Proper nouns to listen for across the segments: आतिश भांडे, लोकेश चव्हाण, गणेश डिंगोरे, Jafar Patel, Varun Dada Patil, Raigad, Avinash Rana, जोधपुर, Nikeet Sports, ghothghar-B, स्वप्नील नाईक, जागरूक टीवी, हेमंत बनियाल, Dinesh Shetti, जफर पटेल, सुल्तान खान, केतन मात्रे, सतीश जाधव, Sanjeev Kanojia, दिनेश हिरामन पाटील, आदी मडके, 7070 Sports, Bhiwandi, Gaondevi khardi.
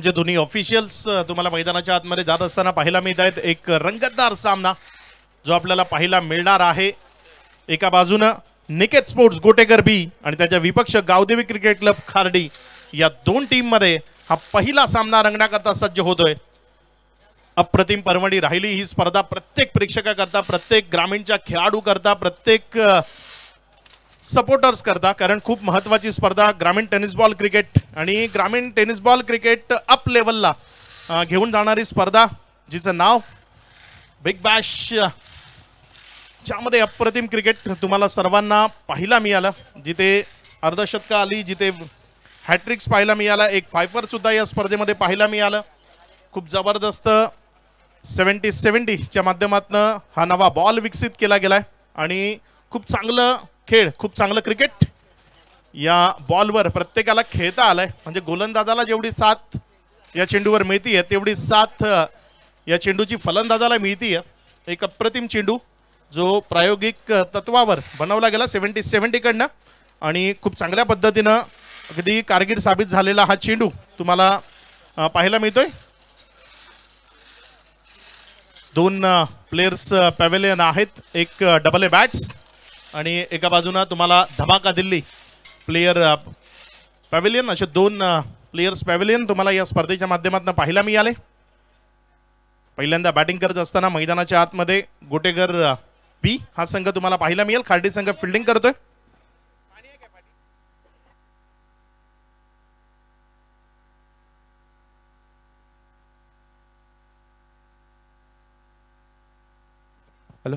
आमचे दोन्ही ऑफिशियल्स तुम्हाला मैदानाच्या आतमध्ये जात असताना पाहायला मिळत आहेत। एक रंगतदार सामना जो आपल्याला पाहायला मिळणार आहे। एका बाजूने निकेत स्पोर्ट्स गोटेकर बी आणि त्याच्या विपक्ष गावदेवी क्रिकेट क्लब खारडी या दोन टीम मध्ये हा पहिला सामना रंगण्याकरता सज्ज होतोय। अप्रतिम परवडी राहिली ही स्पर्धा प्रत्येक प्रेक्षकाकरता, प्रत्येक ग्रामीणच्या खेळाडू करता, प्रत्येक सपोर्टर्स करता, कारण खूप महत्त्वाची स्पर्धा ग्रामीण टेनिस बॉल क्रिकेट आणि ग्रामीण टेनिस बॉल क्रिकेट अप लेवलला घेऊन जाणारी स्पर्धा जिचं नाव बिग बॅश, ज्यामध्ये अप्रतिम क्रिकेट तुम्हाला सर्वांना पाहायला मिळालं, जिथे अर्धशतक आली, जिथे हॅट्रिक्स पाहायला मिळाला, एक फायफर सुद्धा या स्पर्धेमध्ये पाहायला मिळालं। खूप जबरदस्त 70-70 च्या माध्यमातून हा नवा बॉल विकसित केला गेलाय आणि खूप चांगलं खेळ, खूप चांगलं क्रिकेट या बॉलवर प्रत्येकाला खेळता आलंय। म्हणजे गोलंदाजाला जेवढी साथ या चेंडूवर मिळतीये तेवढी साथ या चेंडूची फलंदाजाला मिळतीये। एक अप्रतिम चेंडू जो प्रायोगिक तत्वावर बनवला गेला 70-70 कडनं आणि खूप चांगल्या पद्धतीनं अगदी कारगिर साबित झालेला हा चेंडू तुम्हाला पाहायला मिळतोय। दोन प्लेयर्स पॅव्हेलियन आहेत, एक डबल ए बॅट्स आणि एका बाजूने तुम्हाला धमाका दिल्ली प्लेयर पॅव्हेलियन, असे दोन प्लेयर्स पॅव्हेलियन तुम्हाला या स्पर्धेच्या माध्यमातून पाहायला मिळाले। पहिल्यांदा बॅटिंग करत असताना मैदानाच्या आतमध्ये गोटेकर बी हा संघ तुम्हाला पाहायला मिळेल। खारडी संघ फिल्डिंग करतोय। हॅलो,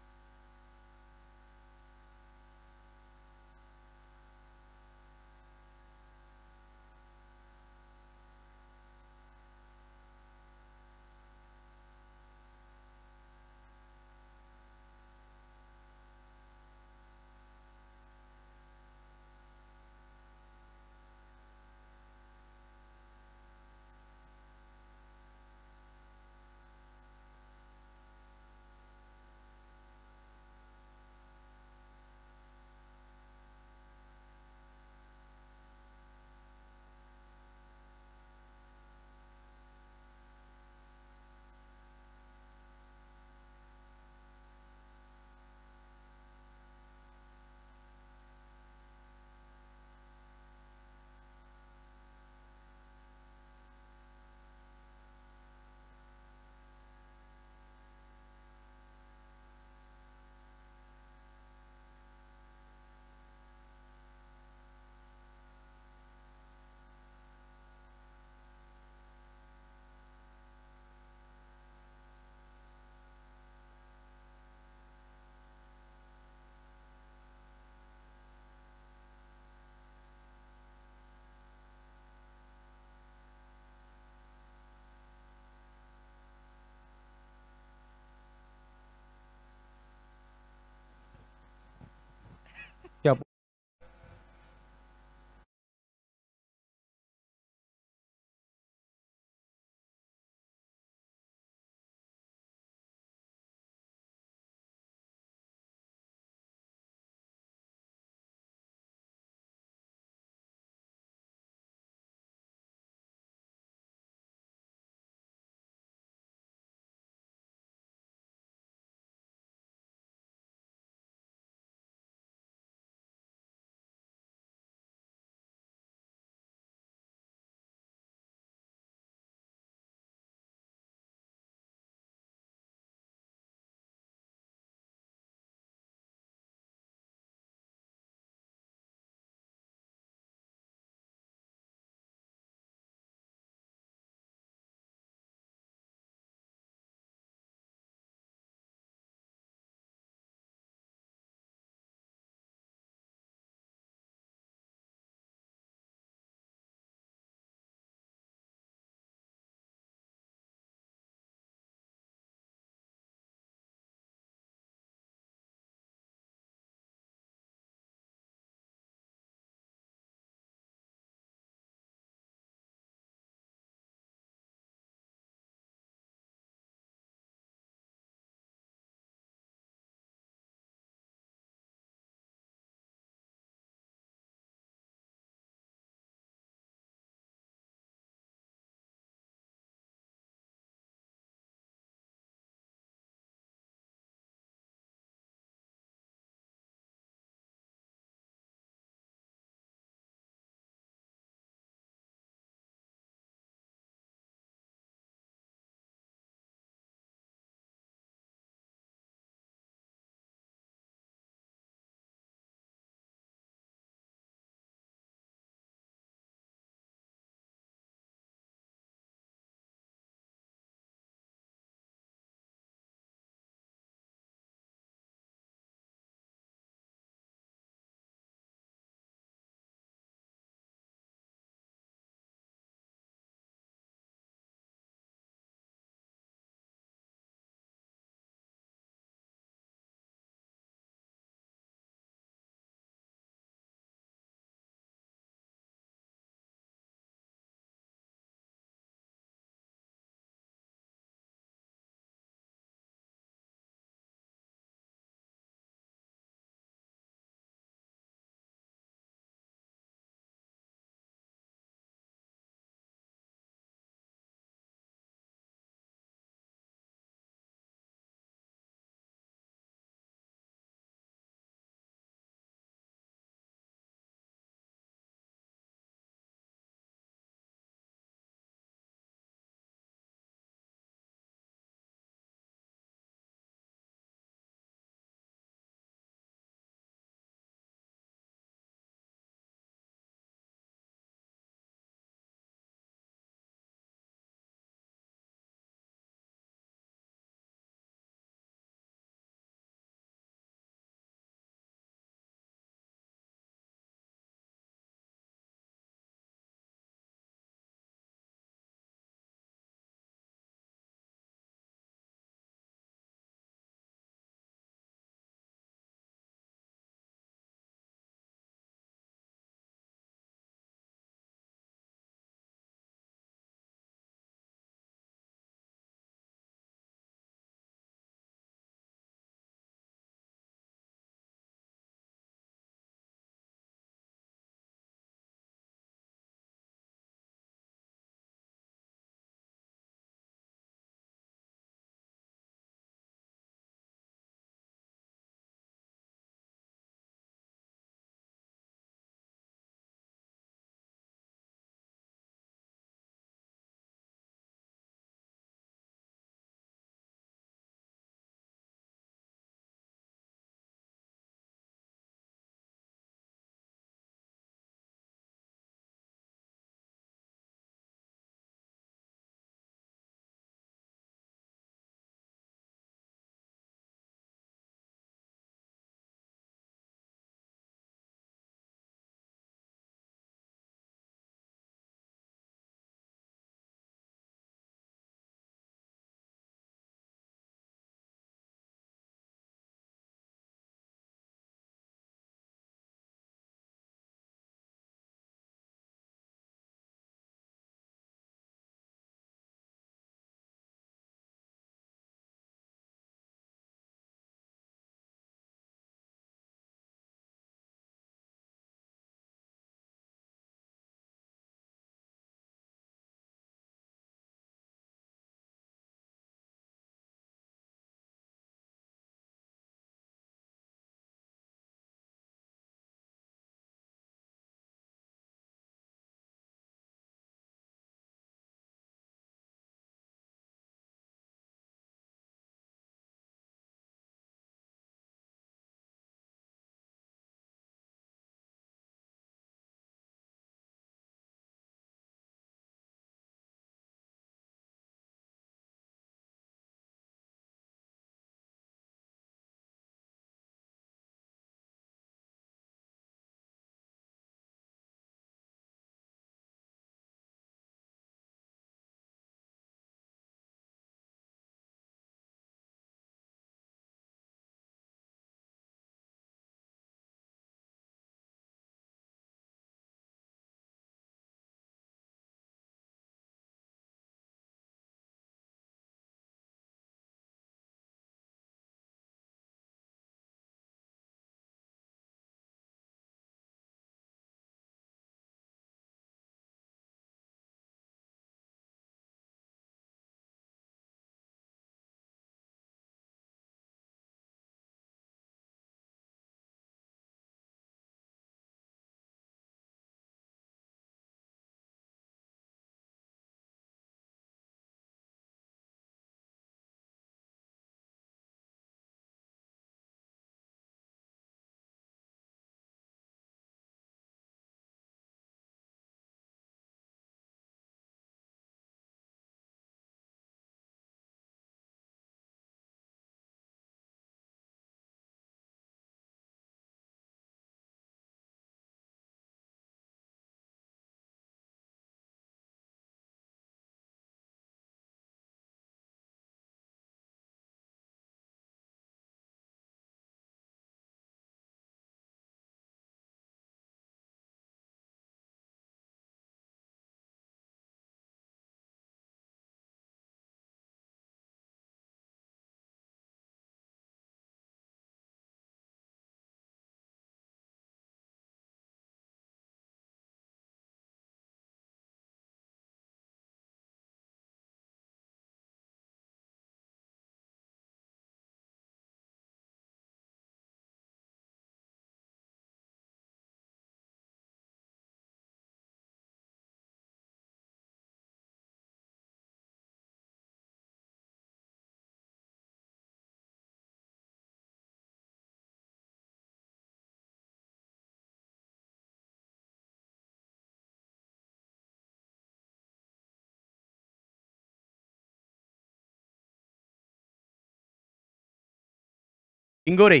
इंगोरे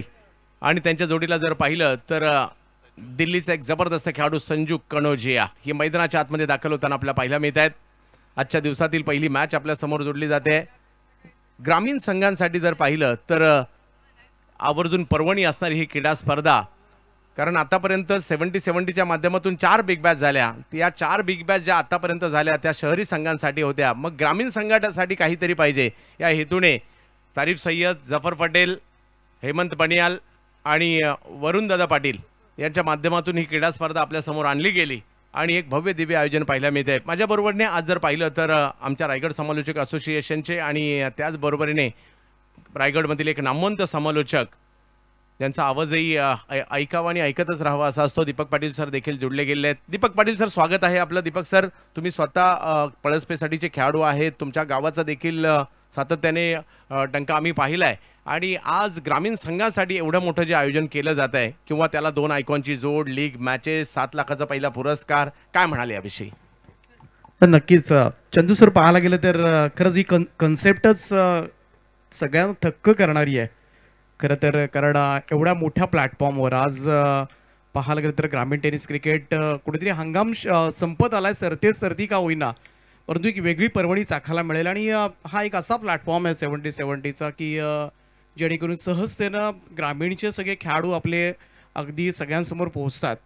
आणि त्यांच्या जोडीला जर पाहिलं तर दिल्लीचा एक जबरदस्त खेळाडू संजू कनोजिया हे मैदानाच्या आतमध्ये दाखल होताना आपल्याला पाहायला मिळत आहेत। आजच्या दिवसातील पहिली मॅच आपल्या समोर जोडली जाते। ग्रामीण संघांसाठी जर पाहिलं तर आवर्जून पर्वणी असणारी ही क्रीडा स्पर्धा, कारण आतापर्यंत 7070 च्या माध्यमातून 4 बिग बॅश झाल्या, त्या 4 बिग बॅश ज्या आतापर्यंत झाल्या त्या शहरी संघांसाठी होत्या, मग ग्रामीण संघासाठी काहीतरी पाहिजे या हेतूने तारीफ सय्यद, जफर पटेल, हेमंत बनियाल आणि वरुण दादा पाटील यांच्या माध्यमातून ही क्रीडा स्पर्धा आपल्या समोर आणली गेली आणि एक भव्य दिव्य आयोजन पाहायला मिळते आहे। माझ्या बरोबरने आज जर पाहिलं तर आमच्या रायगड समालोचक असोसिएशनचे आणि त्याच बरोबरीने रायगडमधील एक नामवंत समालोचक ज्यांचा आवाजही ऐकावा आणि ऐकतच राहावा असा असतो, दीपक पाटील सर देखील जोडले गेले आहेत। दीपक पाटील सर स्वागत आहे आपलं। दीपक सर, तुम्ही स्वतः पळसपेसाठीचे खेळाडू आहेत, तुमच्या गावाचा देखील सातत्याने डंका आम्ही पाहिला आहे आणि आज ग्रामीण संघासाठी एवढं मोठं जे आयोजन केलं जात आहे किंवा त्याला 2 आयकॉनची जोड, लीग मॅचेस, 7 लाखाचा पहिला पुरस्कार, काय म्हणाले याविषयी? नक्कीच चंदू सर, पाहायला गेलं तर खरंच ही कन्सेप्टच सगळ्यांना थक्क करणारी आहे खरं तर, कारण एवढ्या मोठ्या प्लॅटफॉर्मवर आज पाहायला गेलं तर ग्रामीण टेनिस क्रिकेट कुठेतरी हंगाम संपत आलाय, सरते सर्दी का होईना, परंतु एक वेगळी पर्वणी चाखायला मिळेल आणि हा एक असा प्लॅटफॉर्म आहे 7070चा की जेणेकरून सहजतेनं ग्रामीणचे सगळे खेळाडू आपले अगदी सगळ्यांसमोर पोहोचतात।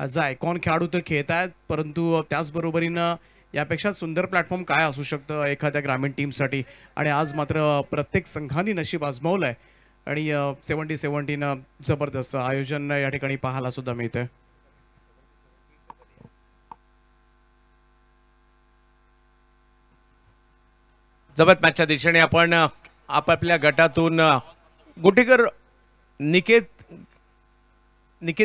आज आयकॉन खेळाडू तर खेळत आहेत, परंतु त्याचबरोबरीनं यापेक्षा सुंदर प्लॅटफॉर्म काय असू शकतं एखाद्या ग्रामीण टीमसाठी, आणि आज मात्र प्रत्येक संघाने नशीब आजमावलं आहे आणि 7070नं जबरदस्त आयोजन या ठिकाणी पाहायला सुद्धा मिळतं। जबत मॅचच्या दिशेने आपण आपापल्या गटातून गोटेकर निकेत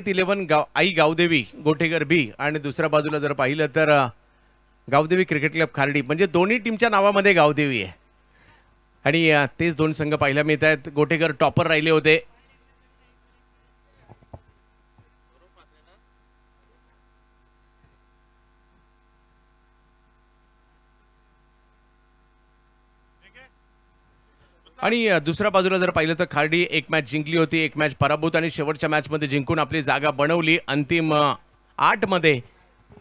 11 आई गावदेवी गोटेकर बी आणि दुसऱ्या बाजूला जर पाहिलं तर गावदेवी क्रिकेट क्लब खारडी, म्हणजे दोन्ही टीमच्या नावामध्ये गावदेवी आहे आणि तेच 2 संघ पाहायला मिळत आहेत। गोटेकर टॉपर राहिले होते, आणि दुसऱ्या बाजूला जर पाहिलं तर खारडी 1 मॅच जिंकली होती, 1 मॅच पराभूत आणि शेवटच्या मॅचमध्ये जिंकून आपली जागा बनवली अंतिम 8 मध्ये,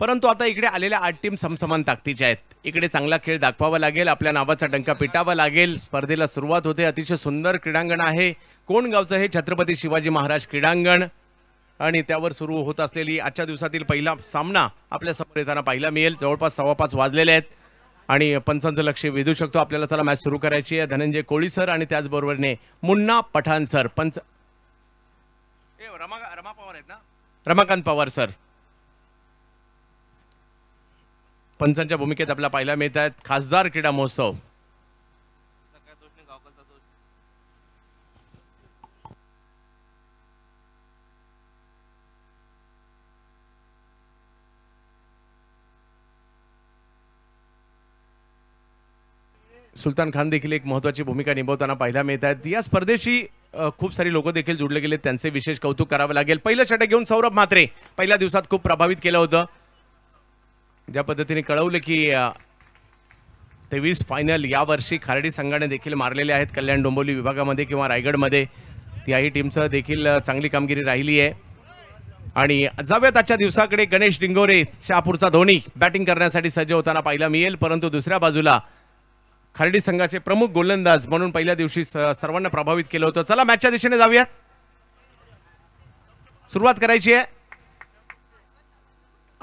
परंतु आता इकडे आलेल्या 8 टीम समसमान ताकदीच्या आहेत। इकडे चांगला खेळ दाखवावा लागेल, आपल्या नावाचा डंका पिटावा लागेल। स्पर्धेला सुरुवात होते, अतिशय सुंदर क्रीडांगण आहे कोणगावचं हे, छत्रपती शिवाजी महाराज क्रीडांगण, आणि त्यावर सुरू होत असलेली आजच्या दिवसातील पहिला सामना आपल्या समोर येताना पाहायला मिळेल। जवळपास 5:15 वाजलेले आहेत आणि पंचांचं लक्ष वेधू शकतो आपल्याला। चला मॅच सुरू करायची आहे। धनंजय कोळी सर आणि त्याचबरोबरने मुन्ना पठाण सर, पंच रमा पवार आहेत ना, रमाकांत पवार सर पंचांच्या भूमिकेत आपल्याला पाहायला मिळत आहेत। खासदार क्रीडा महोत्सव सुल्तान खान देखील एक महत्त्वाची भूमिका निभावताना पाहायला मिळत आहेत। या स्पर्धेशी खूप सारी लोक देखील जोडले गेले, त्यांचे विशेष कौतुक करावं लागेल। पहिलं षटक घेऊन सौरभ मात्रे पहिल्या दिवसात खूप प्रभावित केलं होतं, ज्या पद्धतीने कळवलं की 23 फायनल यावर्षी खारडी संघाने देखील मारलेले आहेत कल्याण डोंबिवली विभागामध्ये किंवा रायगडमध्ये, त्याही टीमचं देखील चांगली कामगिरी राहिली आहे। आणि जाव्यात आजच्या दिवसाकडे गणेश डिंगोरे शहापूरचा धोनी बॅटिंग करण्यासाठी सज्ज होताना पाहायला मिळेल, परंतु दुसऱ्या बाजूला खारडी संघाचे प्रमुख गोलंदाज म्हणून पहिल्या दिवशी सर्वांना प्रभावित केलं होतं। चला मॅचच्या दिशेने जाऊया, सुरुवात करायची आहे।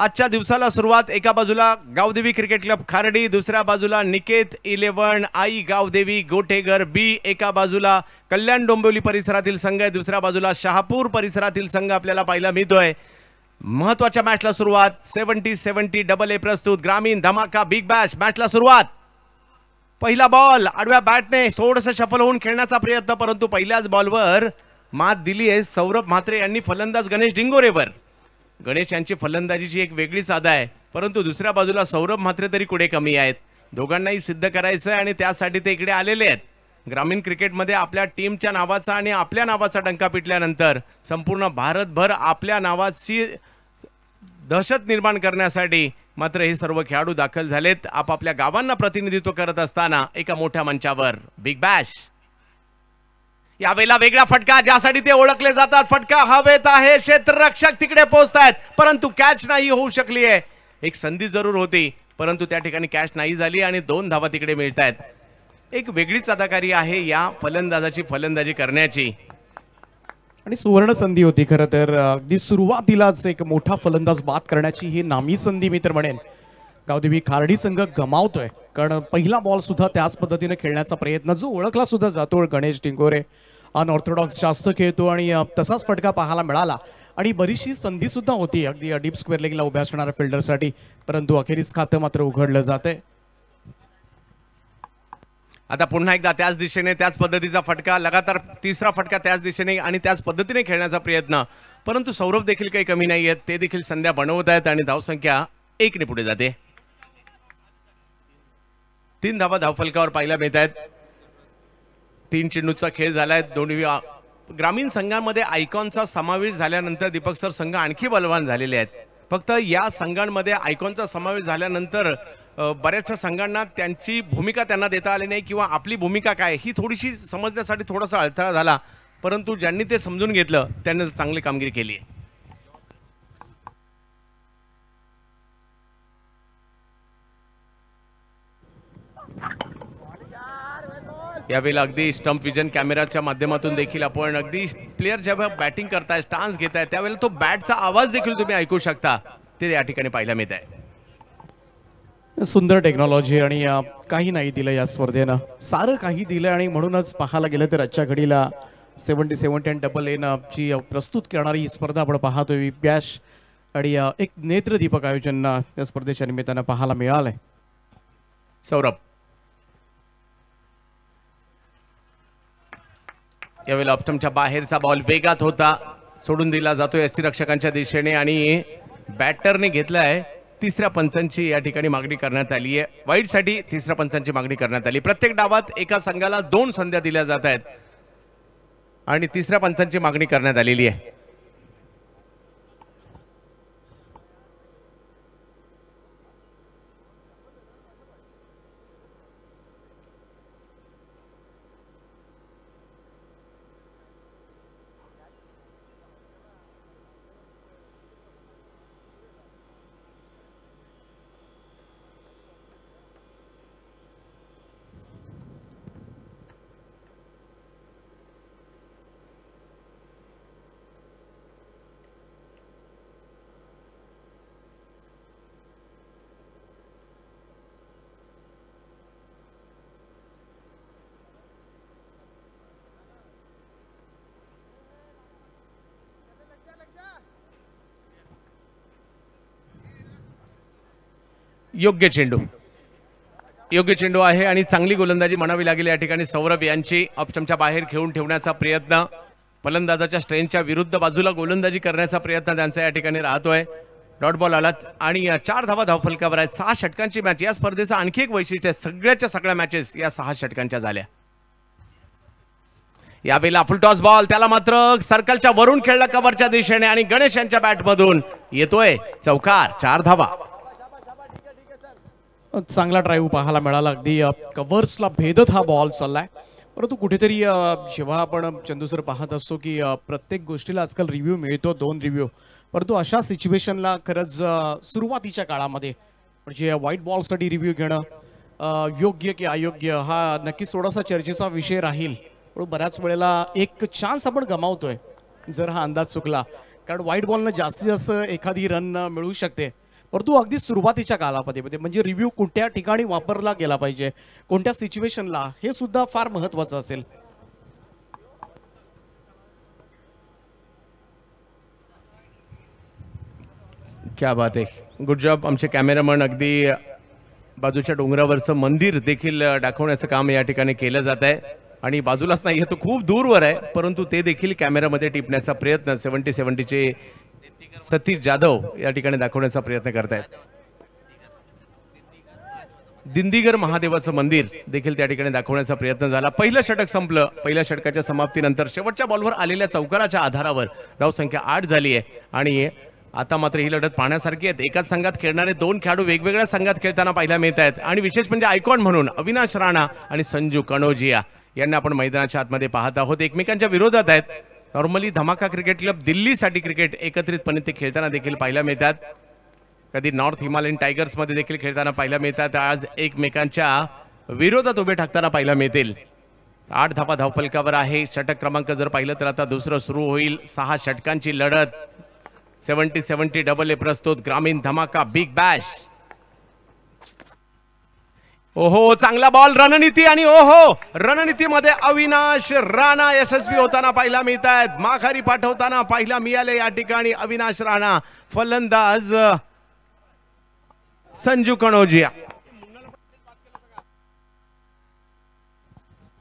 आजच्या दिवसाला सुरुवात एका बाजूला गावदेवी क्रिकेट क्लब खारडी, दुसऱ्या बाजूला निकेत 11 आई गावदेवी गोटेगर बी, एका बाजूला कल्याण डोंबिवली परिसरातील संघ आहे, दुसऱ्या बाजूला शहापूर परिसरातील संघ आपल्याला पाहायला मिळतोय। महत्वाच्या मॅचला सुरुवात, 7070 AA प्रस्तुत ग्रामीण धमाका बिग बॅश। मॅचला सुरुवात, पहिला बॉल आडव्या बॅटने थोडंसं शफल होऊन खेळण्याचा प्रयत्न, परंतु पहिल्याच बॉलवर मात दिली आहे सौरभ म्हात्रे यांनी फलंदाज गणेश डिंगोरेवर। गणेश यांची फलंदाजीची एक वेगळी साधा आहे, परंतु दुसऱ्या बाजूला सौरभ म्हात्रे तरी कुठे कमी आहेत, दोघांनाही सिद्ध करायचं आहे आणि त्यासाठी ते इकडे आलेले आहेत। ग्रामीण क्रिकेटमध्ये आपल्या टीमच्या नावाचा आणि आपल्या नावाचा डंका पिटल्यानंतर संपूर्ण भारतभर आपल्या नावाची दहशत निर्माण करण्यासाठी मात्र हे सर्व खेळाडू दाखल झालेत आपापल्या गावांना प्रतिनिधित्व करत असताना एका मोठ्या मंचावर। बिग बॅश यावेळेला वेगळा फटका ज्यासाठी ते ओळखले जातात, फटका हवेत आहे, क्षेत्ररक्षक तिकडे पोहोचतात परंतु कॅच नाही होऊ शकली आहे। एक संधी जरूर होती परंतु त्या ठिकाणी कॅच नाही झाली आणि दोन धावा तिकडे मिळतात। एक वेगळीच अदाकारी आहे या फलंदाजाची फलंदाजी करण्याची आणि सुवर्ण संधी होती। खरं तर अगदी सुरुवातीलाच एक मोठा फलंदाज बाद करण्याची ही नामी संधी मी तर म्हणेन गावदेवी खारडी संघ गमावतोय, कारण पहिला बॉल सुद्धा त्याच पद्धतीने खेळण्याचा प्रयत्न जो ओळखला सुद्धा जातो। गणेश डिंगोरे अनऑर्थोडॉक्स जास्त खेळतो आणि तसाच फटका पाहायला मिळाला आणि बरीचशी संधी सुद्धा होती अगदी डीप स्क्वेअर लेगला उभ्या असणाऱ्या फिल्डरसाठी, परंतु अखेरीस खातं मात्र उघडलं जाते। आता पुन्हा एकदा त्याच दिशेने त्याच पद्धतीचा फटका, लगातार तिसरा फटका त्याच दिशेने आणि त्याच पद्धतीने खेळण्याचा प्रयत्न, परंतु सौरभ देखील काही कमी नाही आहेत, ते देखील संध्या बनवत आहेत आणि धावसंख्या 1 ने पुढे जाते। 3 धावा धावफलकावर पाहायला मिळत आहेत। 3 चेंडूचा खेळ झालाय। दोन्ही ग्रामीण संघांमध्ये आयकॉनचा समावेश झाल्यानंतर दीपक सर संघ आणखी बलवान झालेले आहेत। फक्त या संघांमध्ये आयकॉनचा समावेश झाल्यानंतर बऱ्याचशा संघांना त्यांची भूमिका त्यांना देता आली नाही किंवा आपली भूमिका काय ही थोडीशी समजण्यासाठी थोडासा अडथळा झाला, परंतु ज्यांनी ते समजून घेतलं त्यांनी चांगली कामगिरी केली आहे। यावेळेला अगदी स्टंप विजन कॅमेराच्या माध्यमातून देखील आपण अगदी प्लेयर जेव्हा बॅटिंग करताय स्टान्स घेताय त्यावेळेला तो बॅटचा आवाज देखील तुम्ही ऐकू शकता, ते या ठिकाणी पाहायला मिळत आहे। सुंदर टेक्नॉलॉजी आणि काही नाही दिलं या स्पर्धेनं, सारं काही दिलं आणि म्हणूनच पाहायला गेलं तर आजच्या घडीला 7070 आणि 7070 ची प्रस्तुत करणारी ही स्पर्धा आपण पाहतोय। बिग बॅश आणि एक नेत्रदीपक आयोजन या स्पर्धेच्या निमित्तानं पाहायला मिळालंय। सौरभ यावेळेला ऑप्टमच्या बाहेरचा बॉल वेगात होता, सोडून दिला जातो यष्टीरक्षकांच्या दिशेने आणि बॅटरने घेतलाय। तिसऱ्या पंचांची या ठिकाणी मागणी करण्यात आली आहे, वाईडसाठी तिसऱ्या पंचांची मागणी करण्यात आली। प्रत्येक डावात एका संघाला 2 संध्या दिल्या जात आहेत आणि तिसऱ्या पंचांची मागणी करण्यात आलेली आहे। योग्य चेंडू आहे आणि चांगली गोलंदाजी म्हणावी लागेल या ठिकाणी। सौरभ यांची ऑप्शनच्या बाहेर खेळून ठेवण्याचा प्रयत्न, फलंदाजाच्या स्ट्रेंथच्या विरुद्ध बाजूला गोलंदाजी करण्याचा प्रयत्न त्यांचा या ठिकाणी राहतोय। डॉट बॉल आला आणि 4 धावा धावफलकावर आहेत। 6 षटकांची मॅच, या स्पर्धेचं आणखी एक वैशिष्ट्य आहे, सगळ्या मॅचेस या 6 षटकांच्या झाल्या। यावेळेला फुल टॉस बॉल, त्याला मात्र सर्कलच्या वरून खेळला कव्हरच्या दिशेने आणि गणेश यांच्या बॅटमधून येतोय चौकार। 4 धावा, चांगला ड्राईव्ह पाहायला मिळाला, अगदी कव्हर्सला भेदत हा बॉल चाललाय। परंतु कुठेतरी जेव्हा आपण चंदूसर पाहत असतो की प्रत्येक गोष्टीला आजकाल रिव्ह्यू मिळतो, 2 रिव्ह्यू, परंतु अशा सिच्युएशनला खरंच सुरुवातीच्या काळामध्ये म्हणजे व्हाईट बॉलसाठी रिव्ह्यू घेणं योग्य की अयोग्य हा नक्कीच थोडासा चर्चेचा विषय राहील। पण बऱ्याच वेळेला एक चान्स आपण गमावतोय जर हा अंदाज चुकला, कारण व्हाईट बॉलनं जास्तीत जास्त एखादी रन मिळू शकते, परंतु अगदी सुरुवातीच्या कालावधीमध्ये म्हणजे रिव्ह्यू कोणत्या ठिकाणी वापरला गेला पाहिजे, कोणत्या सिच्युएशनला, हे सुद्धा फार महत्त्वाचं असेल। क्या बात आहे, गुड जॉब आमचे कॅमेरामन। अगदी बाजूच्या डोंगरावरचं मंदिर देखील दाखवण्याचं काम या ठिकाणी केलं जात आहे आणि बाजूलाच नाही आहे, तो खूप दूरवर आहे, परंतु ते देखील कॅमेरामध्ये टिपण्याचा प्रयत्न 7070 चे सतीश जाधव या ठिकाणी दाखवण्याचा प्रयत्न करतायत। दिंडीगर महादेवाचं मंदिर देखील त्या ठिकाणी दाखवण्याचा प्रयत्न झाला। पहिलं षटक संपलं, पहिल्या षटकाच्या समाप्तीनंतर शेवटच्या बॉलवर आलेल्या चौकाराच्या आधारावर धावसंख्या 8 झाली आहे आणि आता मात्र ही लढत पाहण्यासारखी आहे। एकाच संघात खेळणारे 2 खेळाडू वेगवेगळ्या संघात खेळताना पाहायला मिळत आहेत आणि विशेष म्हणजे आयकॉन म्हणून अविनाश राणा आणि संजू कनोजिया यांना आपण मैदानाच्या आतमध्ये पाहत आहोत. एकमेकांच्या विरोधात आहेत. नॉर्मली धमाका क्रिकेट क्लब दिल्लीसाठी क्रिकेट एकत्रितपणे ते खेळताना देखील पाहायला मिळतात. कधी नॉर्थ हिमालयन टायगर्स मध्ये देखील खेळताना पाहायला मिळतात. आज एकमेकांच्या विरोधात उभे ठाकताना पाहायला मिळतील. 8 धावा धावफलकावर आहे. षटक क्रमांक जर पाहिलं तर आता दुसरं सुरू होईल. 6 षटकांची लढत. 7070 AA प्रस्तुत ग्रामीण धमाका बिग बॅश. ओहो, चांगला बॉल, रणनीती आणि ओहो रणनीतीमध्ये अविनाश राणा यशस्वी होताना पाहायला मिळतात. माघारी पाठवताना पाहायला मिळाले या ठिकाणी अविनाश राणा. फलंदाज संजू कणोजिया.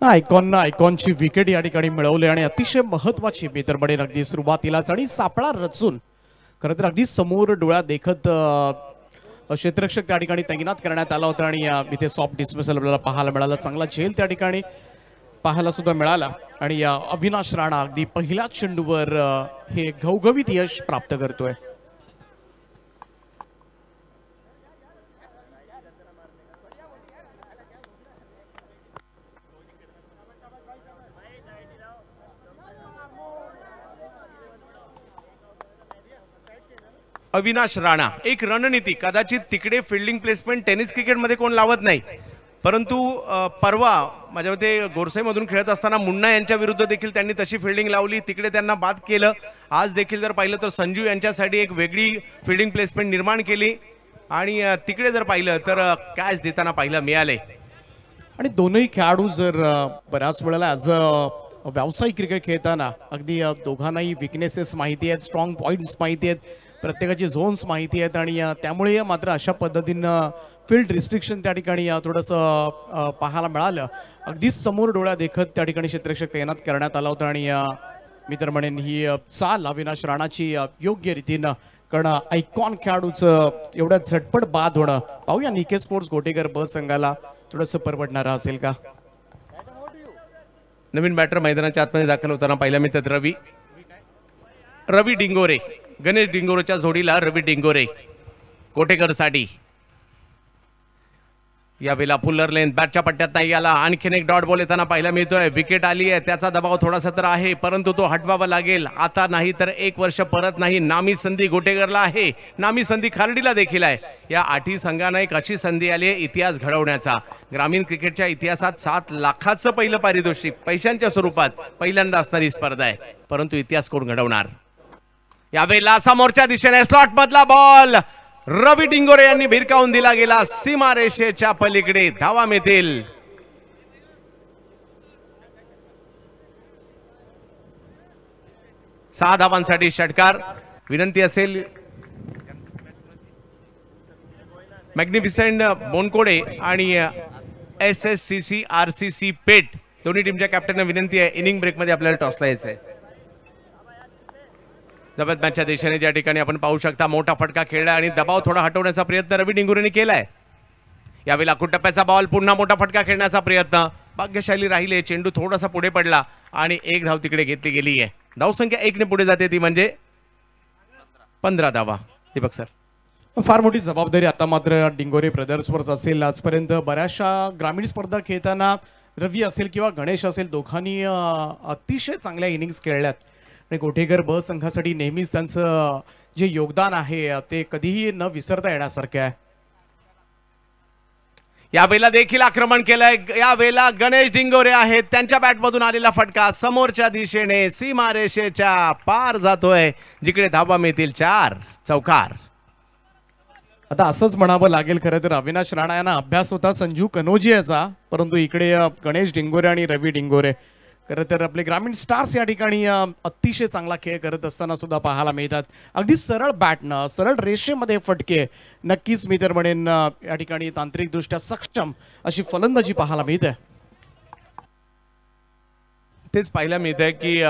आयकॉनची विकेट या ठिकाणी मिळवली आणि अतिशय महत्वाची बेतर बडेन अगदी सुरुवातीलाच आणि सापळा रचून खरं तर अगदी समोर डोळा देखत क्षेत्ररक्षक त्या ठिकाणी तैनात करण्यात आला होता आणि इथे सॉफ्ट डिस्मिसल आपल्याला पाहायला मिळाला. चांगला झेल त्या ठिकाणी पाहायला सुद्धा मिळाला आणि अविनाश राणा अगदी पहिल्या चेंडूवर हे घवघवीत यश प्राप्त करतोय. अविनाश राणा एक रणनीती कदाचित तिकडे फिल्डिंग प्लेसमेंट टेनिस क्रिकेटमध्ये कोण लावत नाही, परंतु परवा माझ्या मते गोरसाईमधून खेळत असताना मुन्ना यांच्या विरुद्ध देखील त्यांनी तशी फिल्डिंग लावली, तिकडे त्यांना बाद केलं. आज देखील जर पाहिलं तर संजू यांच्यासाठी एक वेगळी फिल्डिंग प्लेसमेंट निर्माण केली आणि तिकडे जर पाहिलं तर कॅच देताना पाहायला मिळाले. आणि दोनही खेळाडू जर बऱ्याच वेळेला ॲज अ व्यावसायिक क्रिकेट खेळताना अगदी दोघांनाही विकनेसेस माहिती आहेत, स्ट्रॉंग पॉईंट्स माहिती आहेत, प्रत्येकाची झोन्स माहिती आहेत आणि त्यामुळे मात्र अशा पद्धतीनं फील्ड रिस्ट्रिक्शन त्या ठिकाणी थोडंसं पाहायला मिळालं. अगदी समोर डोळ्या देखत त्या ठिकाणी क्षेत्ररक्षक तैनात करण्यात आला होता आणि मी तर म्हणेन ही चाल अविनाश राणाची योग्य रीतीनं, कारण आयकॉन खेळाडूचं एवढ्या झटपट बाद होणं पाहूया निकेत स्पोर्ट्स गोटेकर ब संघाला थोडंसं परवडणारं असेल का. नवीन बॅटर मैदानाच्या आतमध्ये दाखल होताना पाहिला मिळतात. रवी डिंगोरे गणेश डिंगोरेच्या जोडीला रवी डिंगोरे कोटेकर साठी यावेळेला पुलर लेन बॅटच्या पट्ट्यात नाही आला. आणखीन एक डॉट बॉल येताना पाहायला मिळतोय. विकेट आली आहे, त्याचा दबाव थोडासा तर आहे, परंतु तो हटवावा लागेल आता, नाही तर एक वर्ष परत नाही. नामी संधी गोटेकरला आहे, नामी संधी खार्डीला देखील आहे. या 8 संघांना एक अशी संधी आली आहे इतिहास घडवण्याचा. ग्रामीण क्रिकेटच्या इतिहासात 7 लाखाचं पहिलं पारितोषिक पैशांच्या स्वरूपात पहिल्यांदा असणारी स्पर्धा आहे, परंतु इतिहास कोण घडवणार. यावेळेला समोरच्या दिशेने स्लॉट मधला बॉल रवी डिंगोरे यांनी भिरकावून दिला गेला सीमारेषेच्या पलीकडे. धावा मिळतील. सहा धावांसाठी षटकार. विनंती असेल मॅग्निफिसेंट बोनकोडे आणि SSCC RCC पेट दोन्ही टीमच्या कॅप्टनना विनंती आहे, इनिंग ब्रेकमध्ये आपल्याला टॉसला यायचं आहे. जबत मॅचच्या दिशेने ज्या ठिकाणी आपण पाहू शकता मोठा फटका खेळला आणि दबाव थोडा हटवण्याचा प्रयत्न रवी डिंगोरेने केलाय. यावेळेला कुटप्प्याचा बॉल, पुन्हा मोठा फटका खेळण्याचा प्रयत्न. भाग्यशाली राहिले, चेंडू थोडासा पुढे पडला आणि एक धाव तिकडे घेतली गेली आहे. धावसंख्या 1 ने पुढे जाते ती म्हणजे 15 धावा. दीपक सर, फार मोठी जबाबदारी आता मात्र डिंगोरे ब्रदर्सवरच असेल. आजपर्यंत बऱ्याचशा ग्रामीण स्पर्धा खेळताना रवी असेल किंवा गणेश असेल दोघांनी अतिशय चांगल्या इनिंग्स खेळल्यात. गोटेकर ब संघासाठी नेहमीच त्यांचं जे योगदान आहे ते कधीही न विसरता येण्यासारखे आहे. यावेळेला देखील आक्रमण केलंय. यावेळेला गणेश डिंगोरे आहेत, त्यांच्या बॅटमधून आलेला फटका समोरच्या दिशेने सीमारेषेच्या पार जातोय, जिकडे धावा मिळतील. 4 चौकार. आता असंच म्हणावं लागेल खरं तर अविनाश राणा यांना अभ्यास होता संजू कनोजियाचा, परंतु इकडे गणेश डिंगोरे आणि रवी डिंगोरे खरं तर आपले ग्रामीण स्टार्स या ठिकाणी अतिशय चांगला खेळ करत असताना सुद्धा पाहायला मिळतात. अगदी सरळ बॅटनं सरळ रेषेमध्ये फटके. नक्कीच मी तर म्हणेन या ठिकाणी तांत्रिकदृष्ट्या सक्षम अशी फलंदाजी पाहायला मिळते. तेच पाहायला मिळतंय की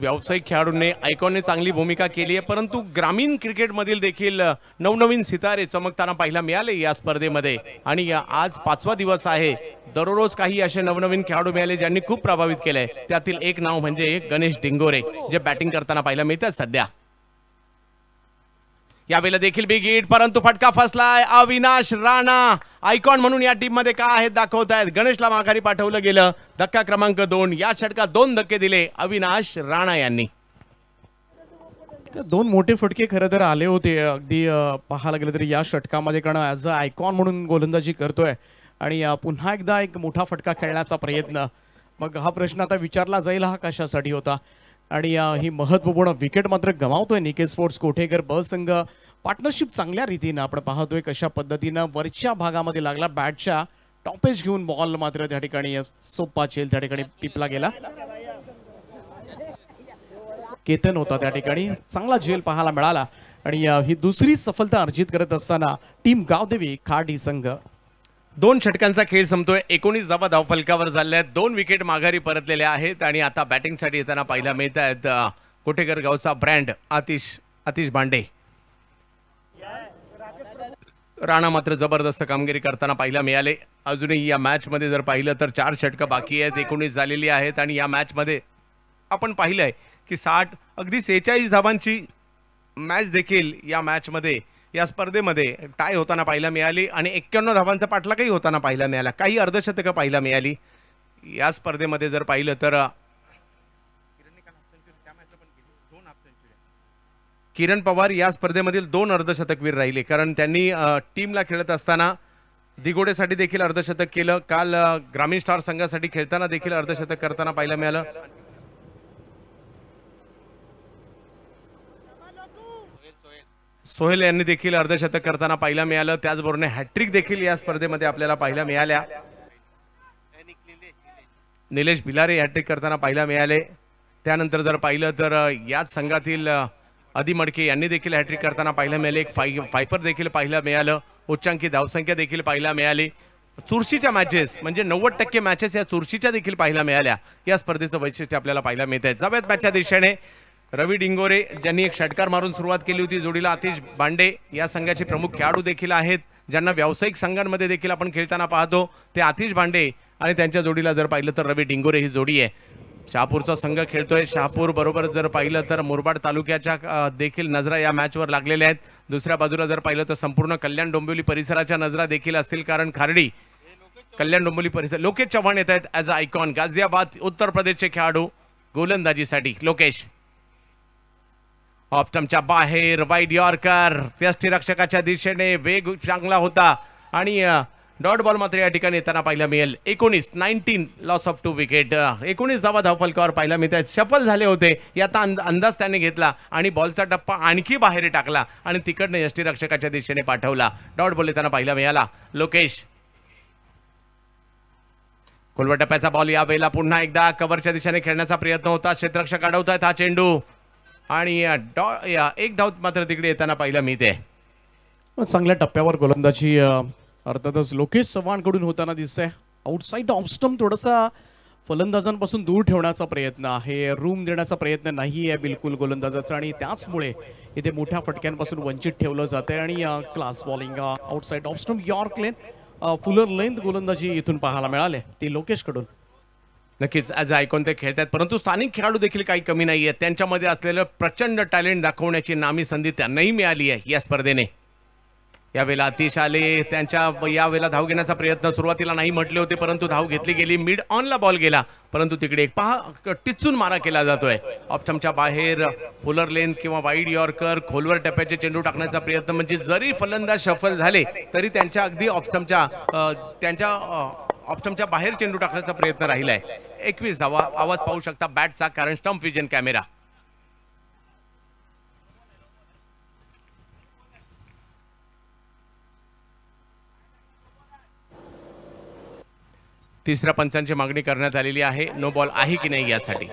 व्यावसायिक खेळाडूंनी आयकॉनने चांगली भूमिका केली आहे, परंतु ग्रामीण क्रिकेटमधील देखील नवनवीन सितारे चमकताना पाहायला मिळाले या स्पर्धेमध्ये. आणि आज 5वा दिवस आहे. दररोज काही असे नवनवीन खेळाडू मिळाले ज्यांनी खूप प्रभावित केले. त्यातील एक नाव म्हणजे गणेश डिंगोरे, जे बॅटिंग करताना पाहायला मिळतात सध्या. यावेळेला देखील बिग हिट, परंतु फटका फसलाय. अविनाश राणा आयकॉन म्हणून या टीम मध्ये काय आहेत दाखवत आहेत. गणेशला माघारी पाठवलं गेलं. धक्का क्रमांक 2 या षटकात 2 धक्के दिले अविनाश राणा यांनी. 2 मोठे फटके खरं तर आले होते अगदी पाहायला गेलं तरी या षटकामध्ये, कारण ॲज अ आयकॉन म्हणून गोलंदाजी करतोय आणि पुन्हा एकदा एक मोठा फटका खेळण्याचा प्रयत्न. मग हा प्रश्न आता विचारला जाईल हा कशासाठी होता. आणि ही महत्वपूर्ण विकेट मात्र गमावतोय निकेत स्पोर्ट्स कोठेकर ब संघ. पार्टनरशिप चांगल्या रीतीनं आपण पाहतोय कशा पद्धतीनं वरच्या भागामध्ये लागला बॅटच्या टॉपेज घेऊन बॉल मात्र त्या ठिकाणी सोपा चेल त्या ठिकाणी पिपला गेला. केतन होता त्या ठिकाणी, चांगला झेल पाहायला मिळाला आणि ही दुसरी सफलता अर्जित करत असताना टीम गावदेवी खाडी संघ. 2 षटकांचा खेळ संपतोय. 19 धावा धावफलकावर झाल्यात. 2 विकेट माघारी परतलेल्या आहेत आणि आता बॅटिंगसाठी येताना पाहायला मिळत आहेत कोठेकर गावचा ब्रँड आतिश भांडे. राणा मात्र जबरदस्त कामगिरी करताना पाहायला मिळाले. अजूनही या मॅच मध्ये जर पाहिलं तर 4 षटकं बाकी आहेत. 19 झालेली आहेत आणि या मॅच मध्ये आपण पाहिलंय की 60 अगदी 46 धावांची मॅच देखील या मॅच मध्ये या स्पर्धेमध्ये टाय होताना पाहायला मिळाली आणि 91 धावांचा पाठलागही होताना पाहायला मिळाला. काही अर्धशतकं पाहायला मिळाली या स्पर्धेमध्ये. जर पाहिलं तर किरण पवार या स्पर्धेमधील 2 अर्धशतकवीर राहिले, कारण त्यांनी टीमला खेळत असताना दिगोडेसाठी देखील अर्धशतक केलं. काल ग्रामीण स्टार संघासाठी खेळताना देखील अर्धशतक करताना पाहायला मिळालं. सोहेल यांनी देखील अर्धशतक करताना पाहायला मिळालं. त्याचबरोबर हॅट्रिक देखील या स्पर्धेमध्ये आपल्याला पाहायला मिळाल्या. निलेश भिलारे हॅट्रिक करताना पाहायला मिळाले. त्यानंतर जर पाहिलं तर याच संघातील आदि मडके यांनी देखील हॅट्रिक करताना पाहायला मिळाले. एक फायफर देखील पाहायला मिळालं. उच्चांकी धावसंख्या देखील पाहायला मिळाली. चुरशीच्या मॅचेस म्हणजे 90% मॅचेस या चुरशीच्या देखील पाहायला मिळाल्या. या स्पर्धेचं वैशिष्ट्य आपल्याला पाहायला मिळत आहे. जाव्यात मॅचच्या दिशेने रवि डिंगोरे ज्यांनी एक षटकार मारून सुरुवात केली होती. जोडीला आतिश भांडे या संघाचे प्रमुख खेळाडू देखील आहेत, ज्यांना व्यावसायिक संघांमध्ये देखील आपण खेळताना पाहतो. ते आतिश भांडे आणि त्यांच्या जोडीला जर पाहिलं तर रवि डिंगोरे ही जोडी आहे. शहापूरचा संघ खेळतोय. शहापूर बरोबर जर पाहिलं तर मुरबाड तालुक्याच्या देखील नजरा या मॅचवर लागलेल्या आहेत. दुसऱ्या बाजूला जर पाहिलं तर संपूर्ण कल्याण डोंबिवली परिसराच्या नजरा देखील असतील, कारण खारडी कल्याण डोंबिवली परिसर. लोकेश चव्हाण येत आहेत as a icon. Ghaziabad Uttar प्रदेशचे खेळाडू गोलंदाजीसाठी. लोकेश ऑफ स्टंपच्या बाहेर वाईड यॉर्कर. यष्टीरक्षकाच्या दिशेने वेग चांगला होता आणि डॉट बॉल मात्र या ठिकाणी येताना पाहायला मिळेल. 19 लॉस ऑफ 2 विकेट. 19 धावा धावफलकावर पाहायला मिळत आहेत. सफल झाले होते याचा अंदाज त्याने घेतला आणि बॉलचा टप्पा आणखी बाहेर टाकला आणि तिकडनं यष्टीरक्षकाच्या दिशेने पाठवला. डॉट बॉल येताना पाहायला मिळाला. लोकेश कोलवा टप्प्याचा बॉल यावेळेला पुन्हा एकदा कव्हरच्या दिशेने खेळण्याचा प्रयत्न होता. क्षेत्ररक्षक अडवतायत हा चेंडू आणि एक धाव मात्र तिकडे येताना पाहायला मिळते. चांगल्या टप्प्यावर गोलंदाजी अर्थातच लोकेश चव्हाणकडून होताना दिसतंय. आउटसाईड ऑफ स्टंप थोडासा फलंदाजांपासून दूर ठेवण्याचा प्रयत्न आहे, रूम देण्याचा प्रयत्न नाही आहे बिलकुल गोलंदाजाचा आणि त्याचमुळे इथे मोठ्या फटक्यांपासून वंचित ठेवलं जाते. आणि class bowling outside off stump yorker लेन फुलर लेंथ गोलंदाजी इथून पाहायला मिळाले ती लोकेशकडून. नक्कीच आज आयकॉन ते खेळतात, परंतु स्थानिक खेळाडू देखील काही कमी नाही आहेत. त्यांच्यामध्ये असलेलं प्रचंड टॅलेंट दाखवण्याची नामी संधी त्यांनाही मिळाली आहे या स्पर्धेने. यावेळेला आतिश आले. त्यांच्या यावेळेला धाव घेण्याचा प्रयत्न सुरुवातीला नाही म्हटले होते, परंतु धाव घेतली गेली. मिड ऑनला बॉल गेला, परंतु तिकडे एक टिचून मारा केला जातोय. ऑप्शनच्या बाहेर फुलर लेन किंवा वाईड यॉर्कर खोलवर टप्प्याचे चेंडू टाकण्याचा प्रयत्न. म्हणजे जरी फलंदाज सफल झाले तरी त्यांच्या अगदी ऑप्शनच्या बाहेर चेंडू टाकण्याचा प्रयत्न राहिला आहे. 21 धावा. आवाज पाहू शकता बॅटचा, कारण स्टंप विजन कॅमेरा. तिसऱ्या पंचांची मागणी करण्यात आलेली आहे. नो बॉल आहे की नाही यासाठी.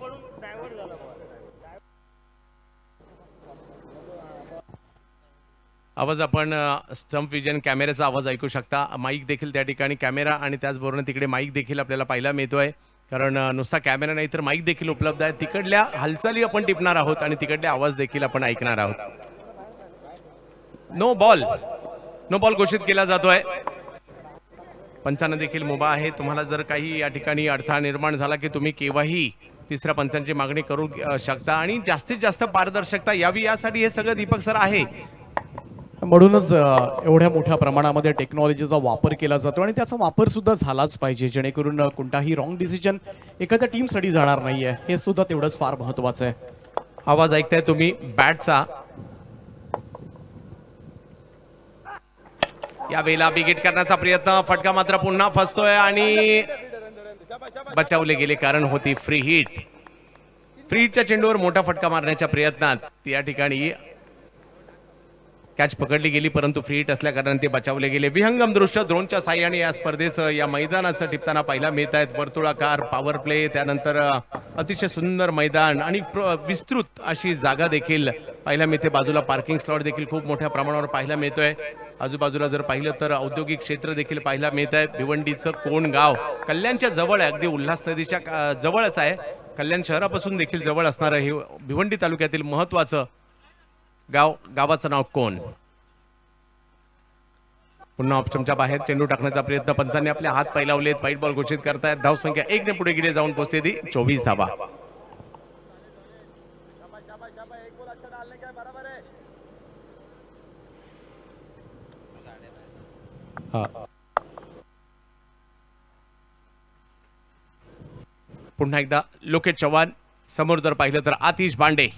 पडून डायव्हर्ट झाला आवाज। आपण स्टम्प विजन कॅमेराचा आवाज ऐकू शकता, माईक देखील त्या ठिकाणी कॅमेरा आणि त्याचबरोबर तिकडे माईक देखील आपल्याला पाहायला मिळतोय, कारण नुसता कॅमेरा नाही तर माईक देखील उपलब्ध आहे। तिकडल्या हालचाली आपण टिपणार आहोत आणि तिकडले आवाज देखील आपण ऐकणार आहोत। नो बॉल घोषित केला जातोय। पंचांना देखील मुभा आहे, तुम्हाला जर काही या ठिकाणी अडथळा निर्माण झाला की तुम्ही केव्हाही तिसऱ्या पंचांची मागणी करू शकता आणि जास्तीत जास्त पारदर्शकता यावी यासाठी हे सगळं दीपक सर आहे। म्हणूनच एवढ्या मोठ्या प्रमाणामध्ये टेक्नॉलॉजीचा वापर केला जातो आणि त्याचा वापर सुद्धा झालाच पाहिजे, जेणेकरून कोणताही रॉंग डिसिजन एखाद्या टीमसाठी जाणार नाहीये, हे सुद्धा तेवढंच फार महत्त्वाचं आहे। आवाज ऐकताय तुम्ही बॅटचा, या वेळेला विकेट करण्याचा प्रयत्न, फटका मात्र पुन्हा फसतोय आणि बचावले गेले, कारण होती फ्री हिट। फ्री हिटच्या चेंडूवर मोठा फटका मारण्याच्या प्रयत्नात या ठिकाणी कॅच पकडली गेली, परंतु फ्री हिट असल्या कारणाने ते बचावले गेले। विहंगम दृश्य ड्रोनच्या साह्याने या स्पर्धेचं या मैदानाचं टिपताना पाहायला मिळत आहेत। वर्तुळाकार पॉवर प्ले, त्यानंतर अतिशय सुंदर मैदान आणि विस्तृत अशी जागा देखील पाहायला मिळते। बाजूला पार्किंग स्लॉट देखील खूप मोठ्या प्रमाणावर पाहायला मिळतोय। आजूबाजूला जर पाहिलं तर औद्योगिक क्षेत्र देखील पाहायला मिळत आहे। भिवंडीचं कोण गाव कल्याणच्या जवळ आहे, अगदी उल्हास नदीच्या जवळच आहे, कल्याण शहरापासून देखील जवळ असणारं हे भिवंडी तालुक्यातील महत्त्वाचं गाव। गावाचं नाव कोण? पुन्हा ऑप्शनच्या बाहेर चेंडू टाकण्याचा प्रयत्न, पंचांनी आपले हात फैलावलेत, वाईट बॉल घोषित करतायत। धावसंख्या 1 ने पुढे गेले, जाऊन पोहोचते ती 24 धावा। पुन्हा एकदा लोकेश चव्हाण, समोर जर पाहिलं तर आतिश भांडे,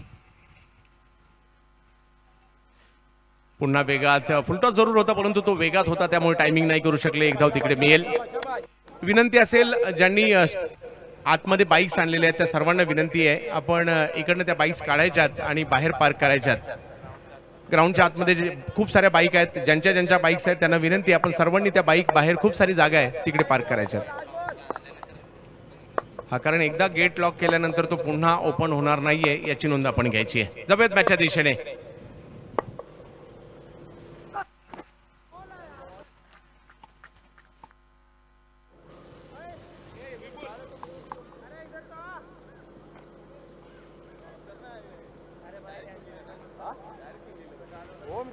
पुन्हा वेगात फुलटॉस जरूर होता परंतु तो वेगात होता त्यामुळे टायमिंग नाही करू शकले, एक धाव तिकडे मिळेल। विनंती असेल ज्यांनी आतमध्ये बाईक्स आणलेल्या आहेत त्या सर्वांना विनंती आहे, आपण इकडनं त्या बाईक्स काढायच्यात आणि बाहेर पार्क करायच्यात। ग्राउंडच्या आतमध्ये जे खूप साऱ्या बाईक आहेत, ज्यांच्या ज्यांच्या बाईक्स आहेत त्यांना विनंती आपण सर्वांनी त्या बाईक बाहेर खूप सारी जागा आहे तिकडे पार्क करायच्यात, हा कारण एकदा गेट लॉक केल्यानंतर तो पुन्हा ओपन होणार नाहीये याची नोंद आपण घ्यायची आहे। जबेत मॅचच्या दिशेने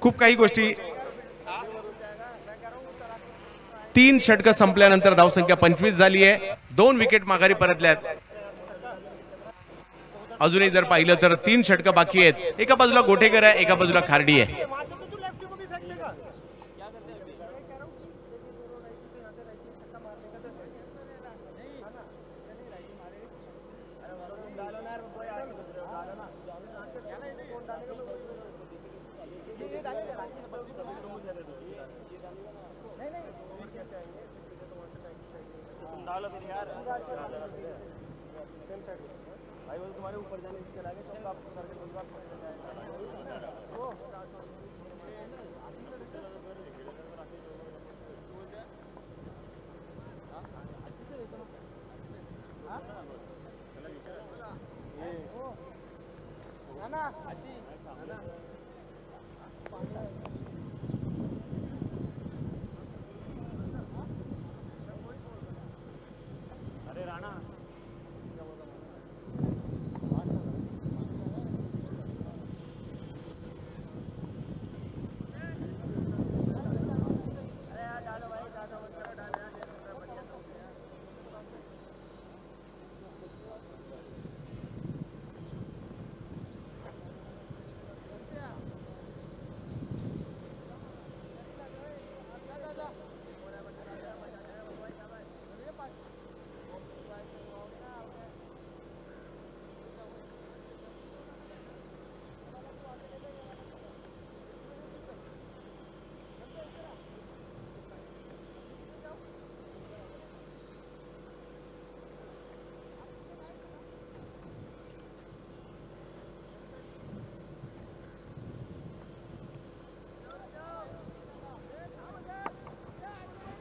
खूप काही गोष्टी, 3 षटकं संपल्यानंतर धावसंख्या 25 झाली आहे, 2 विकेट माघारी परतल्यात। अजूनही जर पाहिलं तर 3 षटकं बाकी आहेत, एका बाजूला गोठेकर आहे, एका बाजूला खारडी आहे।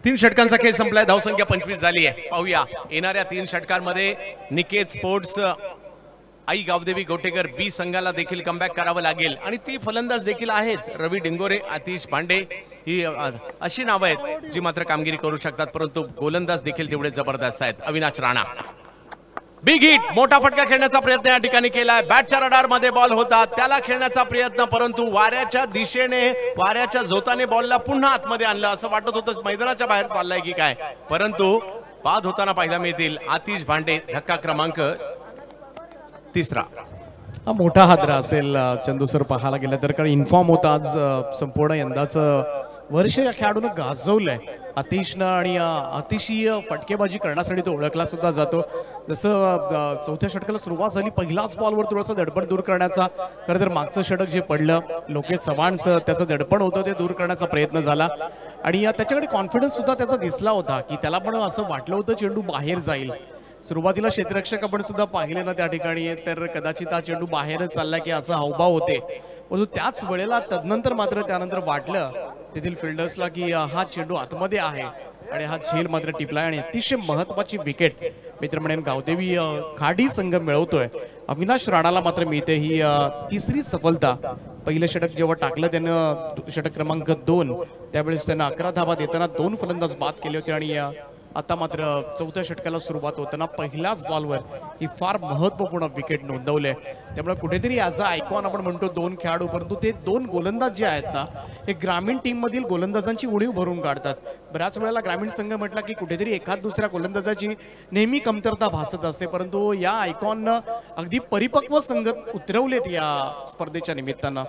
तीन षटकांचा खेळ संपलाय, धावसंख्या 25 झाली आहे। पाहूया येणाऱ्या 3 षटकांमध्ये निकेत स्पोर्ट्स आई गावदेवी गोटेकर बी संघाला देखील कमबॅक करावं लागेल आणि ती फलंदाज देखील आहेत रवी डिंगोरे, आतिश भांडे ही अशी नावं आहेत जी मात्र कामगिरी करू शकतात, परंतु गोलंदाज देखील तेवढे जबरदस्त आहेत। अविनाश राणा बिग हिट, मोठा फटका खेळण्याचा प्रयत्न या ठिकाणी केलाय। बॅटच्या रडार मध्ये बॉल होता, त्याला खेळण्याचा प्रयत्न, परंतु वाऱ्याच्या दिशेने वाऱ्याच्या झोताने बॉलला पुन्हा आतमध्ये आणलं, असं वाटत होतं मैदानाच्या बाहेर चाललाय की काय, परंतु बाद होताना पाहायला मिळतील। आतिश भांडे धक्का क्रमांक तिसरा, हा मोठा हादरा असेल चंदू सर पाहायला गेला तर, कारण इन्फॉर्म होता आज संपूर्ण यंदाचं वर्ष या खेळाडूने गाजवलंय आतिशनं आणि अतिशय फटकेबाजी करण्यासाठी तो ओळखला सुद्धा जातो। जसं चौथ्या षटकाला सुरुवात झाली पहिलाच बॉलवर थोडासा दडपण दूर करण्याचा, खरं तर मागचं षटक जे पडलं लोकेश चव्हाणचं त्याचं दडपण होतं ते दूर करण्याचा प्रयत्न झाला आणि त्याच्याकडे कॉन्फिडन्स सुद्धा त्याचा दिसला होता की त्याला पण असं वाटलं होतं चेंडू बाहेर जाईल। सुरुवातीला क्षेत्ररक्षक आपण सुद्धा पाहिले ना त्या ठिकाणी, तर कदाचित हा चेंडू बाहेरच चालला की असा हावभाव होते, परंतु त्याच वेळेला तदनंतर मात्र त्यानंतर वाटलं तेथील फिल्डर्सला की हा चेंडू आतमध्ये आहे आणि हा झेल मात्र टिपला आणि अतिशय महत्वाची विकेट मित्र म्हणेन गावदेवी खाडी संघ मिळवतोय। अविनाश राणाला मात्र मिळते ही तिसरी सफलता। पहिलं षटक जेव्हा टाकलं त्यानं षटक क्रमांक 2 त्यावेळेस त्यांना 11 धावा देताना 2 फलंदाज बाद केले होते आणि आता मात्र चौथ्या षटकाला सुरुवात होताना पहिल्याच बॉलवर ही फार महत्वपूर्ण विकेट नोंदवली आहे। त्यामुळे कुठेतरी ॲज अ आयकॉन आपण म्हणतो 2 खेळाडू, परंतु ते 2 गोलंदाज जे आहेत ना हे ग्रामीण टीममधील गोलंदाजांची उणीव भरून काढतात। बऱ्याच वेळेला ग्रामीण संघ म्हटला की कुठेतरी एखाद दुसऱ्या गोलंदाजाची नेहमी कमतरता भासत असते, परंतु या आयकॉननं अगदी परिपक्व संघ उतरवलेत या स्पर्धेच्या निमित्तानं।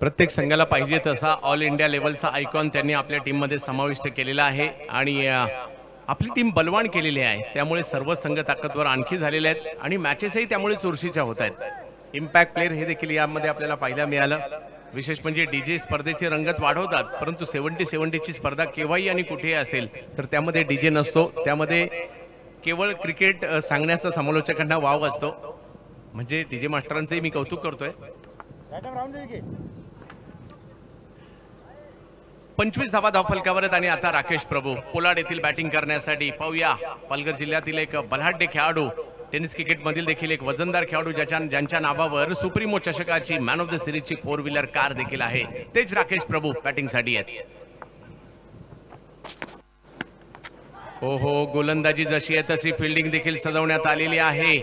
प्रत्येक संघाला पाहिजे तसा ऑल इंडिया लेवलचा आयकॉन त्यांनी आपल्या टीममध्ये समाविष्ट केलेला आहे आणि आपली टीम बलवान केलेली आहे, त्यामुळे सर्व संघ ताकदवर आणखी झालेले आहेत आणि मॅचेसही त्यामुळे चुरशीच्या होत आहेत। इम्पॅक्ट प्लेअर हे देखील यामध्ये आपल्याला पाहायला मिळालं, विशेष म्हणजे डीजे स्पर्धेची रंगत वाढवतात, परंतु 70-70ची स्पर्धा केव्हाही आणि कुठेही असेल तर त्यामध्ये डीजे नसतो, त्यामध्ये केवळ क्रिकेट सांगण्याचा समालोचकांना वाव असतो, म्हणजे डीजे मास्टरांचंही मी कौतुक करतोय। 25 धावा धावफलकावर आहेत आणि आता राकेश प्रभू पोलाड येथील बॅटिंग करण्यासाठी पाहूया। पालघर जिल्ह्यातील एक बलाढ्य खेळाडू, टेनिस क्रिकेटमधील देखील एक वजनदार खेळाडू ज्यांच्या नावावर सुप्रीमो चषकाची मॅन ऑफ द सिरीजची 4 व्हीलर कार देखील आहे, तेच राकेश प्रभू बॅटिंगसाठी आहेत। हो हो, गोलंदाजी जशी आहे तशी फिल्डिंग देखील सजवण्यात आलेली आहे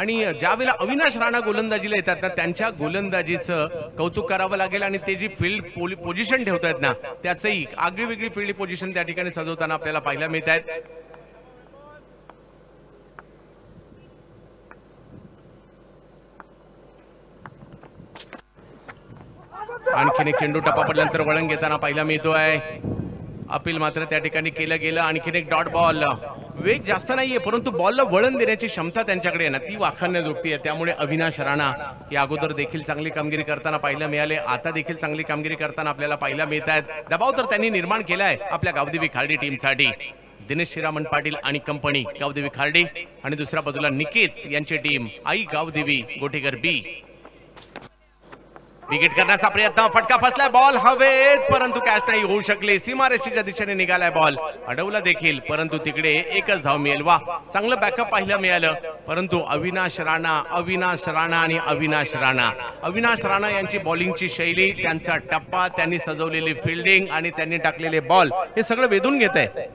आणि ज्यावेळेला अविनाश राणा गोलंदाजीला येतात ना त्यांच्या गोलंदाजीचं कौतुक करावं लागेल आणि ते जी फील्ड पोझिशन ठेवत आहेत ना त्याचंही आगळी वेगळी फील्ड पोझिशन त्या ठिकाणी सजवताना आपल्याला पाहायला मिळत आहेत। आणखीन एक चेंडू टप्पा पडल्यानंतर वळण घेताना पाहायला मिळतोय, अपील मात्र त्या ठिकाणी केलं गेलं। आणखीन एक डॉट बॉल, वेग जास्त नाहीये परंतु बॉलला वळण देण्याची क्षमता त्यांच्याकडे ना ती वाखाणण्याजोगती आहे, त्यामुळे अविनाश राणा हे अगोदर देखील चांगली कामगिरी करताना पाहायला मिळाले, आता देखील चांगली कामगिरी करताना आपल्याला पाहायला मिळत आहेत। दबाव तर त्यांनी निर्माण केलाय आपल्या गावदेवी खार्डी टीमसाठी, दिनेश हिरामन पाटील आणि कंपनी गावदेवी खार्डी आणि दुसऱ्या बाजूला निकेत यांची team Aai Gavdevi Gotekar B. Wicket करण्याचा प्रयत्न, फटका फसलाय, बॉल हवेत परंतु कॅच नाही होऊ शकले, सीमारेषेच्या दिशेने निघालाय बॉल, अडवला देखील परंतु तिकडे एकच धाव मिळेल। वा, चांगलं बॅकअप पाहायला मिळालं, परंतु अविनाश राणा यांची बॉलिंगची शैली, त्यांचा टप्पा, त्यांनी सजवलेली फिल्डिंग आणि त्यांनी टाकलेले बॉल हे सगळं वेधून घेत आहे।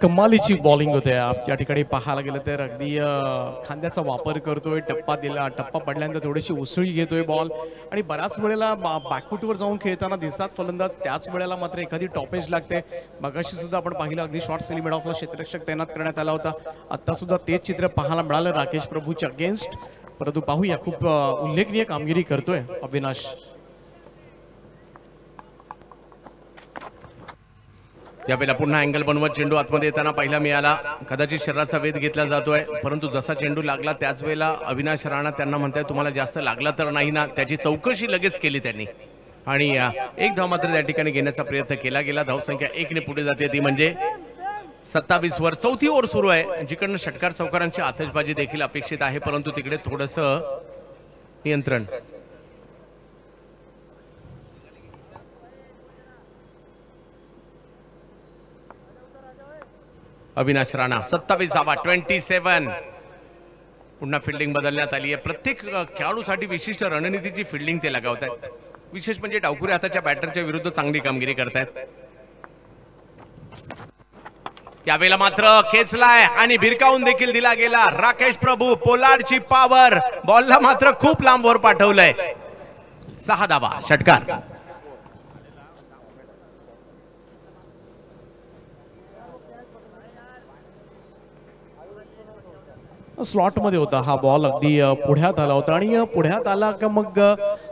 कमालीची बॉलिंग होते या ठिकाणी पाहायला गेलं तर, अगदी खांद्याचा वापर करतोय, टप्पा दिला, टप्पा पडल्यानंतर थोडीशी उसळी घेतोय बॉल आणि बऱ्याच वेळेला बॅकफुटवर जाऊन खेळताना दिसतात फलंदाज, त्याच वेळेला मात्र एखादी टॉपेज लागते। मगाशी सुद्धा आपण पाहिलं अगदी शॉर्ट सेली मिड ऑफला क्षेत्ररक्षक तैनात करण्यात आला होता, आता सुद्धा तेच चित्र पाहायला मिळालं राकेश प्रभूच्या अगेन्स्ट, परंतु पाहूया खूप उल्लेखनीय कामगिरी करतोय अविनाश। यावेळेला पुन्हा अँगल बनवत चेंडू आतमध्ये येताना पाहायला मिळाला, कदाचित शरीराचा वेध घेतला जातोय, परंतु जसा चेंडू लागला त्याच वेळेला अविनाश राणा त्यांना म्हणताय तुम्हाला जास्त लागला तर नाही ना, त्याची चौकशी लगेच केली त्यांनी आणि एक धाव मात्र त्या ठिकाणी घेण्याचा प्रयत्न केला गेला। धावसंख्या 1 ने पुढे जाते, ती म्हणजे 27 वर चौथी ओव्हर सुरू आहे, जिकडनं षटकार चौकारांची आतषबाजी देखील अपेक्षित आहे, परंतु तिकडे थोडंसं नियंत्रण अविनाश राणा 27वा 27 पुन्हा फिल्डिंग बदलण्यात आली आहे। प्रत्येक खेळाडूसाठी विशिष्ट रणनीतीची फिल्डिंग ते लगावत आहेत। विशेष म्हणजे डावखुरे हाताच्या बॅटरच्या विरुद्ध चांगली कामगिरी करतायत। यावेळेला मात्र खेचलाय आणि भिरकावून देखील दिला गेला। राकेश प्रभू पोलार्डची पावर बॉलला मात्र खूप लांबवर पाठवलंय। 6 धावा षटकार। स्लॉट मध्ये होता हा बॉल, अगदी पुढ्यात आला होता आणि पुढ्यात आला का मग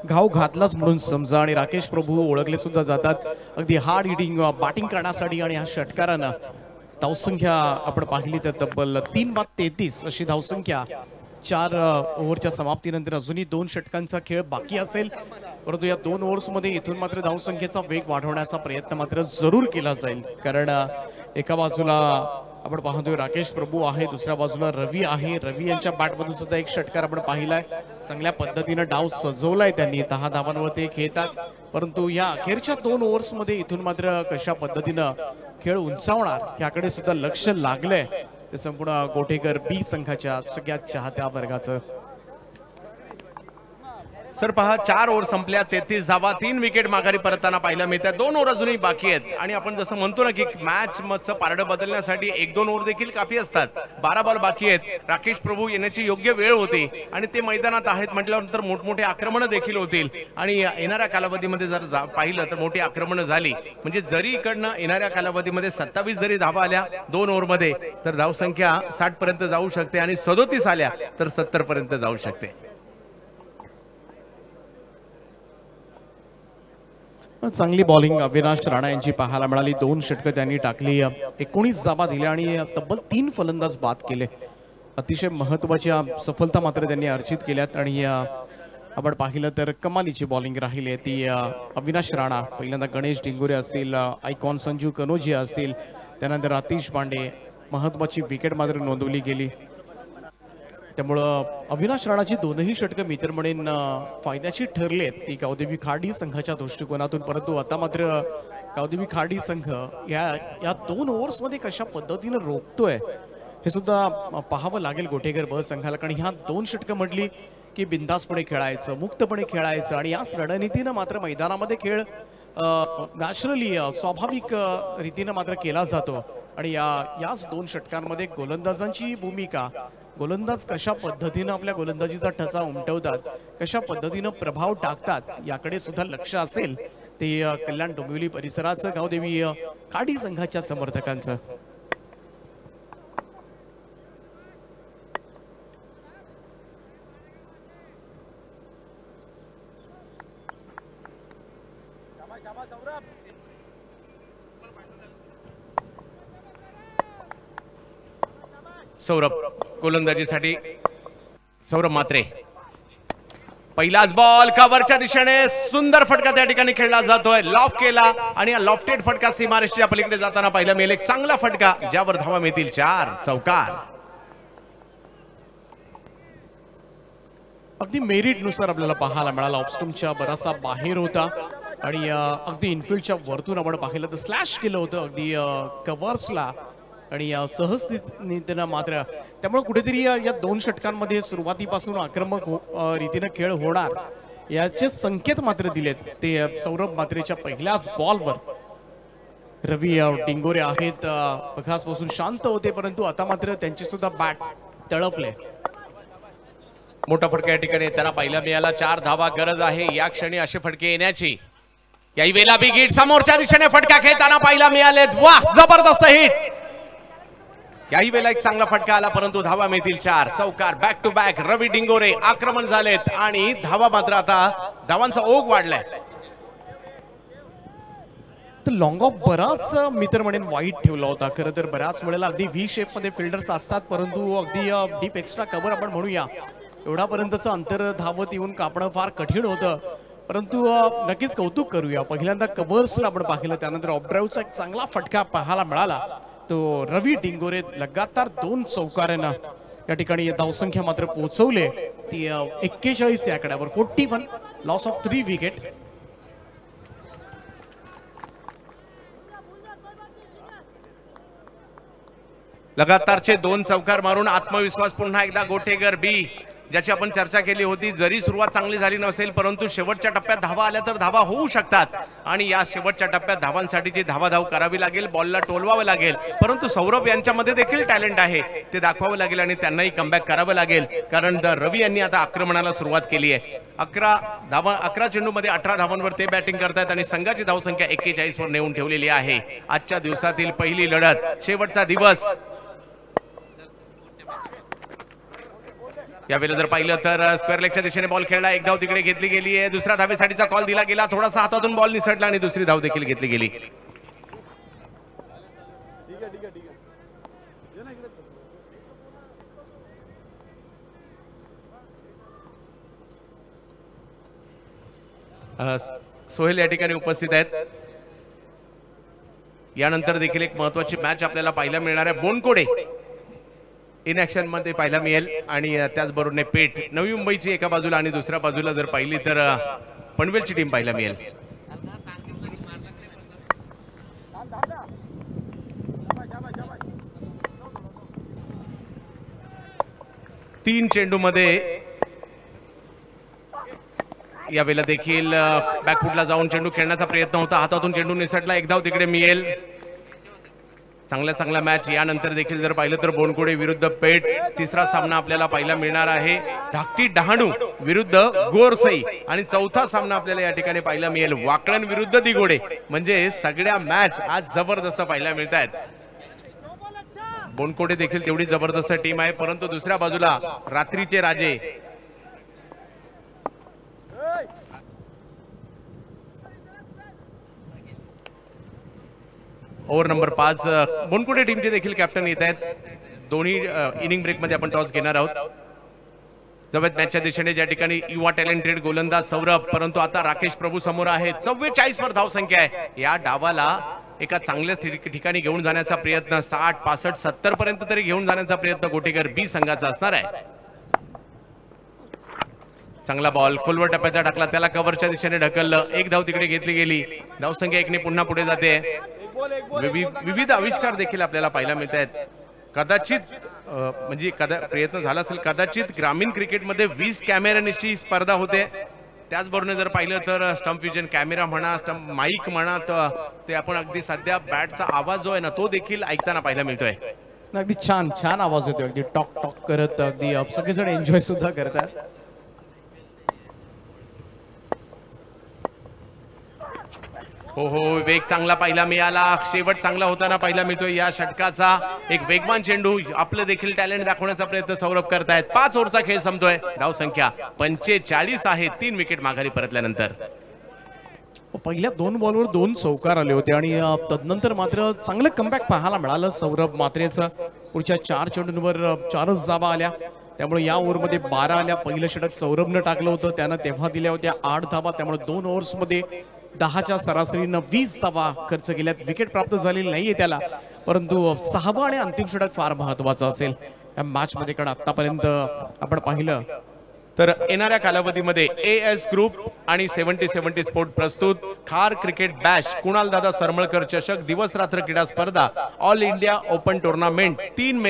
घाव घातलाच म्हणून समजा। आणि राकेश प्रभू ओळखले सुद्धा जातात अगदी हार्ड हिटिंग बॅटिंग करण्यासाठी आणि हा षटकारांना धावसंख्या आपण पाहिली तर तब्बल 3/33 अशी धावसंख्या 4 ओव्हरच्या समाप्तीनंतर अजूनही 2 षटकांचा खेळ बाकी असेल, परंतु या 2 ओव्हर्समध्ये इथून मात्र धावसंख्येचा वेग वाढवण्याचा प्रयत्न मात्र जरूर केला जाईल। कारण एका बाजूला आपण पाहतोय राकेश प्रभू आहे, दुसऱ्या बाजूला रवी आहे। रवी यांच्या बॅटमधून सुद्धा एक षटकार आपण पाहिलाय, चांगल्या पद्धतीने डाव सजवलाय त्यांनी। 10 धावांवरती खेळतात, परंतु या अखेरच्या 2 ओव्हर्समध्ये इथून मात्र कशा पद्धतीने खेळ उंचावणार याकडे सुद्धा लक्ष लागलंय ते संपूर्ण गोटेकर बी संघाच्या सगळ्या चाहत्या वर्गाचं। सर पहा 4 ओव्हर संपल्या, 33 धावा, 3 विकेट माघारी परताना पाहायला मिळतात। 2 ओव्हर अजूनही बाकी आहेत आणि आपण जसं म्हणतो ना की मॅच मधचं पारडं बदलण्यासाठी 1-2 ओव्हर देखील काफी असतात। 12 बॉल बाकी आहेत, राकेश प्रभू येण्याची योग्य वेळ होती आणि ते मैदानात आहेत म्हटल्यानंतर मोठमोठे आक्रमण देखील होतील आणि येणाऱ्या कालावधीमध्ये जर पाहिलं तर मोठी आक्रमण झाली म्हणजे जरी इकडनं येणाऱ्या कालावधीमध्ये 27 जरी धावा आल्या 2 ओव्हरमध्ये तर धावसंख्या 60 पर्यंत जाऊ शकते आणि 37 आल्या तर 70 पर्यंत जाऊ शकते। चांगली बॉलिंग अविनाश राणा यांची पाहायला मिळाली, 2 षटकं त्यांनी टाकली, 19 धावा दिल्या आणि तब्बल 3 फलंदाज बाद केले। अतिशय महत्त्वाच्या सफलता मात्र त्यांनी अर्जित केल्यात आणि आपण पाहिलं तर कमालीची बॉलिंग राहिली ती अविनाश राणा। पहिल्यांदा गणेश डिंगोरे असतील, आयकॉन संजीव कनोजिया असतील, त्यानंतर आतिश भांडे, महत्त्वाची विकेट मात्र नोंदवली गेली। त्यामुळं अविनाश राणाची 2ही षटकं मी तर म्हणेन फायद्याची ठरली आहेत ती गावदेवी खाडी संघाच्या दृष्टिकोनातून, परंतु आता मात्र गावदेवी खाडी संघ या 2 ओव्हर्समध्ये कशा पद्धतीनं रोखतोय हे सुद्धा पाहावं लागेल गोटेकर ब संघाला। कारण ह्या 2 षटकं म्हटली की बिंदासपणे खेळायचं, मुक्तपणे खेळायचं आणि याच रणनीतीनं मात्र मैदानामध्ये खेळ नॅचरली स्वाभाविक रीतीनं मात्र केला जातो आणि याच 2 षटकांमध्ये गोलंदाजांची भूमिका, गोलंदाज कशा पद्धतीनं आपल्या गोलंदाजीचा ठसा उमटवतात, कशा पद्धतीनं प्रभाव टाकतात याकडे सुद्धा लक्ष असेल ते कल्याण डोंबिवली परिसराचं गावदेवी खाडी संघाच्या समर्थकांचं। सौरभ गोलंदाजीसाठी, सौरभ मात्रे, पहिलाच बॉल कव्हरच्या दिशेने सुंदर फटका त्या ठिकाणी खेळला जातोय, लॉफ केला आणि हा लॉफ्टेड फटका सीमारेषेच्या पलीकडे जाताना पाहिला मिळेल। एक चांगला फटका ज्यावर धावा मिळतील 4, चौकार। अगदी मेरिट नुसार आपल्याला पाहायला मिळाला, ऑफस्टंपच्या बरासा बाहेर होता आणि अगदी इनफिल्डच्या वरतून आपण पाहिलं तर स्लॅश केलं होतं अगदी कव्हर्सला आणि सहजतेनं मात्र। त्यामुळे कुठेतरी या 2 षटकांमध्ये सुरुवातीपासून आक्रमक रीतीनं खेळ होणार याचे संकेत मात्र दिलेत ते सौरभ मात्रेच्या पहिल्याच बॉलवर। रवी डिंगोरे आहेत, बघासपासून शांत होते परंतु आता मात्र त्यांची सुद्धा बॅट तळपले। मोठा फटका या ठिकाणी त्यांना पहिला मिळाला, 4 धावा गरज आहे या क्षणी असे फटके येण्याची। याही वेळा बिग हिट समोरच्या दिशेने फटका खेळताना पाहायला मिळालेत, वा जबरदस्त हिट। याही वेळेला एक चांगला फटका आला परंतु धावा मिळतील 4, चौकार। Back to back Ravi Dingore आक्रमण झालेत आणि धावा मात्र आता धावांचा ओघ वाढलाय। तर लॉंग ऑफ बराच मित्र म्हणून वाईट ठेवला होता खरं तर। बऱ्याच वेळेला अगदी व्ही शेप मध्ये फिल्डर्स असतात परंतु अगदी डीप एक्स्ट्रा कव्हर आपण म्हणूया एवढापर्यंतचं अंतर धावत येऊन कापणं फार कठीण होतं, परंतु नक्कीच कौतुक करूया पहिल्यांदा कव्हर्सला आपण पाहिलं, त्यानंतर ऑफड्राईव्हचा एक चांगला फटका पाहायला मिळाला तो रवी डिंगोरे लगातार 2 चौकारांना या ठिकाणी धावसंख्या मात्र पोहोचवले ती 41 या आकड्यावर, 41, लॉस ऑफ 3 विकेट। लगातारचे दोन चौकार मारून आत्मविश्वास पुन्हा एकदा गोटेकर बी, ज्याची आपण चर्चा केली होती. जरी सुरुवात चांगली झाली नसेल परंतु शेवटच्या टप्प्यात धावा आल्या तर धावा होऊ शकतात आणि या शेवटच्या टप्प्यात धावांसाठीची धावाधाव करावी लागेल, बॉलला टोलवावं लागेल. परंतु सौरभ यांच्यामध्ये देखील टॅलेंट आहे, ते दाखवावं लागेल आणि त्यांनाही कमबॅक करावं लागेल, कारण रवी यांनी आता आक्रमणाला सुरुवात केली आहे. 11 चेंडूमध्ये 18 धावांवर ते बॅटिंग करतात आणि संघाची धावसंख्या 41 वर नेऊन ठेवलेली आहे. आजच्या दिवसातील पहिली लढत, शेवटचा दिवस. यावेळी जर पाहिलं तर स्क्वेअर लेगच्या दिशेने बॉल खेळला, एक धाव तिकडे घेतली गेली आहे. दुसऱ्या धावेसाठीचा कॉल दिला गेला, थोडासा हातातून बॉल निसटला आणि दुसरी धाव देखील घेतली गेली. सोहेल या ठिकाणी उपस्थित आहेत. यानंतर देखील एक महत्वाची मॅच आपल्याला पाहायला मिळणार आहे. बोनकोडे इन ॲक्शन मध्ये पाहायला मिळेल आणि त्याचबरोबर पेठ नवी मुंबईची एका बाजूला आणि दुसऱ्या बाजूला जर पाहिली तर पनवेलची टीम पाहायला मिळेल. तीन चेंडू मध्ये यावेळेला देखील बॅकफुटला जाऊन चेंडू खेळण्याचा प्रयत्न होता, हातातून चेंडू निसटला, एक धाव तिकडे मिळेल. चांगला मॅच. यानंतर देखील जर पाहिलं तर बोनकोडे विरुद्ध पेठ तिसरा सामना आपल्याला पाहायला मिळणार आहे. ढाकटी डहाणू विरुद्ध गोरसई आणि चौथा सामना आपल्याला या ठिकाणी पाहायला मिळेल, वाकळण विरुद्ध दिघोडे. म्हणजे सगळ्या मॅच आज जबरदस्त पाहायला मिळत आहेत. बोनकोडे देखील तेवढी जबरदस्त टीम आहे, परंतु दुसऱ्या बाजूला रात्रीचे राजे ओवर नंबर 5 बोनकोडे टीमचे देखील कॅप्टन येत आहेत. दोन्ही इनिंग ब्रेक मध्ये आपण टॉस घेणार आहोत. जवळच मॅचच्या दिशेने ज्या ठिकाणी युवा टॅलेंटेड गोलंदाज सौरभ, परंतु आता राकेश प्रभू समोर आहे. 44 वर धावसंख्या आहे. या डावाला एका चांगल्या ठिकाणी घेऊन जाण्याचा प्रयत्न, 60, 65, 70 पर्यंत तरी घेऊन जाण्याचा प्रयत्न गोटेकर बी संघाचा असणार आहे. चांगला बॉल खोलवर टप्प्याचा टाकला, त्याला कव्हरच्या दिशेने ढकललं, एक धाव तिकडे घेतली गेली. धावसंख्या 1 ने पुन्हा पुढे जाते. विविध आविष्कार देखील आपल्याला पाहायला मिळत आहेत. कदाचित म्हणजे प्रयत्न झाला असेल, कदाचित ग्रामीण क्रिकेटमध्ये 20 कॅमेऱ्यांशी स्पर्धा होते. त्याचबरोबर जर पाहिलं तर स्टंप विजन कॅमेरा म्हणा, स्टंप माईक म्हणा, ते आपण अगदी सध्या बॅटचा आवाज जो आहे ना तो देखील ऐकताना पाहायला मिळतोय. अगदी छान छान आवाज येतो, अगदी टॉक टॉक करत अगदी सगळेजण एन्जॉय सुद्धा करतात. हो हो, वेग चांगला पाहायला मिळाला, शेवट चांगला होताना पाहायला मिळतोय. या षटकाचा एक वेगवान चेंडू, आपलं देखील टॅलेंट दाखवण्याचा प्रयत्न सौरभ करतायत. 5 ओव्हरचा खेळ संपतोय. धावसंख्या 45 आहे, 3 विकेट माघारी परतल्यानंतर. पहिल्या 2 बॉलवर 2 चौकार आले होते आणि तदनंतर मात्र चांगलं कमबॅक पाहायला मिळालं सौरभ मात्रेचं. पुढच्या 4 चेंडूंवर 4च धावा आल्या, त्यामुळे या ओव्हरमध्ये 12 आल्या. पहिलं षटक सौरभनं टाकलं होतं, त्यानं तेव्हा दिल्या होत्या 8 धावा, त्यामुळे 2 ओव्हर्समध्ये 10च्या सरासरीनं 20 धावा खर्च केल्यात. विकेट प्राप्त झालेली नाहीये त्याला, परंतु 6वा आणि अंतिम षटक फार महत्वाचा असेल या मॅच मध्ये, कारण आतापर्यंत आपण पाहिलं तर येणाऱ्या कालावधीमध्ये AS ग्रुप आणि 7070 स्पोर्ट्स प्रस्तुत खार क्रिकेट बॅश कुणालदादा सरमळकर चषक दिवस रात्र क्रीडा स्पर्धा all India open tournament 3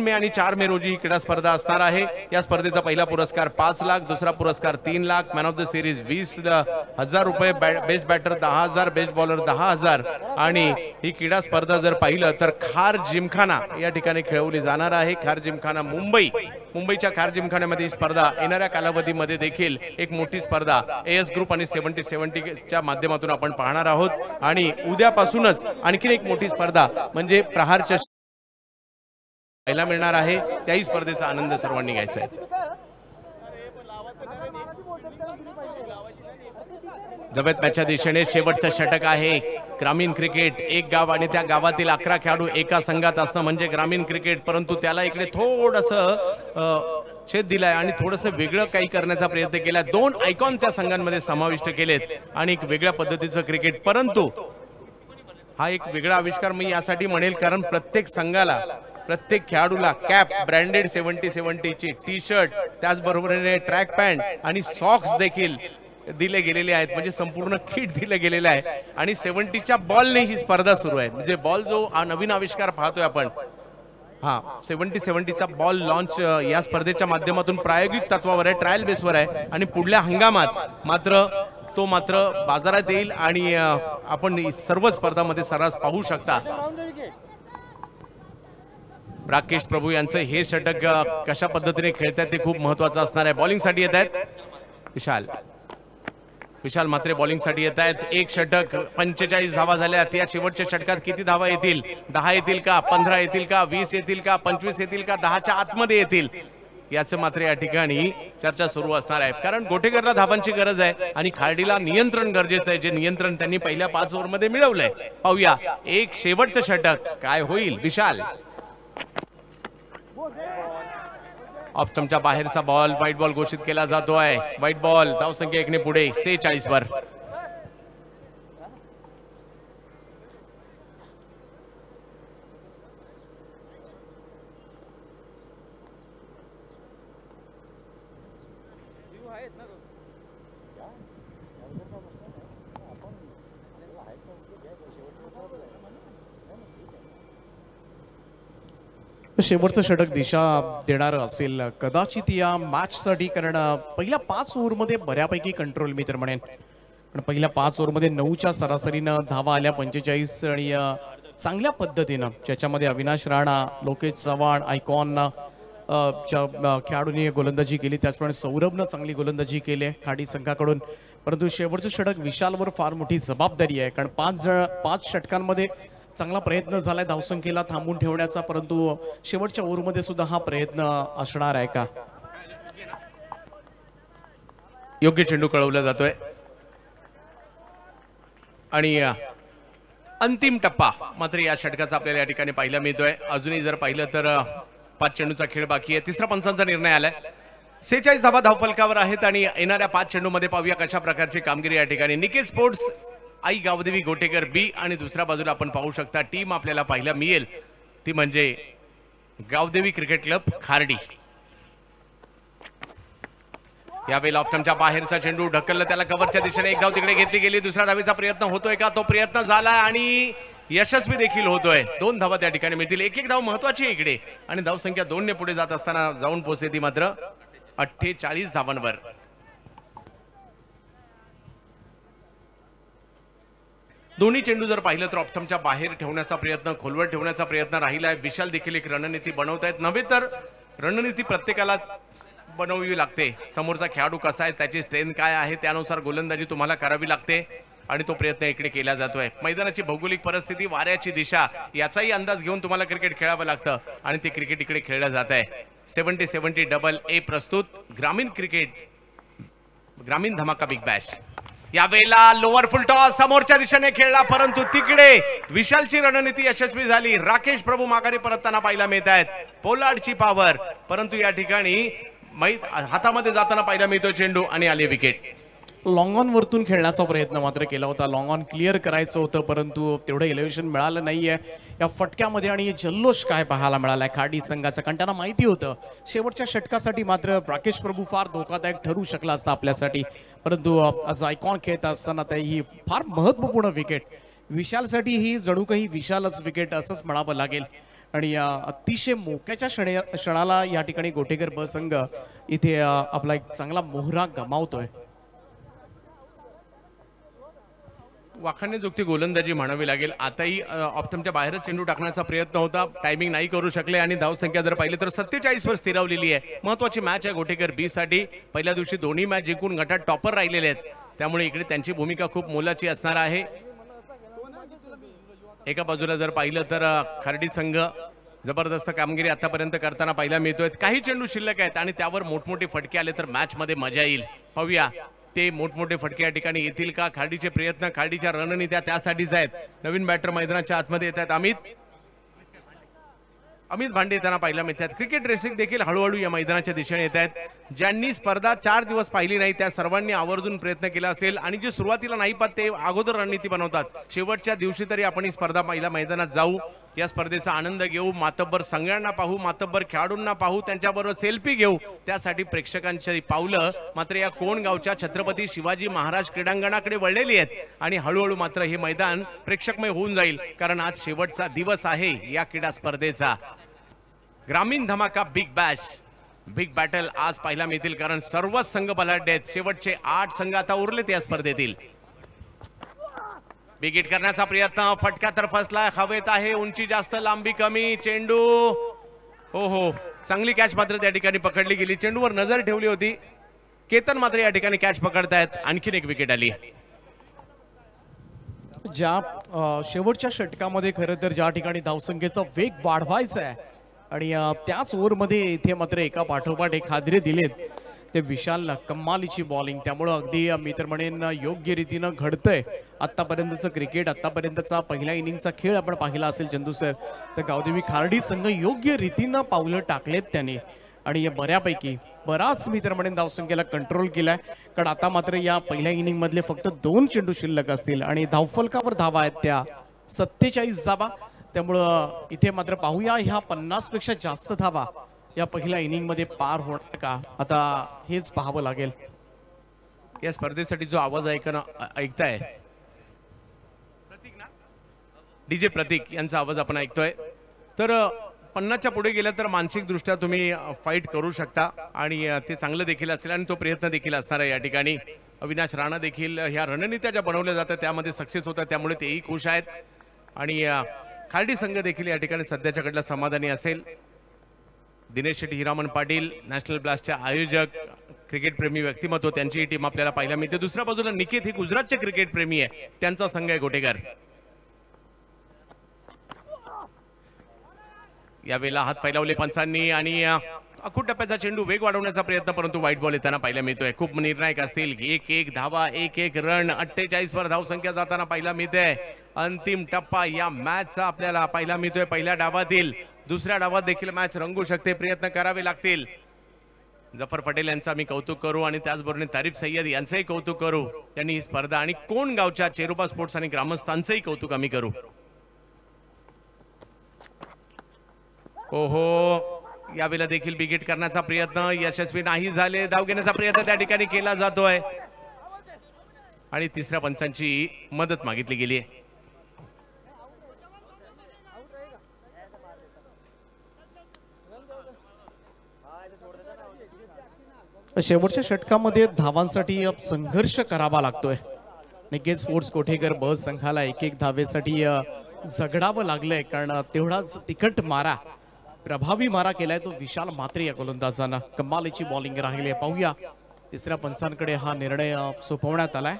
May आणि 4 मे रोजी क्रीडा स्पर्धा असणार आहे. या स्पर्धेचा पहिला पुरस्कार 5 लाख, दुसरा पुरस्कार 3 lakh, man of the series 20,000 रुपये, बेस्ट बॅटर 10,000, बेस्ट बॉलर 10,000. आणि ही क्रीडा स्पर्धा जर पाहिलं तर खार जिमखाना या ठिकाणी खेळवली जाणार आहे. खार जिमखाना मुंबईच्या खार जिमखान्यामध्ये ही स्पर्धा येणाऱ्या कालावधीमध्ये देखील एक मोठी स्पर्धा AS ग्रुप आणि 7070च्या माध्यमातून आपण पाहणार आहोत. आणि उद्यापासूनच आणखीन एक मोठी स्पर्धा म्हणजे प्रहारच्या पाहायला मिळणार आहे. त्याही स्पर्धेचा आनंद सर्वांनी घ्यायचा आहे. जबेत मॅचच्या दिशेने शेवटचं षटक आहे. ग्रामीण क्रिकेट, एक गाव आणि त्या गावातील 11 खेळाडू एका संघात असणं म्हणजे ग्रामीण क्रिकेट. परंतु त्याला इकडे थोडंसं छेद दिलाय आणि थोडंसं वेगळं काही करण्याचा प्रयत्न केला. 2 आयकॉन त्या संघांमध्ये समाविष्ट केलेत आणि एक वेगळ्या पद्धतीचं क्रिकेट. परंतु हा एक वेगळा आविष्कार मी यासाठी म्हणेल, कारण प्रत्येक संघाला, प्रत्येक खेळाडूला कॅप, ब्रँडेड 7070 ची टी शर्ट, त्याचबरोबर ट्रॅक पॅन्ट आणि सॉक्स देखील दिले गेलेले आहेत, म्हणजे संपूर्ण किट दिले गेलेले आहे आणि 70च्या बॉलने ही स्पर्धा सुरू आहे. म्हणजे बॉल जो नवीन आविष्कार पाहतोय आपण, हाँ 7070चा बॉल लॉन्च या स्पर्धेच्या माध्यमातून प्रायोगिक तत्वावर आहे, ट्रायल बेसवर आहे आणि पुढल्या हंगामात मात्र तो मात्र बाजारात येईल आणि आपण सर्व स्पर्धांमध्ये सर्रास पाहू शकता. राकेश प्रभु यांचं हे षटक कशा पद्धतीने खेळतात ते खूप महत्त्वाचं असणार आहे. बॉलिंगसाठी येत आहेत विशाल मात्रे, बॉलिंगसाठी येत आहेत. एक षटक 45 धावा झाल्या, त्या शेवटच्या षटकात किती धावा येतील? 10 येतील का, 15 येतील का, 20 येतील का, 25 येतील का, 10च्या आतमध्ये येतील याचं मात्र या ठिकाणी चर्चा सुरू असणार आहे. कारण गोटेकरला धावांची गरज आहे आणि खार्डीला नियंत्रण गरजेचं आहे, जे नियंत्रण त्यांनी पहिल्या 5 ओव्हरमध्ये मिळवलंय. पाहूया एक शेवटचं षटक काय होईल. विशाल ऑफ स्टंपच्या बाहेरचा बॉल, व्हाईट बॉल घोषित केला जातो आहे. व्हाईट बॉल, धावसंख्या 1 ने पुढे 46 वर. शेवटचं षटक दिशा देणार असेल कदाचित या मॅचसाठी, कारण पहिल्या 5 ओव्हरमध्ये बऱ्यापैकी कंट्रोल मी तर म्हणेन, पण पहिल्या 5 ओव्हरमध्ये 9च्या सरासरीनं धावा आल्या 45 आणि चांगल्या पद्धतीनं ज्याच्यामध्ये अविनाश राणा, लोकेश चव्हाण आयकॉन च्या खेळाडूंनी गोलंदाजी केली, त्याचप्रमाणे सौरभनं चांगली गोलंदाजी केली खाडी संघाकडून. परंतु शेवटचं षटक विशालवर फार मोठी जबाबदारी आहे, कारण 5 षटकांमध्ये चांगला प्रयत्न झालाय धावसंख्येला थांबून ठेवण्याचा, परंतु शेवटच्या ओव्हरमध्ये सुद्धा हा प्रयत्न असणार आहे का. योग्य चेंडू कळवला जातोय आणि अंतिम टप्पा मात्र या षटकाचा आपल्याला या ठिकाणी पाहायला मिळतोय. अजूनही जर पाहिलं तर 5 चेंडूचा खेळ बाकी आहे. तिसरा पंचांचा निर्णय आलाय, 46 धावा धावफलकावर आहेत आणि येणाऱ्या 5 चेंडूमध्ये पाहूया कशा प्रकारची कामगिरी या ठिकाणी. निकेत स्पोर्ट्स आई गावदेवी गोटेकर बी आणि दुसऱ्या बाजूला आपण पाहू शकता टीम आपल्याला पाहायला मिळेल ती म्हणजे गावदेवी क्रिकेट क्लब खार्डी. यावेळी ऑफ स्टंपच्या बाहेरचा चेंडू ढकलला, त्याला कव्हरच्या दिशेने एक धाव तिकडे घेतली गेली. दुसऱ्या धावेचा प्रयत्न होतोय का, तो प्रयत्न झाला आणि यशस्वी देखील होतोय. 2 धावा त्या ठिकाणी मिळतील, एक धाव महत्वाची इकडे आणि धावसंख्या 2 ने पुढे जात असताना जाऊन पोहोचते ती मात्र 48 धावांवर. दोन्ही चेंडू जर पाहिलं तर ऑप्टमच्या बाहेर ठेवण्याचा प्रयत्न, खोलवर ठेवण्याचा प्रयत्न राहिला आहे. विशाल देखील एक रणनीती बनवत आहेत, नव्हे तर रणनीती प्रत्येकालाच बनवावी लागते. समोरचा खेळाडू कसा आहे, त्याची स्ट्रेंथ काय आहे, त्यानुसार गोलंदाजी तुम्हाला करावी लागते आणि तो प्रयत्न इकडे केला जातोय. मैदानाची भौगोलिक परिस्थिती, वाऱ्याची दिशा याचाही अंदाज घेऊन तुम्हाला क्रिकेट खेळावं लागतं आणि ते क्रिकेट इकडे खेळलं जात आहे. 7070 AA प्रस्तुत ग्रामीण क्रिकेट, ग्रामीण धमाका बिग बॅश. यावेळेला लोअर फुल टॉस समोरच्या दिशेने खेळला, परंतु तिकडे विशालची रणनीती यशस्वी झाली. राकेश प्रभू माघारी परतताना पाहायला मिळत आहेत. पोलाडची पावर, परंतु या ठिकाणी हातामध्ये जाताना पाहायला मिळतो चेंडू आणि आले विकेट. लॉंग ऑन वरतून खेळण्याचा प्रयत्न मात्र केला होता, लॉंग ऑन क्लिअर करायचं होतं, परंतु तेवढं इलेव्हशन मिळालं नाहीये या फटक्यामध्ये. आणि जल्लोष काय पाहायला मिळालाय खाडी संघाचा, कारण त्यांना माहिती होतं शेवटच्या षटकासाठी मात्र राकेश प्रभू फार धोकादायक ठरू शकला असता आपल्यासाठी, परंतु आज आयकॉन खेळत असताना ही फार महत्वपूर्ण विकेट विशालसाठी, ही जणू काही विशालच विकेट असंच म्हणावं लागेल. आणि अतिशय मोक्याच्या क्षणाला या ठिकाणी गोटेकर ब संघ इथे आपला एक चांगला मोहरा गमावतोय. वाखाणण्याजोगती गोलंदाजी म्हणावी लागेल. आताही ऑप्टमच्या बाहेरच चेंडू टाकण्याचा प्रयत्न होता, टायमिंग नाही करू शकले आणि धावसंख्या जर पाहिली तर 47 वर स्थिरावलेली आहे. महत्वाची मॅच आहे गोटेकर बी साठी, पहिल्या दिवशी दोन्ही मॅच जिंकून गटात टॉपर राहिलेले आहेत, त्यामुळे इकडे त्यांची भूमिका खूप मोलाची असणार आहे. एका बाजूला जर पाहिलं तर खार्डी संघ जबरदस्त कामगिरी आतापर्यंत करताना पाहायला मिळतोय. काही चेंडू शिल्लक आहेत आणि त्यावर मोठमोठे फटके आले तर मॅच मध्ये मजा येईल. पाहूया ते मोठमोठे फटके या ठिकाणी येतील का. खार्डीचे प्रयत्न, खार्डीच्या रणनीत्या त्यासाठीच आहेत. नवीन बॅटर मैदानाच्या आतमध्ये येत आहेत. अमित भांडे त्यांना पाहायला मिळतात. क्रिकेट रेसिंग देखील हळूहळू या मैदानाच्या दिशेने येत आहेत. ज्यांनी स्पर्धा 4 दिवस पाहिली नाही त्या सर्वांनी आवर्जून प्रयत्न केला असेल आणि जे सुरुवातीला नाही पाहत ते अगोदर रणनीती बनवतात. शेवटच्या दिवशी तरी आपण ही स्पर्धा पाहिला मैदानात जाऊ या स्पर्धेचा आनंद घेऊ, मातब्बर संघांना पाहू, मातब्बर खेळाडूंना पाहू, त्यांच्याबरोबर सेल्फी घेऊ, त्यासाठी प्रेक्षकांची पावलं मात्र या कोंडगावच्या छत्रपती शिवाजी महाराज क्रीडांगणाकडे वळलेली आहेत आणि हळूहळू मात्र हे मैदान प्रेक्षकमय होऊन जाईल, कारण आज शेवटचा दिवस आहे या क्रीडा स्पर्धेचा। ग्रामीण धमाका बिग बॅश, बिग बॅटल आज पाहायला मिळतील, कारण सर्वच संघ बलाढ्य आहेत। शेवटचे 8 संघ आता उरलेत या स्पर्धेतील। बिग हिट करण्याचा प्रयत्न, फटका तर फसला, हवेत आहे, उंची जास्त, लांबी कमी, चेंडू, हो हो चांगली कॅच मात्र त्या ठिकाणी पकडली गेली, चेंडूवर नजर ठेवली होती केतन, मात्र या ठिकाणी कॅच पकडतायत, आणखीन एक विकेट आली। ज्या शेवटच्या षटकामध्ये खरं तर ज्या ठिकाणी धावसंख्येचा वेग वाढवायचा आहे आणि त्याच ओव्हरमध्ये इथे मात्र एका पाठोपाठ एक हादरे दिलेत ते विशालला, कमालीची बॉलिंग, त्यामुळे अगदी मी तर म्हणेन योग्य रीतीने घडतंय आतापर्यंतचं क्रिकेट। आतापर्यंतचा पहिला इनिंगचा खेळ आपण पाहिला असेल चंदू सर, तर गावदेवी खारडी संघ योग्य रीतीने पावलं टाकलेत त्याने आणि बऱ्यापैकी बराच मी तर म्हणेन धावसंख्येला कंट्रोल केलाय, कारण आता मात्र या पहिल्या इनिंग मधले फक्त 2 चेंडू शिल्लक असतील आणि धावफलकावर धावा आहेत त्या 47 धावा, त्यामुळं इथे मात्र पाहूया ह्या 50 पेक्षा जास्त धावा या पहिल्या इनिंग मध्ये पार होणार का, आता हेच पाहावं लागेल। या स्पर्धेसाठी जो आवाज ऐकताय डीजे प्रतीक यांचा आवाज आपण ऐकतोय, तर 50च्या पुढे गेला तर मानसिक दृष्ट्या तुम्ही फाईट करू शकता आणि ते चांगलं देखील असेल आणि तो प्रयत्न देखील असणार आहे। या ठिकाणी अविनाश राणा देखील ह्या रणनीत्या ज्या बनवल्या जातात त्यामध्ये सक्सेस होतात, त्यामुळे तेही खुश आहेत आणि खालडी संघ देखील या ठिकाणी सध्याच्याकडला समाधानी असेल। दिनेश शेट्टी, हिरामन पाटील, नॅशनल ब्लास्टचे आयोजक, क्रिकेटप्रेमी व्यक्तिमत्व, त्यांची टीम आपल्याला पाहायला मिळते। दुसऱ्या बाजूला निकेत हे गुजरातचे क्रिकेटप्रेमी आहे, त्यांचा संघ आहे गोटेकर। यावेळेला हात फैलावले पंचांनी आणि अखूट टप्प्याचा चेंडू वेग वाढवण्याचा प्रयत्न, परंतु व्हाईट बॉल येताना पाहायला मिळतोय। खूप निर्णायक असतील, 1-1 धावा, 1-1 रन, 48 वर धावसंख्या जाताना पाहायला मिळते। अंतिम टप्पा या मॅचचा आपल्याला पाहायला मिळतोय, पहिल्या डावातील दुसऱ्या डावात देखील मॅच रंगू शकते, प्रयत्न करावे लागतील। जफर पटेल यांचं आम्ही कौतुक करू आणि त्याचबरोबर तारीफ सय्यद यांचंही कौतुक करू, त्यांनी ही स्पर्धा आणि कोंडगावच्या चेरुबा स्पोर्ट्स आणि ग्रामस्थांचंही कौतुक आम्ही करू। ओहो, यावेळेला देखील बिग हिट करण्याचा प्रयत्न यशस्वी नाही झाले, धाव घेण्याचा प्रयत्न त्या ठिकाणी केला जातोय आणि तिसऱ्या पंचांची मदत मागितली गेली आहे। शेवटच्या षटकामध्ये धावांसाठी संघर्ष करावा लागतोय, निकेत स्पोर्ट्स कोठेकर ब संघाला 1-1 धावेसाठी झगडावं लागलंय, कारण तेवढाच तिखट मारा, प्रभावी मारा केलाय तो विशाल मात्रे या गोलंदाजांना, कमालीची बॉलिंग राहिली। पाहूया तिसऱ्या पंचांकडे हा निर्णय सोपवण्यात आलाय।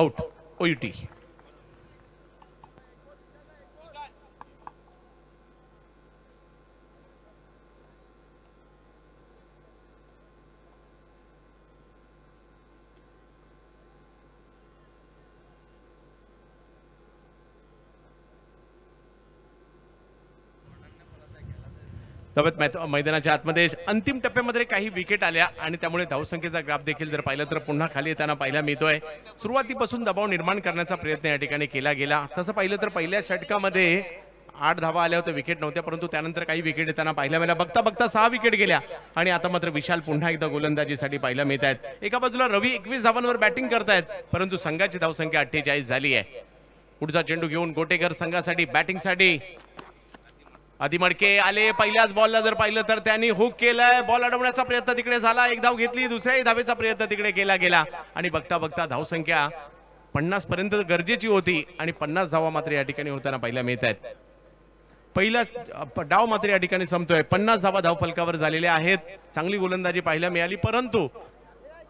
Out O U T. सोबत मैदानाच्या आतमध्ये अंतिम टप्प्यामध्ये काही विकेट आल्या आणि त्यामुळे धावसंख्येचा ग्राफ देखील जर पाहिलं तर पुन्हा खाली येताना पाहायला मिळतोय। सुरुवातीपासून दबाव निर्माण करण्याचा प्रयत्न या ठिकाणी केला गेला। तसं पाहिलं तर पहिल्या षटकामध्ये 8 धावा आल्या होत्या, विकेट नव्हत्या, परंतु त्यानंतर काही विकेट येताना पाहायला मिळाल्या। बघता बघता 6 विकेट गेल्या आणि आता मात्र विशाल पुन्हा एकदा गोलंदाजीसाठी पाहायला मिळतात। एका बाजूला रवी 21 धावांवर बॅटिंग करतायत, परंतु संघाची धावसंख्या 48 झाली आहे। पुढचा चेंडू घेऊन गोटेकर संघासाठी बॅटिंगसाठी आदिमडके आले। पहिल्याच बॉलला जर पाहिलं तर त्यांनी हुक केलाय, बॉल अडवण्याचा प्रयत्न तिकडे झाला, एक धाव घेतली, दुसऱ्या धावेचा प्रयत्न तिकडे केला गेला आणि बघता बघता धावसंख्या 50 पर्यंत गरजेची होती आणि 50 धावा मात्र या ठिकाणी होताना पाहायला मिळतात। पहिला डाव मात्र या ठिकाणी संपतोय, 50 धावा धावफलकावर झालेल्या आहेत। चांगली गोलंदाजी पाहायला मिळाली, परंतु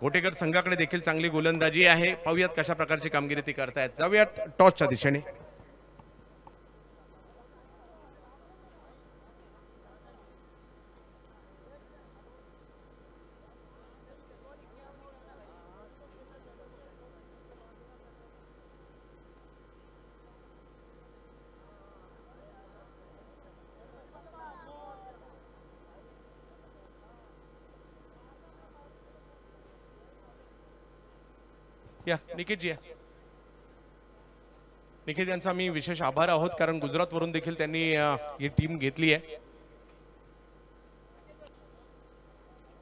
गोटेकर संघाकडे देखील चांगली गोलंदाजी आहे। पाहूयात कशा प्रकारची कामगिरी ती करतायत। जाऊयात टॉसच्या दिशेने। निकेत जी, निकेत यांचा मी विशेष आभार आहोत, कारण गुजरात वरून देखील त्यांनी ही टीम घेतली आहे।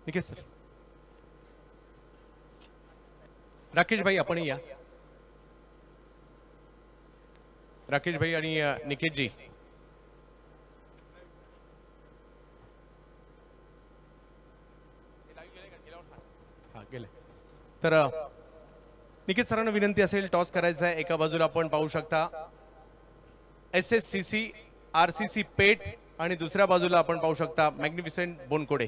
निकेत सर, राकेश भाई आपण या, राकेश भाई आणि निकेत जी। हा गेले तर निकेत सरांना विनंती असेल, टॉस करायचा आहे। एका बाजूला आपण पाहू शकता SSCC RCC पेट आणि दुसऱ्या बाजूला आपण पाहू शकता magnificent Bonkode.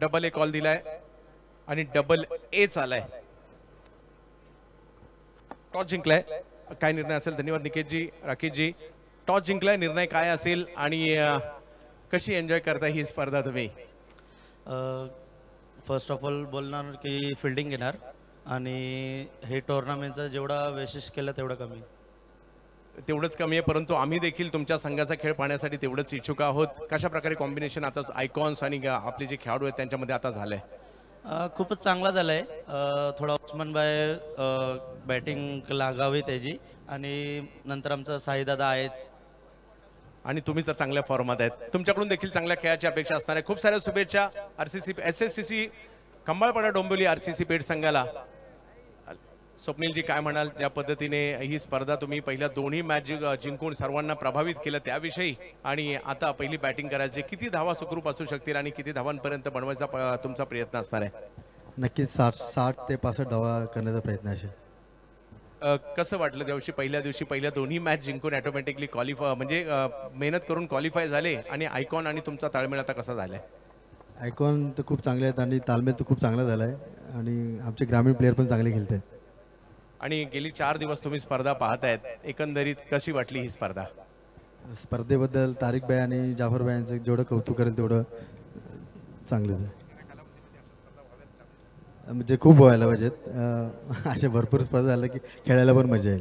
Double A call दिलाय आणि डबल ए चालाय। टॉस जिंकलाय, काय निर्णय असेल? धन्यवाद निकेत जी, राकेश जी। टॉस जिंकलाय, निर्णय काय असेल आणि कशी एन्जॉय करताय ही स्पर्धा तुम्ही? फर्स्ट ऑफ ऑल बोलणार की फील्डिंग घेणार आणि हे टूर्नामेंटचा जेवढा वैशिष्ट्य केला तेवढा कमी, तेवढंच कमी आहे, परंतु आम्ही देखील तुमच्या संघाचा खेळ पाहण्यासाठी तेवढंच इच्छुक आहोत। कशा प्रकारे कॉम्बिनेशन आता आयकॉन्स आणि आपले जे खेळाडू आहेत त्यांच्यामध्ये आता झालं आहे? खूपच चांगला झाला आहे। थोडा उस्मान बाय बॅटिंग लागावी त्याची आणि नंतर आमचा साईदादा आहेच आणि तुम्ही तर चांगल्या फॉर्मात आहेत, तुमच्याकडून देखील चांगल्या खेळाची अपेक्षा असणार आहे। खूप साऱ्या शुभेच्छा SSCC खंबाळपाडा डोंबिवली RCC पेठ संघाला। स्वप्नील जी काय म्हणाल, ज्या पद्धतीने ही स्पर्धा तुम्ही पहिल्या दोन्ही मॅच जिंकून सर्वांना प्रभावित केलं त्याविषयी, आणि आता पहिली बॅटिंग करायची, किती धावा सुखरूप असू शकतील आणि किती धावांपर्यंत बनवायचा तुमचा प्रयत्न असणार आहे? नक्कीच 60 ते 65 धावा करण्याचा प्रयत्न असेल। कसं वाटलं त्याविषयी? पहिल्या दिवशी पहिल्या दोन्ही मॅच जिंकून ऑटोमॅटिकली क्वालिफाय म्हणजे मेहनत करून क्वालिफाय झाले आणि आयकॉन आणि तुमचा ताळमेळ आता कसा झाला आहे? आयकॉन तर खूप चांगले आहेत आणि ताळमेळ तर खूप चांगला झाला आहे आणि आमचे ग्रामीण प्लेयर पण चांगले खेळत आहेत आणि गेली 4 दिवस तुम्ही स्पर्धा पाहत आहेत। एकंदरीत कशी वाटली ही स्पर्धा? स्पर्धेबद्दल तारिक भाई आणि जाफर भाई यांचं जेवढं कौतुक करेल तेवढं चांगलं आहे, म्हणजे खूप व्हायला पाहिजेत अशा भरपूर स्पर्धा झाल्या की खेळायला पण मजा येईल।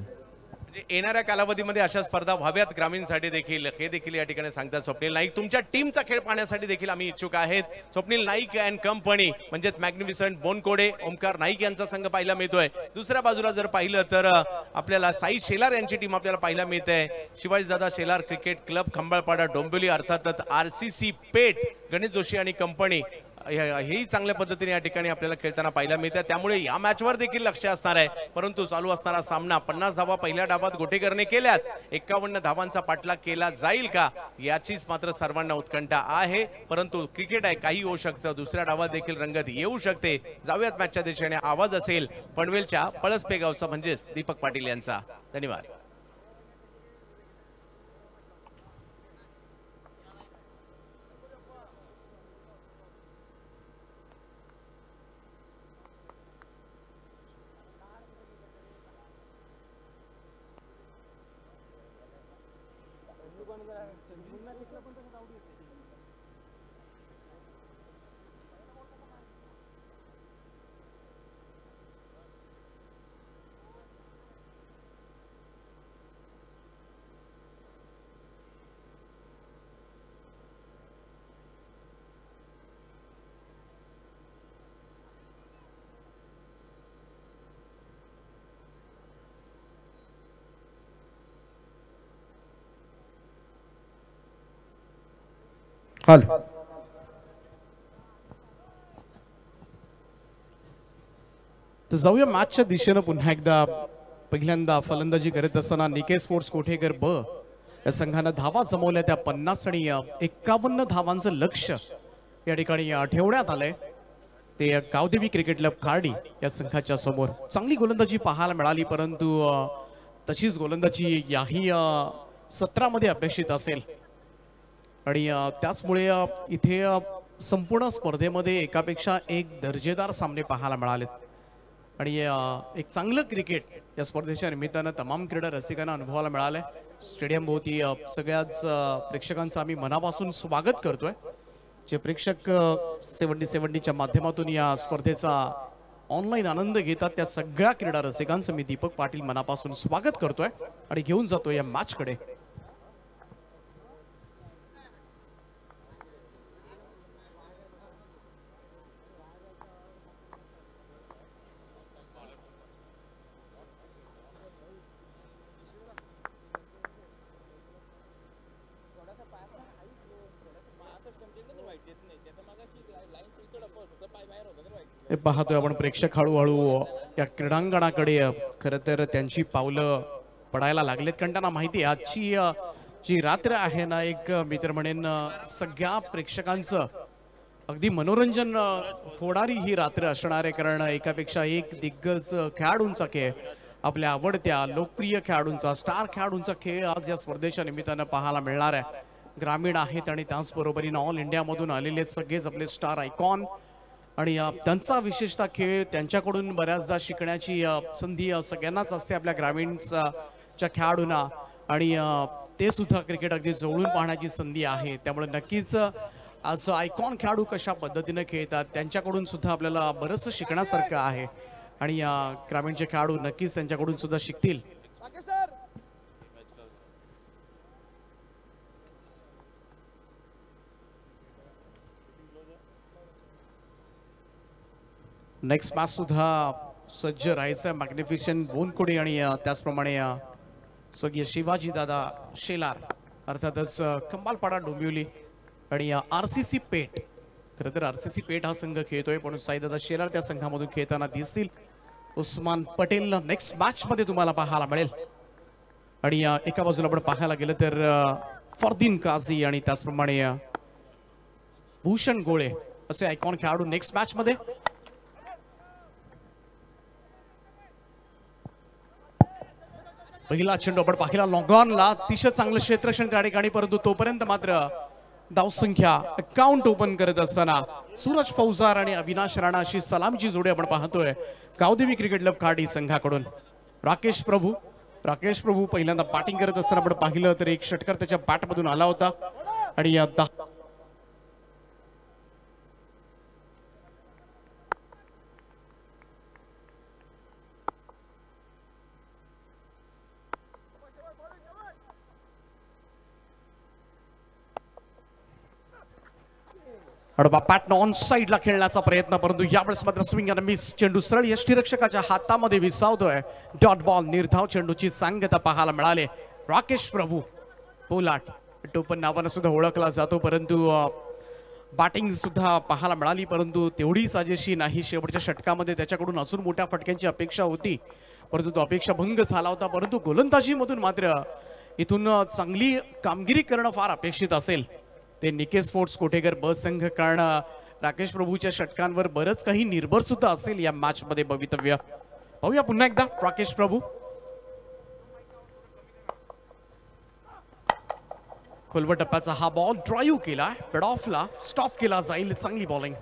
म्हणजे येणाऱ्या कालावधीमध्ये अशा स्पर्धा व्हाव्यात ग्रामीणसाठी देखील, हे देखील या ठिकाणी सांगतात स्वप्नील नाईक। तुमच्या टीमचा खेळ पाहण्यासाठी देखील आम्ही इच्छुक आहेत। स्वप्नील नाईक अँड कंपनी म्हणजेच मॅग्निफिसंट बोनकोडे, ओमकार नाईक यांचा संघ पाहायला मिळतोय। दुसऱ्या बाजूला जर पाहिलं तर आपल्याला साई शेलार यांची टीम आपल्याला पाहायला मिळते। शिवाजीदादा शेलार क्रिकेट क्लब खंबाळपाडा डोंबिवली अर्थातच RCC पेठ, गणेश जोशी आणि कंपनी हेही चांगल्या पद्धतीने या ठिकाणी आपल्याला खेळताना पाहायला मिळतात। त्यामुळे या मॅचवर देखील लक्ष असणार आहे, परंतु चालू असणारा सामना 50 धावा पहिल्या डावात गोटेकरने केल्यात, 51 धावांचा पाठलाग केला जाईल का याचीच मात्र सर्वांना उत्कंठा आहे। परंतु क्रिकेट आहे, काही होऊ शकतं, दुसऱ्या डावात देखील रंगत येऊ शकते। जाऊयात मॅचच्या दिशेने। आवाज असेल पनवेलच्या पळसपेगावचा म्हणजेच दीपक पाटील यांचा। धन्यवाद। हल। तर जाऊया मॅचच्या दिशेनं पुन्हा एकदा. पहिल्यांदा फलंदाजी करत असताना निकेत स्पोर्ट्स कोठेकर ब या संघानं धावा जमवल्या त्या 50 आणि 51 धावांचं लक्ष्य या ठिकाणी ठेवण्यात आलंय. ते गावदेवी क्रिकेट क्लब खार्डी या संघाच्या समोर चांगली गोलंदाजी पाहायला मिळाली, परंतु तशीच गोलंदाजी याही 17 मध्ये अपेक्षित असेल आणि त्याचमुळे इथे संपूर्ण स्पर्धेमध्ये एकापेक्षा एक दर्जेदार सामने पाहायला मिळालेत आणि एक चांगलं क्रिकेट या स्पर्धेच्या निमित्तानं तमाम क्रीडा रसिकांना अनुभवायला मिळालंय. स्टेडियम भोवती सगळ्याच प्रेक्षकांचं आम्ही मनापासून स्वागत करतोय. जे प्रेक्षक 7070च्या माध्यमातून या स्पर्धेचा ऑनलाईन आनंद घेतात त्या सगळ्या क्रीडा रसिकांचं मी दीपक पाटील मनापासून स्वागत करतोय आणि घेऊन जातोय या मॅचकडे. पाहतोय आपण प्रेक्षक हळूहळू या क्रीडांगणाकडे खरं तर त्यांची पावलं पडायला लागलेत, कारण त्यांना माहिती आहे आजची जी रात्र आहे ना एक मित्र म्हणेन सगळ्या प्रेक्षकांचं अगदी मनोरंजन होणारी ही रात्र असणार आहे, कारण एकापेक्षा एक दिग्गज खेळाडूंचा खेळ आपल्या आवडत्या लोकप्रिय खेळाडूंचा स्टार खेळाडूंचा खेळ आज या स्पर्धेच्या निमित्तानं पाहायला मिळणार आहे. ग्रामीण आहेत आणि त्याचबरोबरीनं ऑल इंडियामधून आलेले सगळेच आपले स्टार आयकॉन आणि त्यांचा विशेषतः खेळ त्यांच्याकडून बऱ्याचदा शिकण्याची संधी सगळ्यांनाच असते आपल्या ग्रामीणच्या खेळाडूंना आणि ते सुद्धा क्रिकेट अगदी जवळून पाहण्याची संधी आहे. त्यामुळे नक्कीच आज आयकॉन खेळाडू कशा पद्धतीनं खेळतात त्यांच्याकडून सुद्धा आपल्याला बरंच शिकण्यासारखं आहे आणि ग्रामीणचे खेळाडू नक्कीच त्यांच्याकडून सुद्धा शिकतील. नेक्स्ट मॅच सुद्धा सज्ज राहायचं आहे. मॅग्निफिसेंट बोनकुडे आणि त्याचप्रमाणे स्वर्गीय शिवाजी दादा शेलार अर्थातच कंबालपाडा डोंबिवली आणि RCC पेठ. खरं तर RCC पेठ हा संघ खेळतोय पण साईदादा शेलार त्या संघामधून खेळताना दिसतील. उस्मान पटेल नेक्स्ट मॅचमध्ये तुम्हाला पाहायला मिळेल आणि एका बाजूला आपण पाहायला गेलं तर फरदीन काझी आणि त्याचप्रमाणे भूषण गोळे असे आयकॉन खेळाडू नेक्स्ट मॅचमध्ये. पहिला चेंडू आपण पाहिला लॉंग ऑनला अतिशय चांगलं क्षेत्रक्षण त्या ठिकाणी, परंतु तोपर्यंत मात्र धावसंख्या अकाउंट ओपन करत असताना सूरज फौजार आणि अविनाश राणा अशी सलामीची जोडी आपण पाहतोय गावदेवी क्रिकेट क्लब खार्डी संघाकडून. राकेश प्रभू पहिल्यांदा बॅटिंग करत असताना आपण पाहिलं तर एक षटकार त्याच्या बॅटमधून आला होता आणि अडबा पॅटन ऑन साईडला खेळण्याचा प्रयत्न, परंतु यावेळेस मात्र स्विंग आणि मिस. चेंडू सरळ यष्टीरक्षकाच्या हातामध्ये विसावतोय. डॉट बॉल निर्धाव चेंडूची सांगता पाहायला मिळाले. राकेश प्रभू पोलाट टोपन नावानं सुद्धा ओळखला जातो, परंतु बॅटिंग सुद्धा पाहायला मिळाली परंतु तेवढी साजेशी नाही. शेवटच्या षटकामध्ये त्याच्याकडून अजून मोठ्या फटक्यांची अपेक्षा होती परंतु तो अपेक्षाभंग झाला होता. परंतु गोलंदाजीमधून मात्र इथून चांगली कामगिरी करणं फार अपेक्षित असेल ते निकेत स्पोर्ट्स कोठेकर ब संघ, कारण राकेश प्रभूच्या षटकांवर बरंच काही निर्भर सुद्धा असेल या मॅच मध्ये भवितव्य. पाहूया पुन्हा एकदा राकेश प्रभू खोलवर टप्प्याचा हा बॉल ड्राईव्ह केला, पेड ऑफला स्टॉप केला जाईल. चांगली बॉलिंग.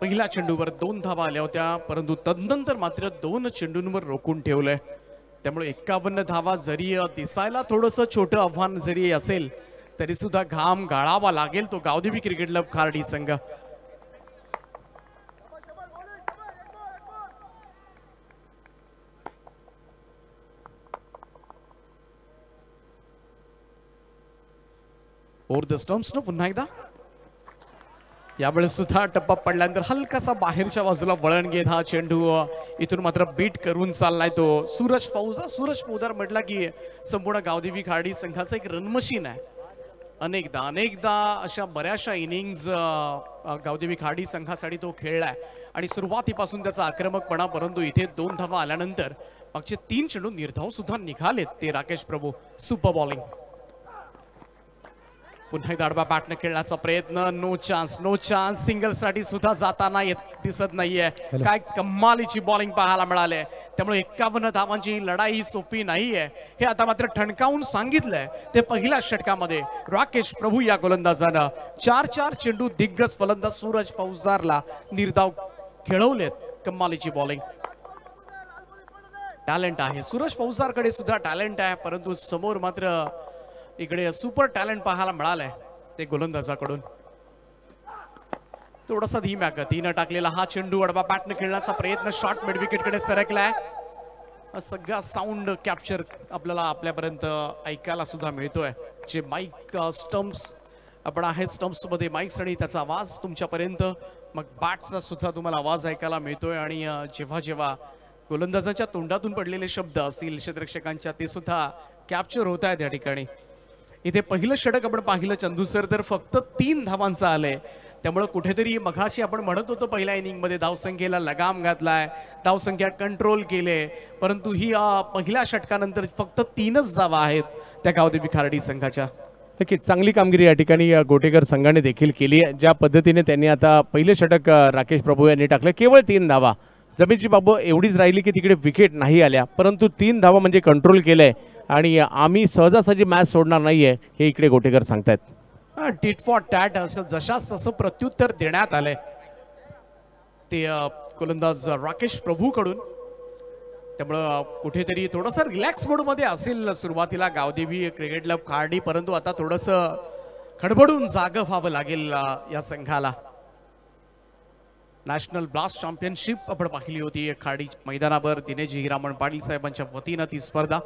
पहिल्या चेंडूवर 2 धावा आल्या होत्या परंतु तदनंतर मात्र 2 चेंडूंवर रोखून ठेवलंय. त्यामुळे 51 धावा जरी दिसायला थोडंसं छोटं आव्हान जरी असेल तरी सुद्धा घाम गाळावा लागेल तो गावदेवी क्रिकेट क्लब खार्डी संघ. ओर द स्टम्प्स न पुन्हा एकदा. यावेळेस सुद्धा टप्पा पडल्यानंतर हलकासा बाहेरच्या बाजूला वळण घेत हा चेंडू इथून मात्र बीट करून चाललाय तो सूरज फौजार. म्हटला की संपूर्ण गावदेवी खार्डी संघाचं एक रनमशीन आहे अनेकदा अशा बऱ्याचशा इनिंग्ज गावदेवी खाडी संघासाठी तो खेळलाय आणि सुरुवातीपासून त्याचा आक्रमकपणा, परंतु इथे दोन धावा आल्यानंतर मागचे तीन चेंडू निर्धाव सुद्धा निघालेत ते राकेश प्रभू. सुपर बॉलिंग, पुन्हा एकदा आडवा बॅटने खेळण्याचा प्रयत्न. No chance, no chance. Single साठी सुद्धा जाताना दिसत नाहीये. काय कमालीची बॉलिंग पाहायला मिळाली. त्यामुळे 51 धावांची लढाई सोपी नाहीये हे आता मात्र ठणकावून सांगितलंय ते पहिल्या षटकामध्ये राकेश प्रभू या गोलंदाजानं. 4-4 चेंडू दिग्गज फलंदाज सूरज फौजदारला निर्धाव खेळवलेत. कमालीची बॉलिंग. टॅलेंट आहे सूरज फौजदारकडे सुद्धा, टॅलेंट आहे, परंतु समोर मात्र इकडे सुपर टॅलेंट पाहायला मिळालंय ते गोलंदाजाकडून. थोडासा धीम्या गतीनं टाकलेला हा चेंडू अडवा बॅटने खेळण्याचा प्रयत्न. शॉर्ट मिड विकेट कडे सरकलाय. सगळा साऊंड कॅप्चर आपल्याला आपल्यापर्यंत ऐकायला सुद्धा मिळतोय. जे माईक स्टम्प्स आपण आहे, स्टम्प्स मध्ये माईक्स आणि त्याचा आवाज तुमच्यापर्यंत, मग बॅटचा सुद्धा तुम्हाला आवाज ऐकायला मिळतोय. आणि जेव्हा जेव्हा गोलंदाजाच्या तोंडातून पडलेले शब्द असतील क्षेत्ररक्षकांच्या ते सुद्धा कॅप्चर होत आहेत या ठिकाणी. इथे पहिलं षटक आपण पाहिलं चंदूसर तर फक्त 3 धावांचा आलंय. त्यामुळे कुठेतरी मघाशी आपण म्हणत होतो पहिल्या इनिंगमध्ये धावसंख्येला लगाम घातलाय, धावसंख्या कंट्रोल केले, परंतु ही पहिल्या षटकानंतर फक्त 3च धावा आहेत त्या गावदेवी खारडी संघाच्या. नक्कीच चांगली कामगिरी या ठिकाणी गोटेकर संघाने देखील केली. ज्या पद्धतीने त्यांनी आता पहिले षटक राकेश प्रभू यांनी टाकलं, केवळ 3 धावा, जमीनची बाब एवढीच राहिली की तिकडे विकेट नाही आल्या, परंतु 3 धावा म्हणजे कंट्रोल केलंय आणि आम्ही सहजासहजी मॅच सोडणार नाहीये हे इकडे गोटेकर सांगतायत. टिट फॉर टॅट असं जशाच तसं प्रत्युत्तर देण्यात आलंय ते गोलंदाज राकेश प्रभूकडून. त्यामुळं कुठेतरी थोडंसं रिलॅक्स मोडमध्ये असेल सुरुवातीला गावदेवी क्रिकेट क्लब खारडी, परंतु आता थोडंसं खडबडून जागं व्हावं लागेल या संघाला. नॅशनल ब्लास्ट चॅम्पियनशिप आपण पाहिली होती खारडी मैदानावर, दिनेशजी हिरामण पाटील साहेबांच्या वतीनं ती स्पर्धा,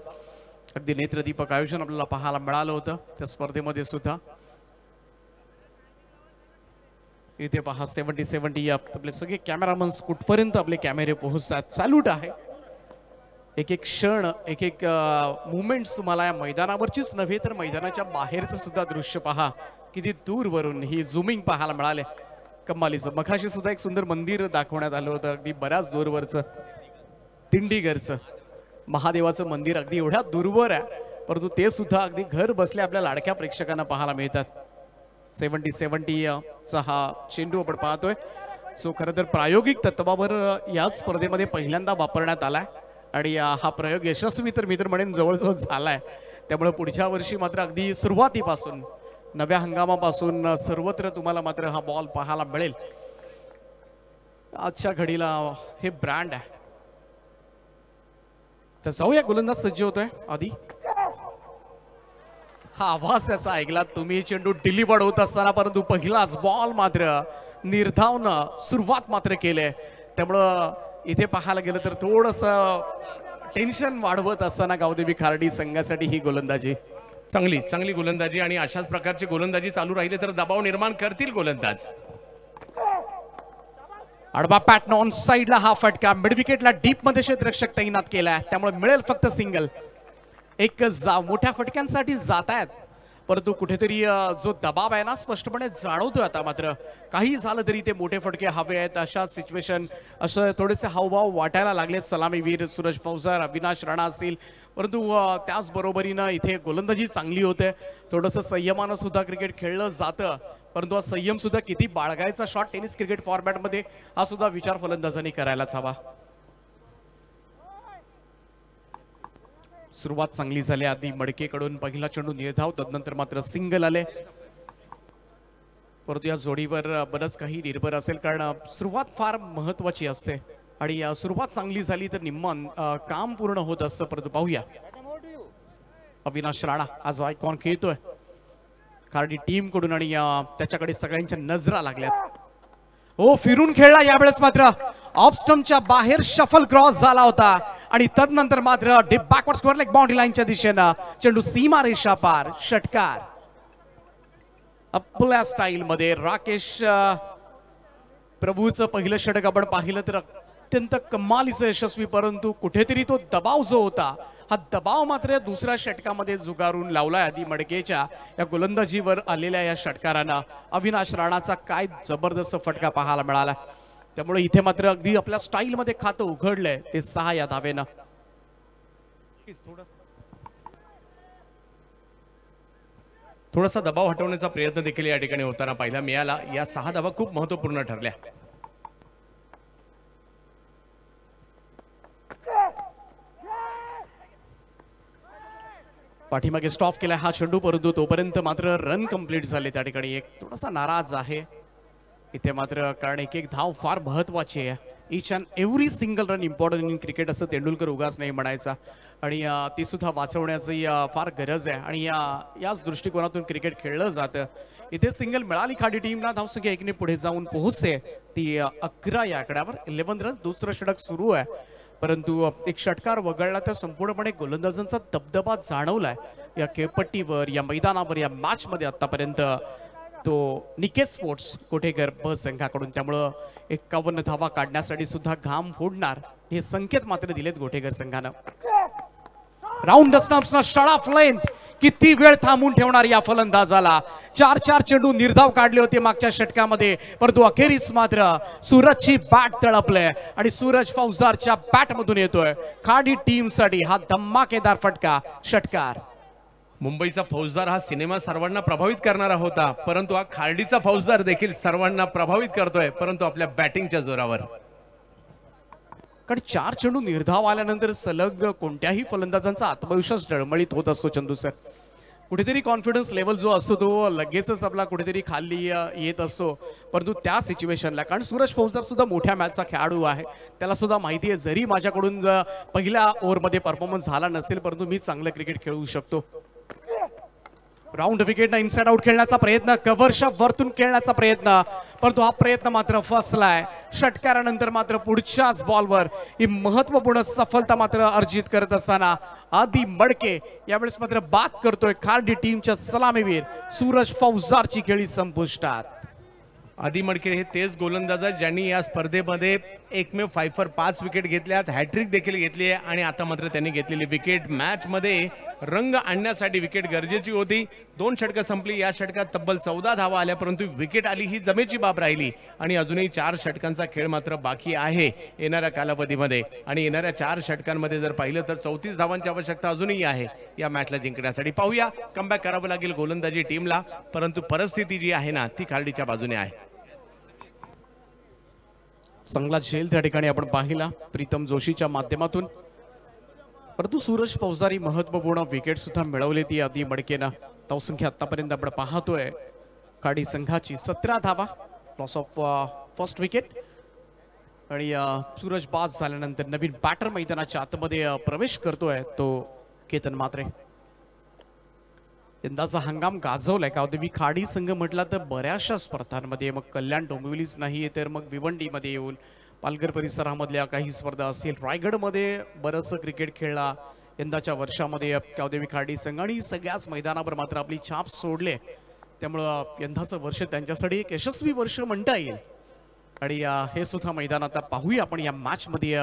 अगदी नेत्रदीपक आयोजन आपल्याला पाहायला मिळालं होतं. त्या स्पर्धेमध्ये सुद्धा इथे पहा 7070 आपले सगळे कॅमेरामन्स कुठपर्यंत आपले कॅमेरे पोहोचतात. सॅल्यूट आहे. एक एक क्षण, एक एक मुवमेंट्स तुम्हाला या मैदानावरचीच नव्हे तर मैदानाच्या बाहेरचं सुद्धा दृश्य पहा. किती दूरवरून ही झुमिंग पाहायला मिळाले. कमालीचं. मघाशी सुद्धा एक सुंदर मंदिर दाखवण्यात आलं होतं अगदी बऱ्याच दूरवरचं, दिंडीगरचं महादेवाचं मंदिर अगदी एवढ्या दूरवर आहे, परंतु ते सुद्धा अगदी घर बसल्या आपल्या लाडक्या प्रेक्षकांना पाहायला मिळतात. 7070 हा चेंडू आपण पाहतोय, सो खरं तर प्रायोगिक तत्वावर याच स्पर्धेमध्ये पहिल्यांदा वापरण्यात आलाय आणि हा प्रयोग यशस्वी तर मी तर म्हणेन जवळजवळ झालाय. त्यामुळे पुढच्या वर्षी मात्र अगदी सुरुवातीपासून नव्या हंगामापासून सर्वत्र तुम्हाला मात्र हा बॉल पाहायला मिळेल. आजच्या घडीला हे ब्रँड आहे. तर जाऊया, गोलंदाज सज्ज होतोय. आधी हा आवाज त्याचा ऐकला तुम्ही, चेंडू डिलिव्हर्ड होत असताना, परंतु पहिलाच बॉल मात्र निर्धावनं सुरुवात मात्र केले. त्यामुळं इथे पाहायला गेलं तर थोडंसं टेन्शन वाढवत असताना गावदेवी खारडी संघासाठी ही गोलंदाजी चांगली चांगली गोलंदाजी, आणि अशाच प्रकारची गोलंदाजी चालू राहिली तर दबाव निर्माण करतील गोलंदाज. अडबा पॅटन ऑन साईडला हा फटका. मिडविकेटला डीप मध्ये क्षेत्ररक्षक तैनात केलाय, त्यामुळे मिळेल फक्त सिंगल. एक मोठ्या फटक्यांसाठी जात आहेत, परंतु कुठेतरी जो दबाव आहे ना स्पष्टपणे जाणवतोय आता मात्र. काही झालं तरी ते मोठे फटके हवे आहेत अशा सिच्युएशन, असं थोडेसे हावभाव वाटायला लागलेत. सलामीवीर सूरज फौजदार, अविनाश राणा असतील, परंतु त्याचबरोबरीनं इथे गोलंदाजी चांगली होते. थोडंसं संयमानं सुद्धा क्रिकेट खेळलं जातं, परंतु हा संयम सुद्धा किती बाळगायचा शॉर्ट टेनिस क्रिकेट फॉर्मॅटमध्ये हा सुद्धा विचार फलंदाजांनी करायलाच हवा. सुरुवात चांगली झाली, आधी मडकेकडून पहिला चेंडू निर्धाव, तदनंतर मात्र सिंगल आले. परंतु या जोडीवर बरंच काही निर्भर असेल, कारण सुरुवात फार महत्वाची असते आणि सुरुवात चांगली झाली तर निम्मन काम पूर्ण होत असतं. परंतु पाहूया अविनाश राणा आज आयकॉन खेळतोय खारडी टीम कडून आणि त्याच्याकडे सगळ्यांच्या नजरा लागल्यात. हो, फिरून खेळला यावेळेस मात्र ऑफ स्टंपच्या बाहेर शफल क्रॉस झाला होता आणि तदनंतर मात्र deep backward square leg boundary लाईनच्या दिशेनं चेंडू सीमा रेषा पार. षटकार आपल्या स्टाईल मध्ये. राकेश प्रभूचं पहिलं षटक आपण पाहिलं तर अत्यंत कमालीचं यशस्वी, परंतु कुठेतरी तो दबाव जो होता हा दबाव मात्र दुसऱ्या षटकामध्ये जुगारून लावला आधी मडकेच्या या गोलंदाजीवर आलेल्या या षटकारांना अविनाश राणाचा काय जबरदस्त फटका पाहायला मिळाला। त्यामुळे इथे मात्र अगदी आपल्या स्टाईल मध्ये खातं उघडले ते 6 या धावेनं। थोडासा दबाव हटवण्याचा प्रयत्न देखील या ठिकाणी होताना पाहायला मिळाला। या 6 धावा खूप महत्त्वपूर्ण ठरल्या। पाठीमागे स्टॉप केला हा चेंडू, परंतु तोपर्यंत मात्र रन कंप्लीट झाले। त्या ठिकाणी एक थोडासा नाराज आहे इथे मात्र, कारण एक एक धाव फार महत्त्वाची आहे। Each and every single run important in cricket असं तेंडुलकर उगाच नाही म्हणायचा, आणि ती सुद्धा वाचवण्याची फार गरज आहे। आणि याच दृष्टिकोनातून क्रिकेट खेळलं जातं। इथे सिंगल मिळाली खाडी टीमला, धावसंख्या 1 ने पुढे जाऊन पोहोचते ती 11 या आकड्यावर। 11 रन, दुसरं षटक सुरू आहे, परंतु एक षटकार वगळला तर संपूर्णपणे गोलंदाजांचा दबदबा जाणवलाय या खेळपट्टीवर, या मैदानावर, या मॅच मध्ये आतापर्यंत तो निकेत स्पोर्ट्स कोठेकर ब संघाकडून। त्यामुळं 51 धावा काढण्यासाठी सुद्धा घाम फोडणार हे संकेत मात्र दिलेत गोठेकर संघानं। राऊंड द स्टंप्सना शॉट ऑफ लेंथ, किती वेळ थांबून ठेवणार या फलंदाजाला। 4-4 चेंडू निर्धाव काढले होते मागच्या षटकामध्ये, परंतु अखेरीस मात्र सूरजची बॅट तळपले आणि सूरज फौजदारच्या बॅटमधून येतोय खाडी टीमसाठी हा धमाकेदार फटका षटकार। मुंबईचा फौजदार हा सिनेमा सर्वांना प्रभावित करणारा होता, परंतु हा खार्डीचा फौजदार देखील सर्वांना प्रभावित करतोय, परंतु आपल्या बॅटिंगच्या जोरावर। कारण 4 चेंडू निर्धाव आल्यानंतर सलग कोणत्याही फलंदाजांचा आत्मविश्वास डळमळीत होत असतो चंदू सर। कुठेतरी कॉन्फिडन्स लेवल जो असतो तो लगेचच आपला कुठेतरी खाली येत असतो, परंतु त्या सिच्युएशनला, कारण सूरज फौजदार सुद्धा मोठ्या मॅचचा खेळाडू आहे, त्याला सुद्धा माहिती आहे जरी माझ्याकडून पहिल्या ओव्हरमध्ये परफॉर्मन्स झाला नसेल परंतु मी चांगलं क्रिकेट खेळू शकतो। राउंड विकेट ना इनसाइड आउट खेळण्याचा प्रयत्न, कव्हरच्या वरतून खेळण्याचा प्रयत्न, परंतु हा प्रयत्न मात्र फसलाय। षटकारानंतर मात्र पुढच्याच बॉलवर ही महत्वपूर्ण सफलता मात्र अर्जित करत असताना आदी मडके यावेळेस मात्र बात करतोय खार्डी टीमच्या सलामीवीर सूरज फौजदारची खेळी संपुष्टात। आदी मडके हे तेच गोलंदाज ज्यांनी या स्पर्धेमध्ये एकमेव 5 for 5 विकेट घेतल्यात, हॅट्रिक देखील घेतली आहे, आणि आता मात्र त्यांनी घेतलेली विकेट मॅचमध्ये रंग आणण्यासाठी विकेट गरजेची होती। 2 षटकं संपली, या षटकात तब्बल 14 धावा आल्या, परंतु विकेट आली ही जमेची बाब राहिली, आणि अजूनही 4 षटकांचा खेळ मात्र बाकी आहे येणाऱ्या कालावधीमध्ये। आणि येणाऱ्या 4 षटकांमध्ये जर पाहिलं तर 34 धावांची आवश्यकता अजूनही आहे या मॅचला जिंकण्यासाठी। पाहूया कमबॅक करावं लागेल गोलंदाजी टीमला, परंतु परिस्थिती जी आहे ना ती खार्डीच्या बाजूने आहे। चांगला झेल त्या ठिकाणी आपण पाहिला प्रीतम जोशीच्या माध्यमातून, परंतु सूरज फौजदारी महत्वपूर्ण विकेट सुद्धा मिळवली ती आधी मडकेनं। धावसंख्या आतापर्यंत आपण पाहतोय खाडी संघाची 17 धावा, लॉस ऑफ फर्स्ट विकेट, आणि सूरज बाद झाल्यानंतर नवीन बॅटर मैदानाच्या आतमध्ये प्रवेश करतोय तो केतन मात्रे। यंदाचा हंगाम गाजवलाय गावदेवी खाडी संघ म्हटला तर बऱ्याचशा स्पर्धांमध्ये, मग कल्याण डोंबिवलीच नाही तर मग भिवंडीमध्ये येऊन पालघर परिसरामधल्या काही स्पर्धा असेल, रायगडमध्ये बरंच क्रिकेट खेळला यंदाच्या वर्षामध्ये गावदेवी खाडी संघ, आणि सगळ्याच मैदानावर मात्र आपली छाप सोडले। त्यामुळं यंदाचं वर्ष त्यांच्यासाठी एक यशस्वी वर्ष म्हणता येईल, आणि हे सुद्धा मैदान आता पाहूया आपण या मॅचमध्ये,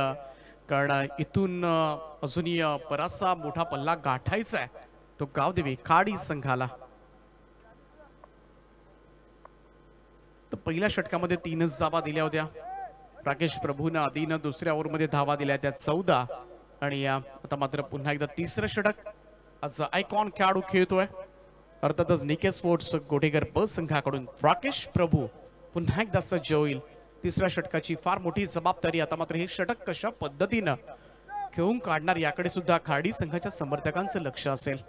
कारण इथून अजूनही बराचसा मोठा पल्ला गाठायचा आहे तो गावदेवी खाडी संघाला। तर पहिल्या षटकामध्ये 3च धावा दिल्या होत्या राकेश प्रभूनं आधीनं, दुसऱ्या ओव्हरमध्ये धावा दिल्या त्या 14, आणि आता मात्र पुन्हा एकदा तिसरं षटक आज आयकॉन खेळाडू खेळतोय अर्थातच निकेत स्पोर्ट्स गोठेकर ब संघाकडून। राकेश प्रभू पुन्हा एकदा सज्ज होईल, तिसऱ्या षटकाची फार मोठी जबाबदारी आता मात्र हे षटक कशा पद्धतीनं खेळून काढणार याकडे सुद्धा खाडी संघाच्या समर्थकांचं लक्ष असेल।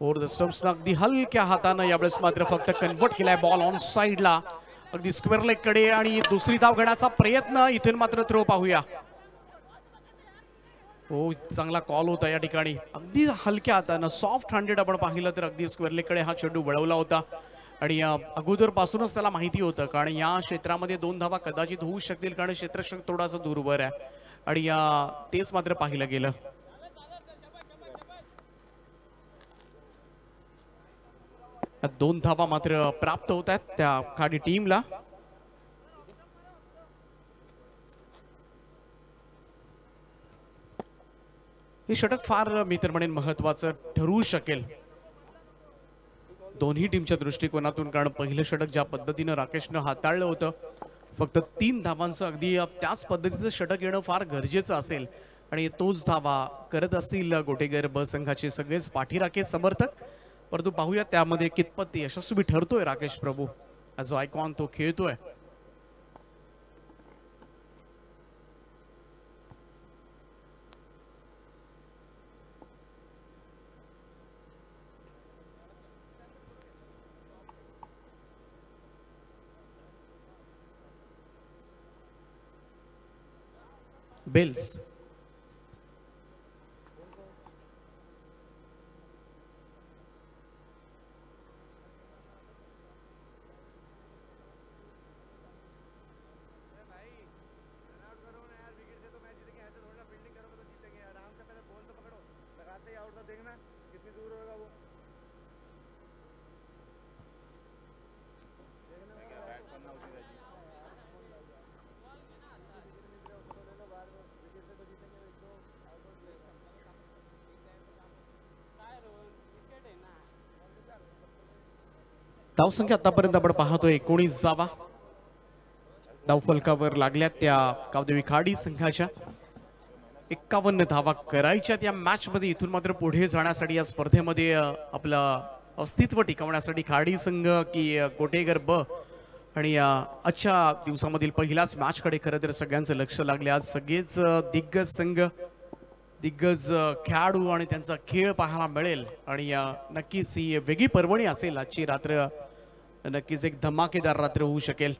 ओव्हर द स्टंप्स अगदी हलक्या हातानं यावेळेस मात्र फक्त कन्वर्ट केलाय बॉल ऑन साईडला अगदी स्क्वेअर लेग कडे, आणि दुसरी धाव घेण्याचा प्रयत्न इथून मात्र थ्रो पाहूया। हो चांगला कॉल होता या ठिकाणी, अगदी हलक्या हातानं सॉफ्ट हँडेड आपण पाहिलं तर अगदी स्क्वेअर लेग कडे हा चेंडू वळवला होता, आणि अगोदरपासूनच त्याला माहिती होतं कारण या क्षेत्रामध्ये 2 धावा कदाचित होऊ शकतील, कारण क्षेत्रक्षेत्र थोडासा दूरवर आहे, आणि या तेच मात्र पाहिलं गेलं. दोन धावा मात्र प्राप्त होत आहेत त्या खाडी टीमला. हे षटक फार मी तर म्हणेन महत्त्वाचं ठरू शकेल दोन्ही टीमच्या दृष्टिकोनातून, कारण पहिलं षटक ज्या पद्धतीने राकेशनं हाताळलं होतं फक्त 3 धावांचं अगदी त्याच पद्धतीचं षटक येणं फार गरजेचं असेल आणि तोच धावा करत असतील गोटेगर ब संघाचे सगळेच पाठीराखे समर्थक. परंतु पाहूया त्यामध्ये कितपत यशस्वी ठरतोय राकेश प्रभू ॲज आयकॉन तो खेळतोय. बेल्स धावसंख्या आतापर्यंत आपण पाहतोय 19 जावा धावफलकावर लागल्या त्या गावदेवी खाडी संघाच्या. 51 धावा करायच्या त्या मॅच मध्ये. इथून मात्र पुढे जाण्यासाठी या स्पर्धेमध्ये आपलं अस्तित्व टिकवण्यासाठी खाडी संघ की कोटेगर ब आणि आजच्या दिवसामधील पहिलाच मॅच कडे खरं तर सगळ्यांचं लक्ष लागले. आज सगळेच दिग्गज संघ दिग्गज खेळाडू आणि त्यांचा खेळ पाहायला मिळेल आणि नक्कीच ही वेगळी पर्वणी असेल आजची रात्र. नक्कीच एक धमाकेदार रात्र होऊ शकेल.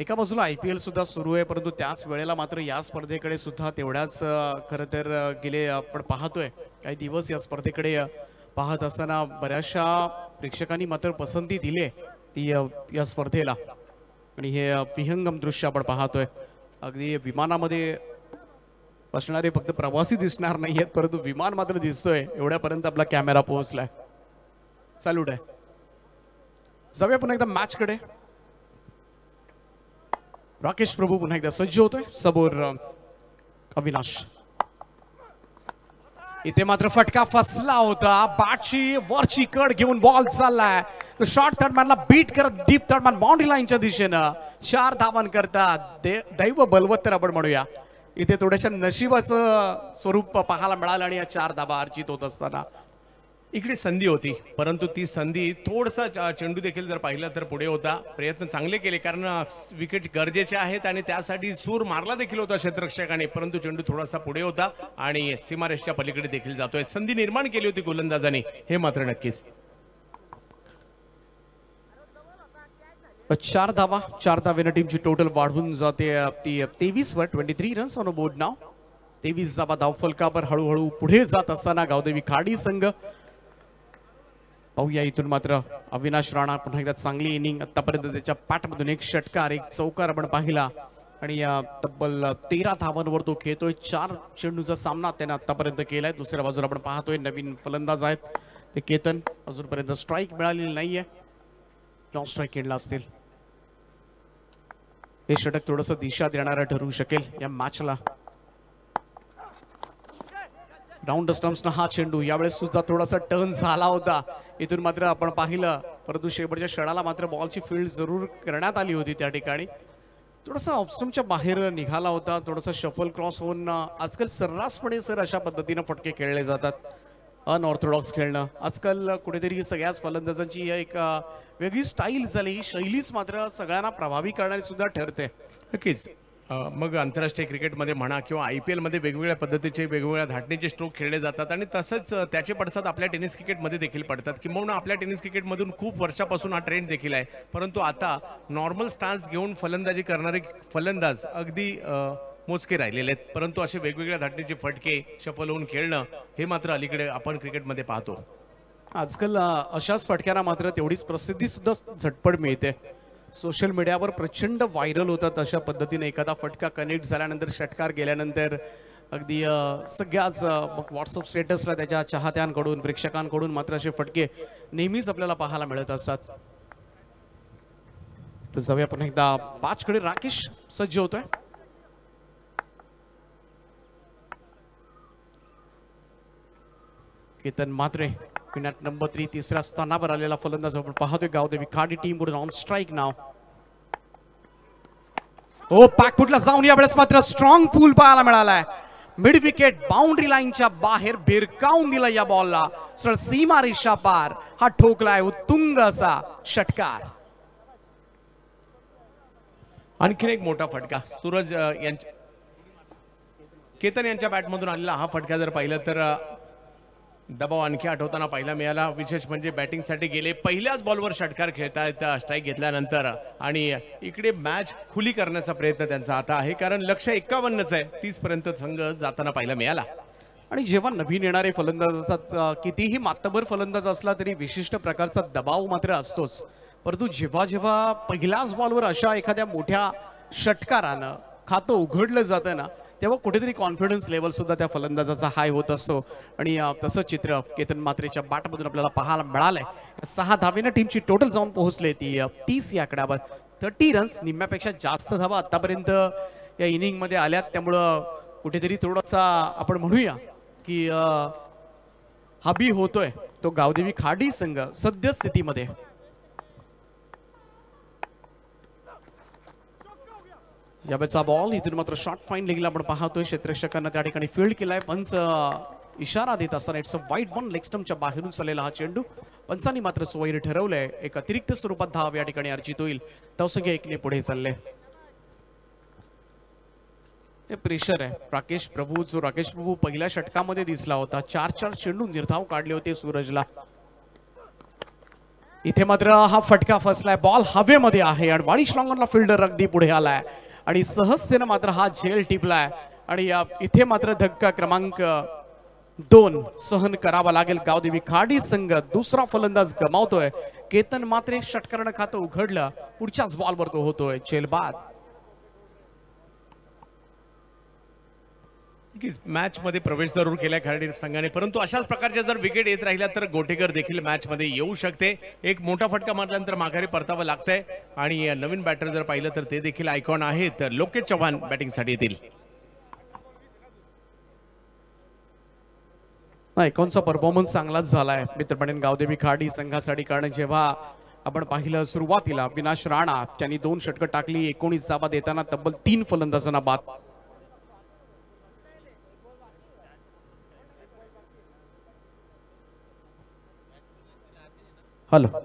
एका बाजूला IPL सुद्धा सुरू आहे परंतु त्याच वेळेला मात्र या स्पर्धेकडे सुद्धा तेवढाच खरं तर गेले आपण पाहतोय काही दिवस या स्पर्धेकडे पाहत असताना बऱ्याचशा प्रेक्षकांनी मात्र पसंती दिली ती या स्पर्धेला आणि हे विहंगम दृश्य आपण पाहतोय. अगदी विमानामध्ये बसणारे फक्त प्रवासी दिसणार नाहीयेत परंतु विमान मात्र दिसतोय एवढ्यापर्यंत आपला कॅमेरा पोहोचलाय. सॅल्यूट आहे. जाऊया पुन्हा एकदा मॅच कडे. राकेश प्रभू पुन्हा एकदा सज्ज होतोय समोर अविनाश. इथे मात्र फटका फसला होता. बाटची वरची कड घेऊन बॉल चाललाय. शॉर्ट थर्डमॅनला बीट करत डीप थर्डमॅन बाउंड्री लाईनच्या दिशेनं 4 धावांकरता दैव बलवत्तर आपण म्हणूया. इथे थोड्याशा नशिबाचं स्वरूप पाहायला मिळालं आणि या 4 धावा अर्जित होत असताना इकडे संधी होती परंतु ती संधी थोडसा चेंडू देखील जर पाहिला तर पुढे होता. प्रयत्न चांगले केले कारण विकेट गरजेचे आहेत आणि त्यासाठी सूर मारला देखील होता क्षेत्ररक्षकाने परंतु चेंडू थोडासा पुढे होता आणि सीमारेषेच्या पलीकडे देखील जातोय. संधी निर्माण केली होती गोलंदाजाने हे मात्र नक्कीच. 4 धावा 4 धावेनं टीमची टोटल वाढून जाते ती 23 वर. 23 रन्स ऑन बोर्ड नाव. 23 धावा धावफलकावर हळूहळू पुढे जात असताना गावदेवी खाडी संघ. पाहूया इथून मात्र अविनाश राणा पुन्हा एकदा चांगली इनिंग. आतापर्यंत त्याच्या पाठमधून एक षटकार एक चौकार आपण पाहिला आणि तब्बल 13 धावांवर तो खेळतोय. 4 चेंडूचा सामना त्याने आतापर्यंत केलाय. दुसऱ्या बाजूला आपण पाहतोय नवीन फलंदाज आहेत ते केतन. अजूनपर्यंत स्ट्राईक मिळालेली नाहीये. लॉन्ग स्ट्राईक खेळला असतील. हे षटक थोडंसं दिशा देणारा ठरू शकेल या मॅचला. राऊंड स्टम्प्सनं हा चेंडू यावेळेस सुद्धा थोडासा टर्न झाला होता. इथून मात्र आपण पाहिलं परंतु शेवटच्या क्षणाला मात्र बॉलची फील्ड जरूर करण्यात आली होती. त्या ठिकाणी थोडासा ऑफस्टम्पच्या बाहेर निघाला होता. थोडासा शफल क्रॉस होऊन आजकाल सर्रासपणे सर अशा पद्धतीनं फटके खेळले जातात. अनऑर्थोडॉक्स खेळणं आजकाल कुठेतरी सगळ्याच फलंदाजांची एक वेगळी स्टाईल झाली. ही शैलीच मात्र सगळ्यांना प्रभावी करणारी सुद्धा ठरते. नक्कीच मग आंतरराष्ट्रीय क्रिकेटमध्ये म्हणा किंवा IPLमध्ये वेगवेगळ्या पद्धतीचे वेगवेगळ्या धाटणीचे स्ट्रोक खेळले जातात आणि तसंच त्याचे पडसाद आपल्या टेनिस क्रिकेटमध्ये देखील पडतात किंवा आपल्या टेनिस क्रिकेटमधून खूप वर्षापासून हा ट्रेंड देखील आहे. परंतु आता नॉर्मल स्टान्स घेऊन फलंदाजी करणारे फलंदाज अगदी मोजके राहिलेले आहेत परंतु असे वेगवेगळ्या धाटणीचे फटके शफल होऊन खेळणं हे मात्र अलीकडे आपण क्रिकेटमध्ये पाहतो. आजकाल अशाच फटक्यांना मात्र तेवढीच प्रसिद्धी सुद्धा झटपट मिळते. सोशल मीडियावर प्रचंड व्हायरल होतात अशा पद्धतीने एखादा फटका कनेक्ट झाल्यानंतर षटकार गेल्यानंतर अगदी सगळ्याच व्हॉट्सअप स्टेटसला त्याच्या चाहत्यांकडून प्रेक्षकांकडून मात्र असे फटके नेहमीच आपल्याला पाहायला मिळत असतात. तर जाऊया आपण एकदा पाचकडे. राकेश सज्ज होतोय. केतन मात्रे विनाट नंबर 3 तीसऱ्या स्थानावर आलेला फलंदाज आपण पाहतोय. गावदेवी खाडी टीम कडून ऑन स्ट्राइक नाव. ओ पॅकफुटला जाऊन यावेळेस मात्र स्ट्रॉंग पूल पाहायला मिळालाय. मिड विकेट बाउंड्री लाईनच्या बाहेर भिरकावून दिला या बॉलला. सरळ सीमा रेषा पार हा ठोकलाय उत्तुंग असा षटकार. आणखीन एक मोठा फटका सूरज यांच्या केतन यांच्या बॅटमधून आलेला हा फटका जर पाहिलं तर दबाव आणखी आठवताना पाहायला मिळाला. विशेष म्हणजे बॅटिंगसाठी गेले पहिल्याच बॉलवर षटकार खेळतायत स्ट्राईक घेतल्यानंतर आणि इकडे मॅच खुली करण्याचा प्रयत्न त्यांचा आता आहे कारण लक्ष 51च आहे. 30 पर्यंत संघ जाताना पाहायला मिळाला. आणि जेव्हा नवीन येणारे फलंदाज असतात कितीही मातबर फलंदाज असला तरी विशिष्ट प्रकारचा दबाव मात्र असतोच. परंतु जेव्हा जेव्हा पहिल्याच बॉलवर अशा एखाद्या मोठ्या षटकारानं खातं उघडलं जातं ना तेव्हा कुठेतरी कॉन्फिडन्स लेवल सुद्धा त्या फलंदाजाचा हाय होत असतो. आणि तसं चित्र केतन मात्रेच्या बाटमधून आपल्याला पाहायला मिळालंय. 6 धावेनं टीमची टोटल जाऊन पोहोचले ती 30 या आकड्यावर. 30 रन्स निम्म्यापेक्षा जास्त धावा आतापर्यंत या इनिंग मध्ये आल्यात. त्यामुळं कुठेतरी थोडासा आपण म्हणूया की हबी होतोय तो गावदेवी खाडी संघ सद्यस्थितीमध्ये. यावेळचा बॉल इथून मात्र शॉर्ट फाईन लेगला आपण पाहतोय. क्षेत्ररक्षकांना त्या ठिकाणी फील्ड केलाय. पंच इशारा देत असताना it's a wide one leg स्टंपच्या बाहेरून चाललेला हा चेंडू पंचांनी मात्र सोयीने ठरवलंय. एक अतिरिक्त स्वरूपात धाव या ठिकाणी अर्जित होईल. तवसंख्या 1 ने पुढे चालले. प्रेशर आहे राकेश प्रभू जो राकेश प्रभू पहिल्या षटकामध्ये दिसला होता. 4-4 चेंडू निर्धाव काढले होते सूरजला. इथे मात्र हा फटका फसलाय. बॉल हवेमध्ये आहे आणि वाडी श्लॉंगरला फिल्डर अगदी पुढे आलाय आणि सहजतेनं मात्र हा झेल टिपलाय. आणि इथे मात्र धक्का क्रमांक 2 सहन करावा लागेल. गावदेवी खाडी संघ दुसरा फलंदाज गमावतोय. केतन मात्र षटकारण खातं उघडलं. पुढच्याच बॉलवर तो होतोय झेलबाद. मॅच मध्ये प्रवेश जरूर केला खाडी संघाने परंतु अशाच प्रकारच्या जर विकेट येत राहिल्या तर गोटेकर देखील मॅच मध्ये येऊ शकते. एक मोठा फटका मारल्यानंतर माघारी परतावं लागतंय. आणि नवीन बॅटर जर पाहिलं तर ते देखील आयकॉन आहेत. लोकेश चव्हाण बॅटिंगसाठी येतील. आयकॉनचा परफॉर्मन्स चांगलाच झालाय मित्रपण गावदेवी खाडी संघासाठी. कारण जेव्हा आपण पाहिलं सुरुवातीला अविनाश राणा त्यांनी 2 षटकं टाकली. 19 धावा देताना तब्बल 3 फलंदाजांना बाद. हॅलो तर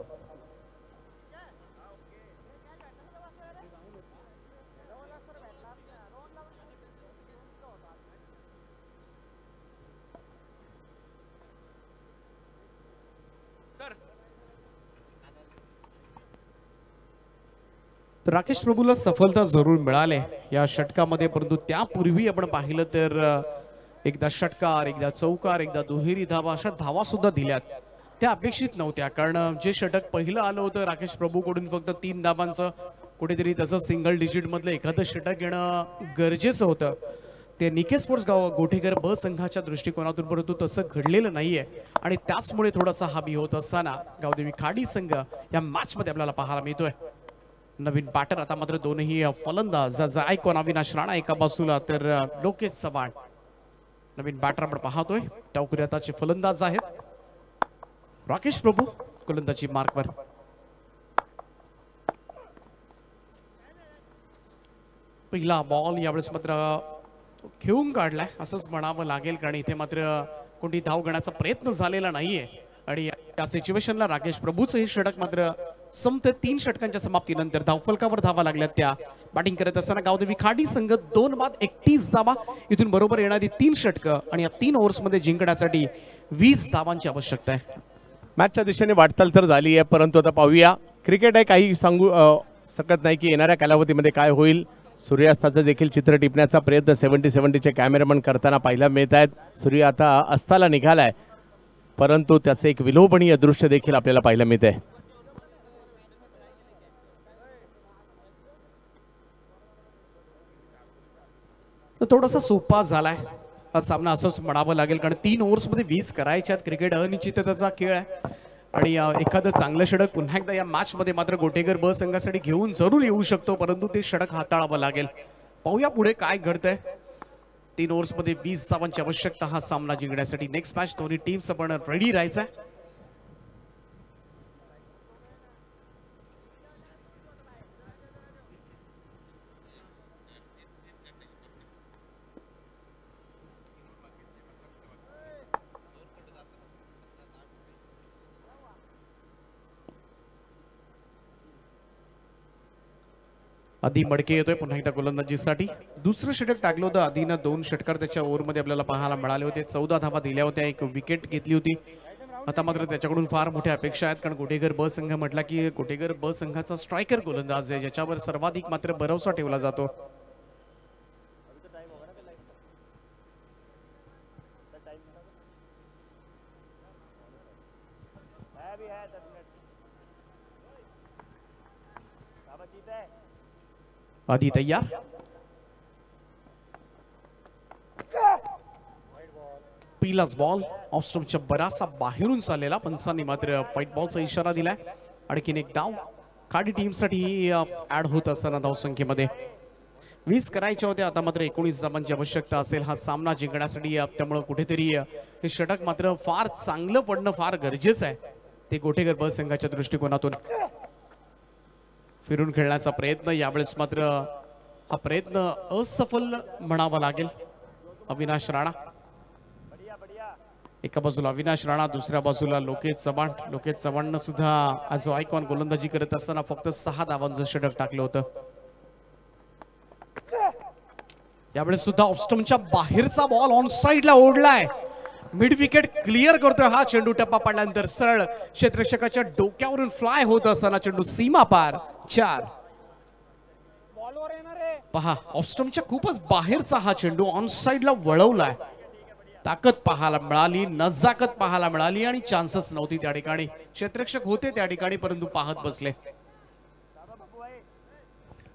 राकेश प्रभूला सफलता जरूर मिळाले या षटकामध्ये. परंतु त्यापूर्वी आपण पाहिलं तर एकदा षटकार एकदा चौकार एकदा दुहेरी धावा अशा धावा सुद्धा दिल्यात. त्या अपेक्षित नव्हत्या कारण जे षटक पहिलं आलं होतं राकेश प्रभूकडून फक्त 3 धावांचं कुठेतरी तसं सिंगल डिजिट मधलं एखादं षटक येणं गरजेचं होतं ते निकेत स्पोर्ट्स गाव गोठेकर ब संघाच्या दृष्टिकोनातून. परंतु तसं घडलेलं नाहीये आणि त्याचमुळे थोडासा हाबी होत असताना गावदेवी खाडी संघ या मॅच मध्ये आपल्याला पाहायला मिळतोय. नवीन बॅटर आता मात्र दोनही फलंदाज आयकॉन अविनाश राणा एका बाजूला तर लोकेश चव्हाण नवीन बॅटर आपण पाहतोय. टावकुऱ्याचे फलंदाज आहेत. राकेश प्रभू गोलंदाजी मार्कवर पहिला बॉल यावेळेस मात्र खेळून काढलाय असंच म्हणावं लागेल. कारण इथे मात्र कोणती धाव घेण्याचा प्रयत्न झालेला नाहीये. आणि या सिच्युएशनला राकेश प्रभूचं हे षटक मात्र समते 3 षटकांच्या समाप्तीनंतर धावफलकावर धावा लागल्या त्या. बॅटिंग करत असताना गावदेवी खाडी संघ 2 बाद 31 धावा इथून बरोबर येणारी 3 षटकं आणि या 3 ओव्हर्समध्ये जिंकण्यासाठी 20 धावांची आवश्यकता आहे. मॅचच्या दिशेने वाटचाल तर झाली आहे परंतु आता पाहूया क्रिकेट आहे काही सांगू शकत नाही की येणाऱ्या कालावधीमध्ये काय होईल. सूर्यास्ताचं देखील चित्र टिपण्याचा प्रयत्न 7070 कॅमेरामन करताना पाहायला मिळत आहेत. सूर्य आता अस्ताला निघालाय परंतु त्याचं एक विलोभनीय दृश्य देखील आपल्याला पाहायला मिळत आहे. तो थोडासा सोपा झालाय हा सामना असंच म्हणावं लागेल, कारण 3 ओव्हर्समध्ये 20 करायच्यात. क्रिकेट अनिश्चिततेचा खेळ आहे आणि एखादं चांगलं षटक पुन्हा एकदा या मॅचमध्ये मात्र गोटेकर ब संघासाठी घेऊन जरूर येऊ शकतो, परंतु ते षटक हाताळावं लागेल. पाहूया पुढे काय घडतंय. 3 ओव्हर्समध्ये 20 धावांची आवश्यकता हा सामना जिंकण्यासाठी. नेक्स्ट मॅच दोन्ही टीम्स आपण रेडी राहायचं आहे. आधी मडके येतोय पुन्हा एकदा गोलंदाजीसाठी. दुसरं षटक टाकलं होतं आधीनं. 2 षटकार त्याच्या ओव्हरमध्ये आपल्याला पाहायला मिळाले होते. 14 धावा दिल्या होत्या, 1 विकेट घेतली होती. आता मात्र त्याच्याकडून फार मोठ्या अपेक्षा आहेत, कारण गोटेकर ब संघ म्हटला की गोटेकर ब संघाचा स्ट्रायकर गोलंदाज आहे, ज्याच्यावर सर्वाधिक मात्र भरोसा ठेवला जातो. आधी तैयार पहिलाच बॉल ऑफ स्टंपच्या बरासा बाहेरून चाललेला. पंचांनी मात्र फाईट बॉलचा इशारा दिलाय. आणखीन एक डाव खाडी टीमसाठी ऍड होत असताना धावसंख्येमध्ये 20 करायच्या होत्या, आता मात्र 19 धावांची आवश्यकता असेल हा सामना जिंकण्यासाठी. त्यामुळे कुठेतरी हे षटक मात्र फार चांगलं पडणं फार गरजेचं आहे ते गोटेकर ब संघाच्या दृष्टिकोनातून. फिरून खेळण्याचा प्रयत्न यावेळेस मात्र हा प्रयत्न असफल म्हणावा लागेल. अविनाश राणा एका बाजूला, अविनाश राणा दुसऱ्या बाजूला लोकेश चव्हाण. लोकेश चव्हाणनं सुद्धा आज आयकॉन गोलंदाजी करत असताना फक्त 6 धावांचं षटक टाकलं होतं. यावेळेस सुद्धा ऑफस्टंपच्या बाहेरचा बॉल ऑन साईडला ओढलाय. मिड विकेट क्लिअर करतोय हा चेंडू. टप्पा पडल्यानंतर सरळ क्षेत्ररक्षकाच्या डोक्यावरून फ्लाय होत असताना चेंडू सीमा पार. 4. पहा ऑफ स्टंपच्या खूपच बाहेरचा हा चेंडू ऑन साईडला वळवलाय. ताकद पाहायला मिळाली, नजाकत पाहायला मिळाली आणि चान्सेस नव्हती त्या ठिकाणी. क्षेत्ररक्षक होते त्या ठिकाणी परंतु पाहत बसले.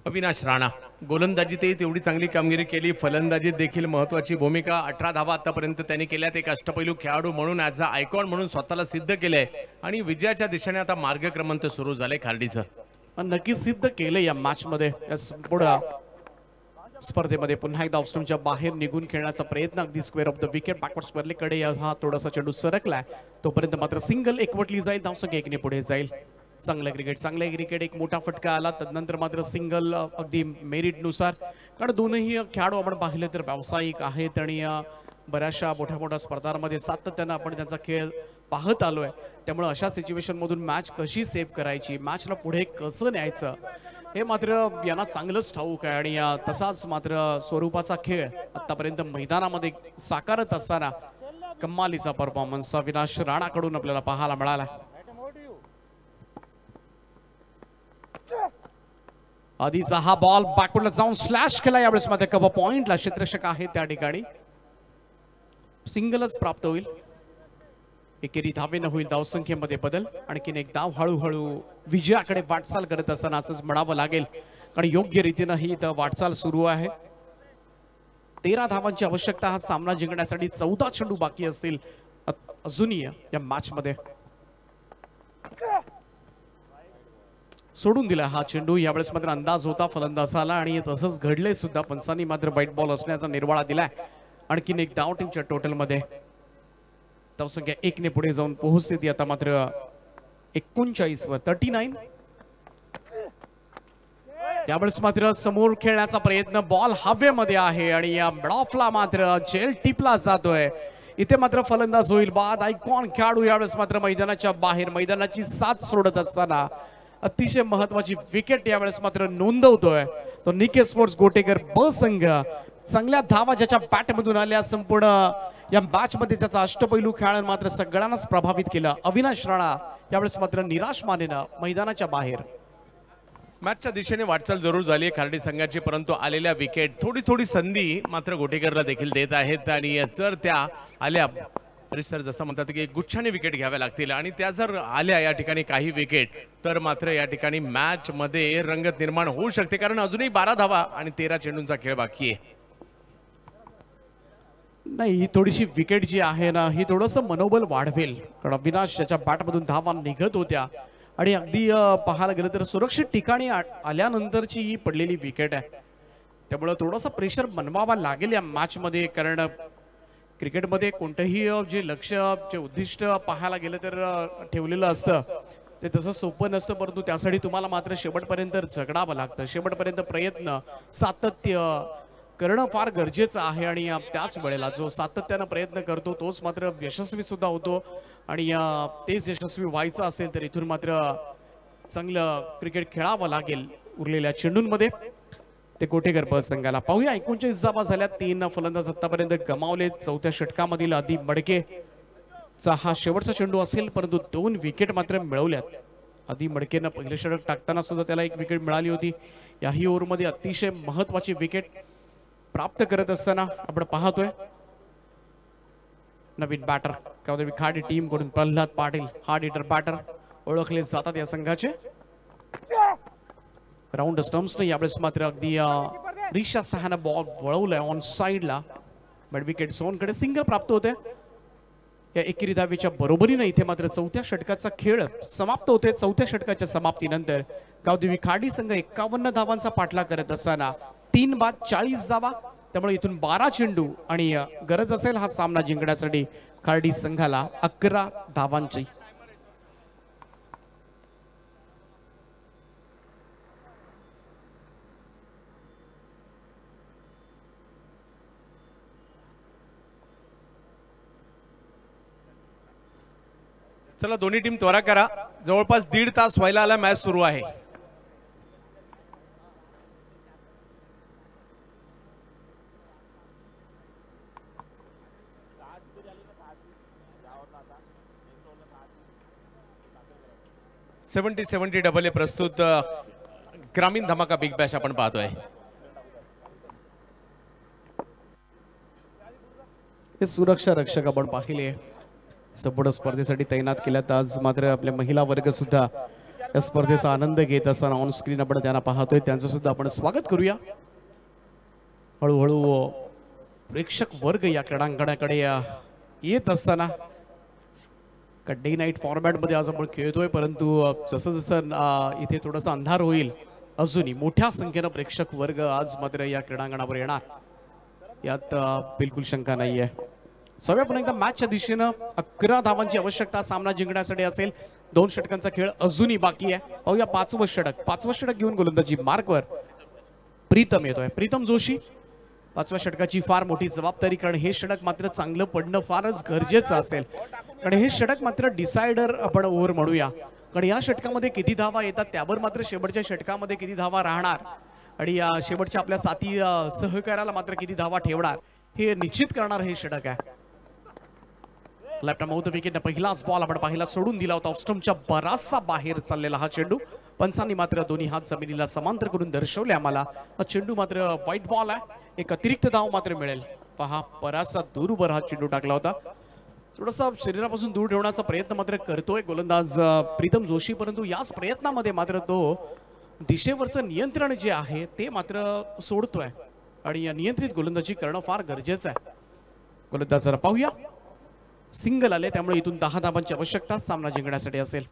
अविनाश राणा गोलंदाजीतही तेवढी चांगली कामगिरी केली, फलंदाजीत देखील महत्वाची भूमिका. 18 धावा आतापर्यंत त्यांनी केल्यात. एक अष्टपैलू खेळाडू म्हणून, ऍज अ आयकॉन म्हणून स्वतःला सिद्ध केलंय आणि विजयाच्या दिशेने आता मार्गक्रमण तर सुरू झालंय खार्डीचं. नक्कीच सिद्ध केलं या मॅच मध्ये, या संपूर्ण स्पर्धेमध्ये. पुन्हा एकदा ऑफस्टंपच्या बाहेर निघून खेळण्याचा प्रयत्न, अगदी square of the wicket backward स्क्वेअरकडे हा थोडासा चेंडू सरकलाय. तोपर्यंत मात्र सिंगल एकवटली जाईल, धावसंख्या 1 ने पुढे जाईल. चांगलं क्रिकेट एक मोठा फटका आला, तदनंतर मात्र सिंगल अगदी मेरिटनुसार, कारण दोनही खेळाडू आपण पाहिले तर व्यावसायिक आहेत आणि बऱ्याचशा मोठ्या स्पर्धांमध्ये सातत्यानं आपण त्यांचा खेळ पाहत आलोय. त्यामुळे अशा सिच्युएशनमधून मॅच कशी सेव्ह करायची, मॅचला पुढे कसं न्यायचं हे मात्र यांना चांगलंच ठाऊक आहे. आणि तसाच मात्र स्वरूपाचा खेळ आतापर्यंत मैदानामध्ये साकारत असताना कमालीचा परफॉर्मन्स अविनाश राणाकडून आपल्याला पाहायला मिळाला. आधीचा हा बॉल बॅकवर्डला जाऊन स्लॅश केला. यावेळेस मात्र कव्हर पॉइंटला क्षेत्ररक्षक आहेत त्या ठिकाणी. सिंगलच प्राप्त होईल. एकेरी धावे न होईल, धावसंख्येमध्ये बदल. आणखीन एक धाव हळूहळू विजयाकडे वाटचाल करत असताना असंच म्हणावं लागेल, कारण योग्य रीतीनं ही इथं वाटचाल सुरू आहे. 13 धावांची आवश्यकता हा सामना जिंकण्यासाठी. 14 चेंडू बाकी असतील अजूनही या मॅच मध्ये. सोडून दिला हा चेंडू. यावेळेस मात्र अंदाज होता फलंदाजाला आणि तसंच घडले सुद्धा. पंचांनी मात्र वाईट बॉल असण्याचा निर्वाळा दिलाय. आणखीन एक धाव टीमच्या टोटलमध्ये. धावसंख्या 1 ने पुढे जाऊन पोहोचते ती आता मात्र 39 वर. 39. यावेळेस मात्र समोर खेळण्याचा प्रयत्न, बॉल हवेमध्ये आहे आणि या ब्लॉफला मात्र जेल टिपला जातोय. इथे मात्र फलंदाज होईल बाद. आयकॉन खेळाडू यावेळेस मात्र मैदानाच्या बाहेर मैदानाची साथ सोडत असताना अतिशय महत्वाची विकेट यावेळेस मात्र नोंदवतोय तो निकेत स्पोर्ट्स गोटेकर ब संघ. चांगल्या धावा ज्याच्या बॅटमधून आल्या संपूर्ण या मॅच मध्ये त्याचा अष्टपैलू खेळाडू मात्र सगळ्यांनाच प्रभावित केलं. अविनाश राणा यावेळेस मात्र निराश मानेनं मैदानाच्या बाहेर. मॅचच्या दिशेने वाटचाल जरूर झाली आहे खार्डी संघाची, परंतु आलेल्या विकेट थोडी संधी मात्र गोटेकरला देखील देत आहेत. आणि जर त्या आल्या सर जसं म्हणतात की गुच्छाने विकेट घ्याव्या लागतील आणि त्या जर आल्या या ठिकाणी काही विकेट तर मात्र या ठिकाणी मॅच मध्ये रंगत निर्माण होऊ शकते, कारण अजूनही 12 धावा आणि 13 चेंडूंचा खेळ बाकी आहे. नाही ही थोडीशी विकेट जी आहे ना ही थोडंसं मनोबल वाढवेल, कारण अविनाश याच्या बॅटमधून धावा निघत होत्या आणि अगदी पाहायला गेलं तर सुरक्षित ठिकाणी आल्यानंतरची ही पडलेली विकेट आहे. त्यामुळे थोडासा प्रेशर बनवावा लागेल या मॅच मध्ये, कारण क्रिकेटमध्ये कोणतंही जे लक्ष्य जे उद्दिष्ट पाहायला गेलं तर ठेवलेलं असतं ते तसं सोपं नसतं, परंतु त्यासाठी तुम्हाला मात्र शेवटपर्यंत झगडावं लागतं, शेवटपर्यंत प्रयत्न सातत्य करणं फार गरजेचं आहे आणि त्याच वेळेला जो सातत्यानं प्रयत्न करतो तोच मात्र यशस्वी सुद्धा होतो आणि तेच यशस्वी व्हायचं असेल तर इथून मात्र चांगलं क्रिकेट खेळावं लागेल उरलेल्या चेंडूंमध्ये. ते कोठेकर बस संघाला पाहूया, 39 धावा झाल्या, 3 फलंदाज आतापर्यंत गमावले. चौथ्या षटकामधील आदी मडके चा हा शेवटचा चेंडू असेल, परंतु 2 विकेट मात्र मिळवल्यात. आधी मडकेनं पहिले षटक टाकताना सुद्धा त्याला 1 विकेट मिळाली होती. याही ओव्हरमध्ये अतिशय महत्वाची विकेट प्राप्त करत असताना आपण पाहतोय नवीन बॅटर गौदेवी खाडी टीम कडून Pralhad Patil, hard hitter batter ओळखले जातात या संघाचे. राउंड स्टम्प्स ने यावेळेस मात्र अगदी रिशा सहाना बॉल वळवलाय ऑन साइडला, बट विकेट झोनकडे सिंगल प्राप्त होते. या एकेरी धावेच्या बरोबरीने इथे मात्र चौथ्या षटकाचा खेळ समाप्त होते. चौथ्या षटकाच्या समाप्तीनंतर गौदेवी खाडी संघ 51 धावांचा पाठलाग करत असताना 3 बाद 40 धावा, त्यामुळे इथून 12 चेंडू आणि गरज असेल हा सामना जिंकण्यासाठी खाडी संघाला 11 धावांची. चला दोन्ही टीम त्वरा करा, जवळपास 1.5 तास व्हायला आला, मॅच सुरू आहे. सेवन्टी सेवन्टी डबल ए प्रस्तुत ग्रामीण धमाका बिग बॅश आपण पाहतोय. हे सुरक्षा रक्षक आपण पाहिले संपूर्ण स्पर्धेसाठी तैनात केल्यात. आज मात्र आपल्या महिला वर्ग सुद्धा या स्पर्धेचा आनंद घेत असताना ऑन स्क्रीन आपण त्यांना पाहतोय. त्यांचं सुद्धा आपण स्वागत करूया. हळूहळू प्रेक्षक वर्ग या क्रीडांगणाकडे येत असताना डे नाईट फॉर्मॅटमध्ये आज आपण खेळतोय, परंतु जसं जसं इथे थोडासा अंधार होईल अजूनही मोठ्या संख्येनं प्रेक्षक वर्ग आज मात्र या क्रीडांगणावर येणार यात बिलकुल शंका नाही आहे. सगळ्या पण एकदा मॅचच्या दिशेनं 11 धावांची आवश्यकता सामना जिंकण्यासाठी असेल. 2 षटकांचा खेळ अजूनही बाकी आहे. पाहूया 5वं षटक. 5वं षटक घेऊन गोलंदाजी मार्कवर प्रीतम येतोय, प्रीतम जोशी. 5व्या षटकाची फार मोठी जबाबदारी, कारण हे षटक मात्र चांगलं पडणं फारच गरजेचं असेल, कारण हे षटक मात्र डिसायडर आपण ओव्हर म्हणूया, कारण या षटकामध्ये किती धावा येतात त्यावर मात्र शेवटच्या षटकामध्ये किती धावा राहणार आणि शेवटच्या आपल्या साथी सहकार्याला मात्र किती धावा ठेवणार हे निश्चित करणार हे षटक आहे. लेफ्ट विकेटनं पहिलाच बॉल आपण पाहिला, सोडून दिला होता. ऑफस्टंपच्या बराचसा बाहेर चाललेला हा चेंडू. पंचांनी मात्र दोन्ही हात जमिनीला समांतर करून दर्शवले आम्हाला. हा चेंडू मात्र व्हाईट बॉल आहे, एक अतिरिक्त धाव मात्र मिळेल. पहा बराचसा दूर उभा हा चेंडू टाकला होता, थोडासा शरीरापासून दूर ठेवण्याचा प्रयत्न मात्र करतोय गोलंदाज प्रीतम जोशी, परंतु याच प्रयत्नामध्ये मात्र तो दिशेवरचं नियंत्रण जे आहे ते मात्र सोडतोय आणि नियंत्रित गोलंदाजी करणं फार गरजेचं आहे. गोलंदाजाला पाहूया, सिंगल आले, त्यामुळे इथून 10 धावांची आवश्यकता सामना जिंकण्यासाठी असेल.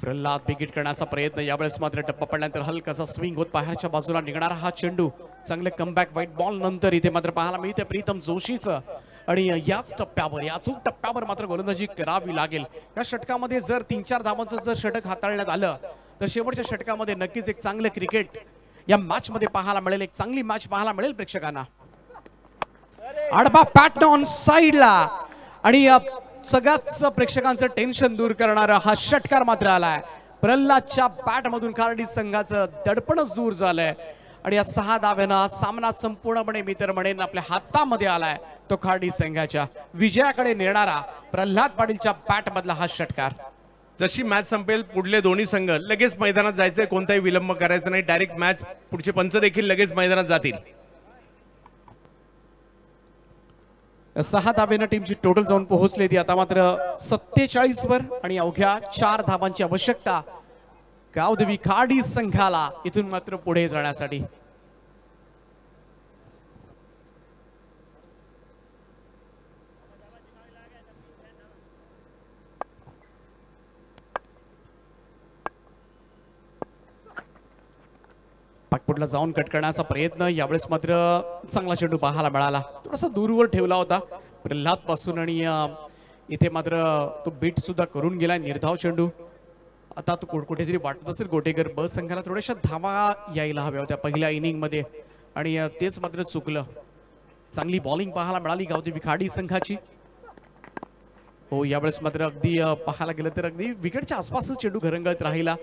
प्रल्हाद विकेट करण्याचा प्रयत्न, यावेळेस मात्र टप्पा पडल्यानंतर हलकासा स्विंग होत बाहेरच्या बाजूला निघणारा हा चेंडू. चांगले कमबॅक व्हाईट बॉल नंतर इथे मात्र पाहायला मिळते प्रीतम जोशीचं आणि याच टप्प्यावर याचूक टप्प्यावर मात्र गोलंदाजी करावी लागेल. या षटकामध्ये जर 3-4 धावांचं जर षटक हाताळण्यात आलं तर शेवटच्या षटकामध्ये नक्कीच एक चांगलं क्रिकेट या मॅच मध्ये पाहायला मिळेल, एक चांगली मॅच पाहायला मिळेल प्रेक्षकांना. आडबा पॅटर्न ऑन साईडला आणि सगळ्याच प्रेक्षकांचं टेन्शन दूर करणारा हा षटकार मात्र आलाय. प्रल्हादच्या बॅटमधून खार्डी संघाचं दडपणच दूर झालंय आणि या 6 धाव्यानं हा सामना संपूर्णपणे मित्र म्हणेन आपल्या हातामध्ये आलाय. तो खार्डी संघाच्या विजयाकडे नेणारा प्रल्हाद पाटीलच्या बॅटमधला हा षटकार. जशी मॅच संपेल पुढले दोन्ही संघ लगेच मैदानात जायचंय, कोणताही विलंब करायचा नाही. डायरेक्ट मॅच पुढचे पंच देखील लगेच मैदानात जातील. 6 धावेनं टीमची टोटल जाऊन पोहोचली ती आता मात्र 47 वर आणि अवघ्या 4 धावांची आवश्यकता गावदेवी खाडी संघाला इथून मात्र पुढे जाण्यासाठी. पाकपुटला जाऊन कट करण्याचा प्रयत्न, यावेळेस मात्र चांगला चेंडू पाहायला मिळाला, थोडासा दूरवर ठेवला होता प्रल्हाद पासून आणि इथे मात्र तो बीट सुद्धा करून गेला निर्धाव चेंडू। आता तो कुठेतरी वाटत असेल गोटेकर ब संघाला थोड्याशा धावा यायला हव्या होत्या पहिल्या इनिंग मध्ये आणि तेच मात्र चुकलं। चांगली बॉलिंग पाहायला मिळाली गावदेवी खाडी संघाची। हो यावेळेस मात्र अगदी पाहायला गेलं तर अगदी विकेटच्या आसपासच चेंडू घरंगळत राहिला।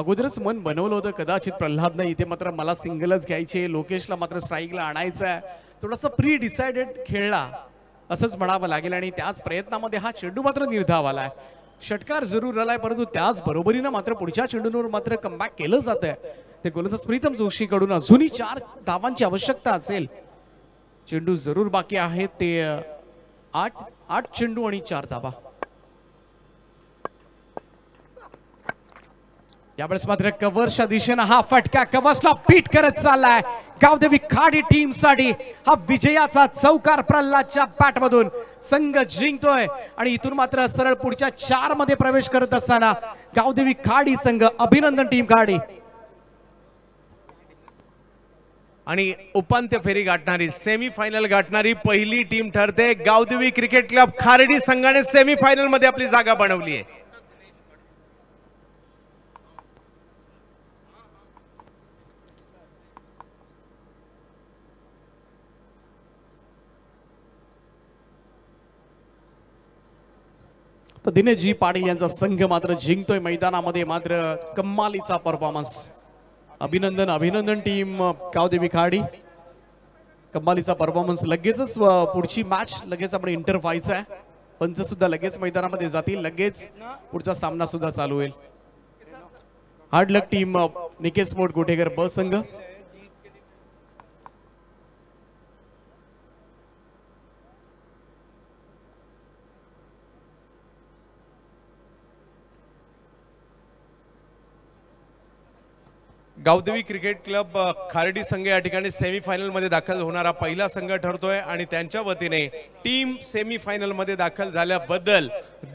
अगोदरच मन बनवलं होतं कदाचित प्रल्हादने, इथे मात्र मला सिंगलच घ्यायचे, लोकेशला मात्र स्ट्राईकला आणायचं आहे, थोडासा प्री डिसाइडेड खेळला असंच म्हणावं लागेल। आणि त्याच प्रयत्नामध्ये हा चेंडू मात्र निर्धाव आलाय, षटकार जरूर आलाय परंतु त्याच बरोबरीने मात्र पुढच्या चेंडूंवर मात्र कमबॅक केलं जात आहे। ते गोलंदाज प्रीतम जोशी कडून अजूनही 4 धावांची आवश्यकता असेल, चेंडू जरूर बाकी आहेत ते 8 चेंडू आणि 4 धावा। यावेळेस मात्र कव्हरच्या दिशेने हा फटका कव्हरला पीट करत चाललाय गावदेवी खाडी टीम साठी हा विजयाचा चौकार प्रल्हादच्या बॅटमधून संघ जिंकतोय आणि इथून मात्र सरळ पुढच्या 4 मध्ये प्रवेश करत असताना गावदेवी खाडी संघ। अभिनंदन टीम खाडी। आणि उपांत्य फेरी गाठणारी सेमीफायनल गाठणारी पहिली टीम ठरते गावदेवी क्रिकेट क्लब खारडी संघाने सेमीफायनल मध्ये आपली जागा बनवली आहे। तर दिनेश जी पाटील यांचा संघ मात्र जिंकतोय मैदानामध्ये मात्र कमालीचा परफॉर्मन्स। अभिनंदन अभिनंदन टीम गावदेवी खाडी, कमालीचा परफॉर्मन्स। लगेचच पुढची मॅच लगेच आपण इंटर व्हायचं आहे, पंच सुद्धा लगेच मैदानामध्ये जातील, लगेच पुढचा सामना सुद्धा चालू होईल। Hard luck team Niket sport Gotekar B संघ। गावदेवी क्रिकेट क्लब खारडी संघ या ठिकाणी सेमीफायनल मध्ये दाखल होणारा पहिला संघ ठरतोय आणि त्यांच्या वतीने टीम सेमीफायनल मध्ये दाखल झाल्याबद्दल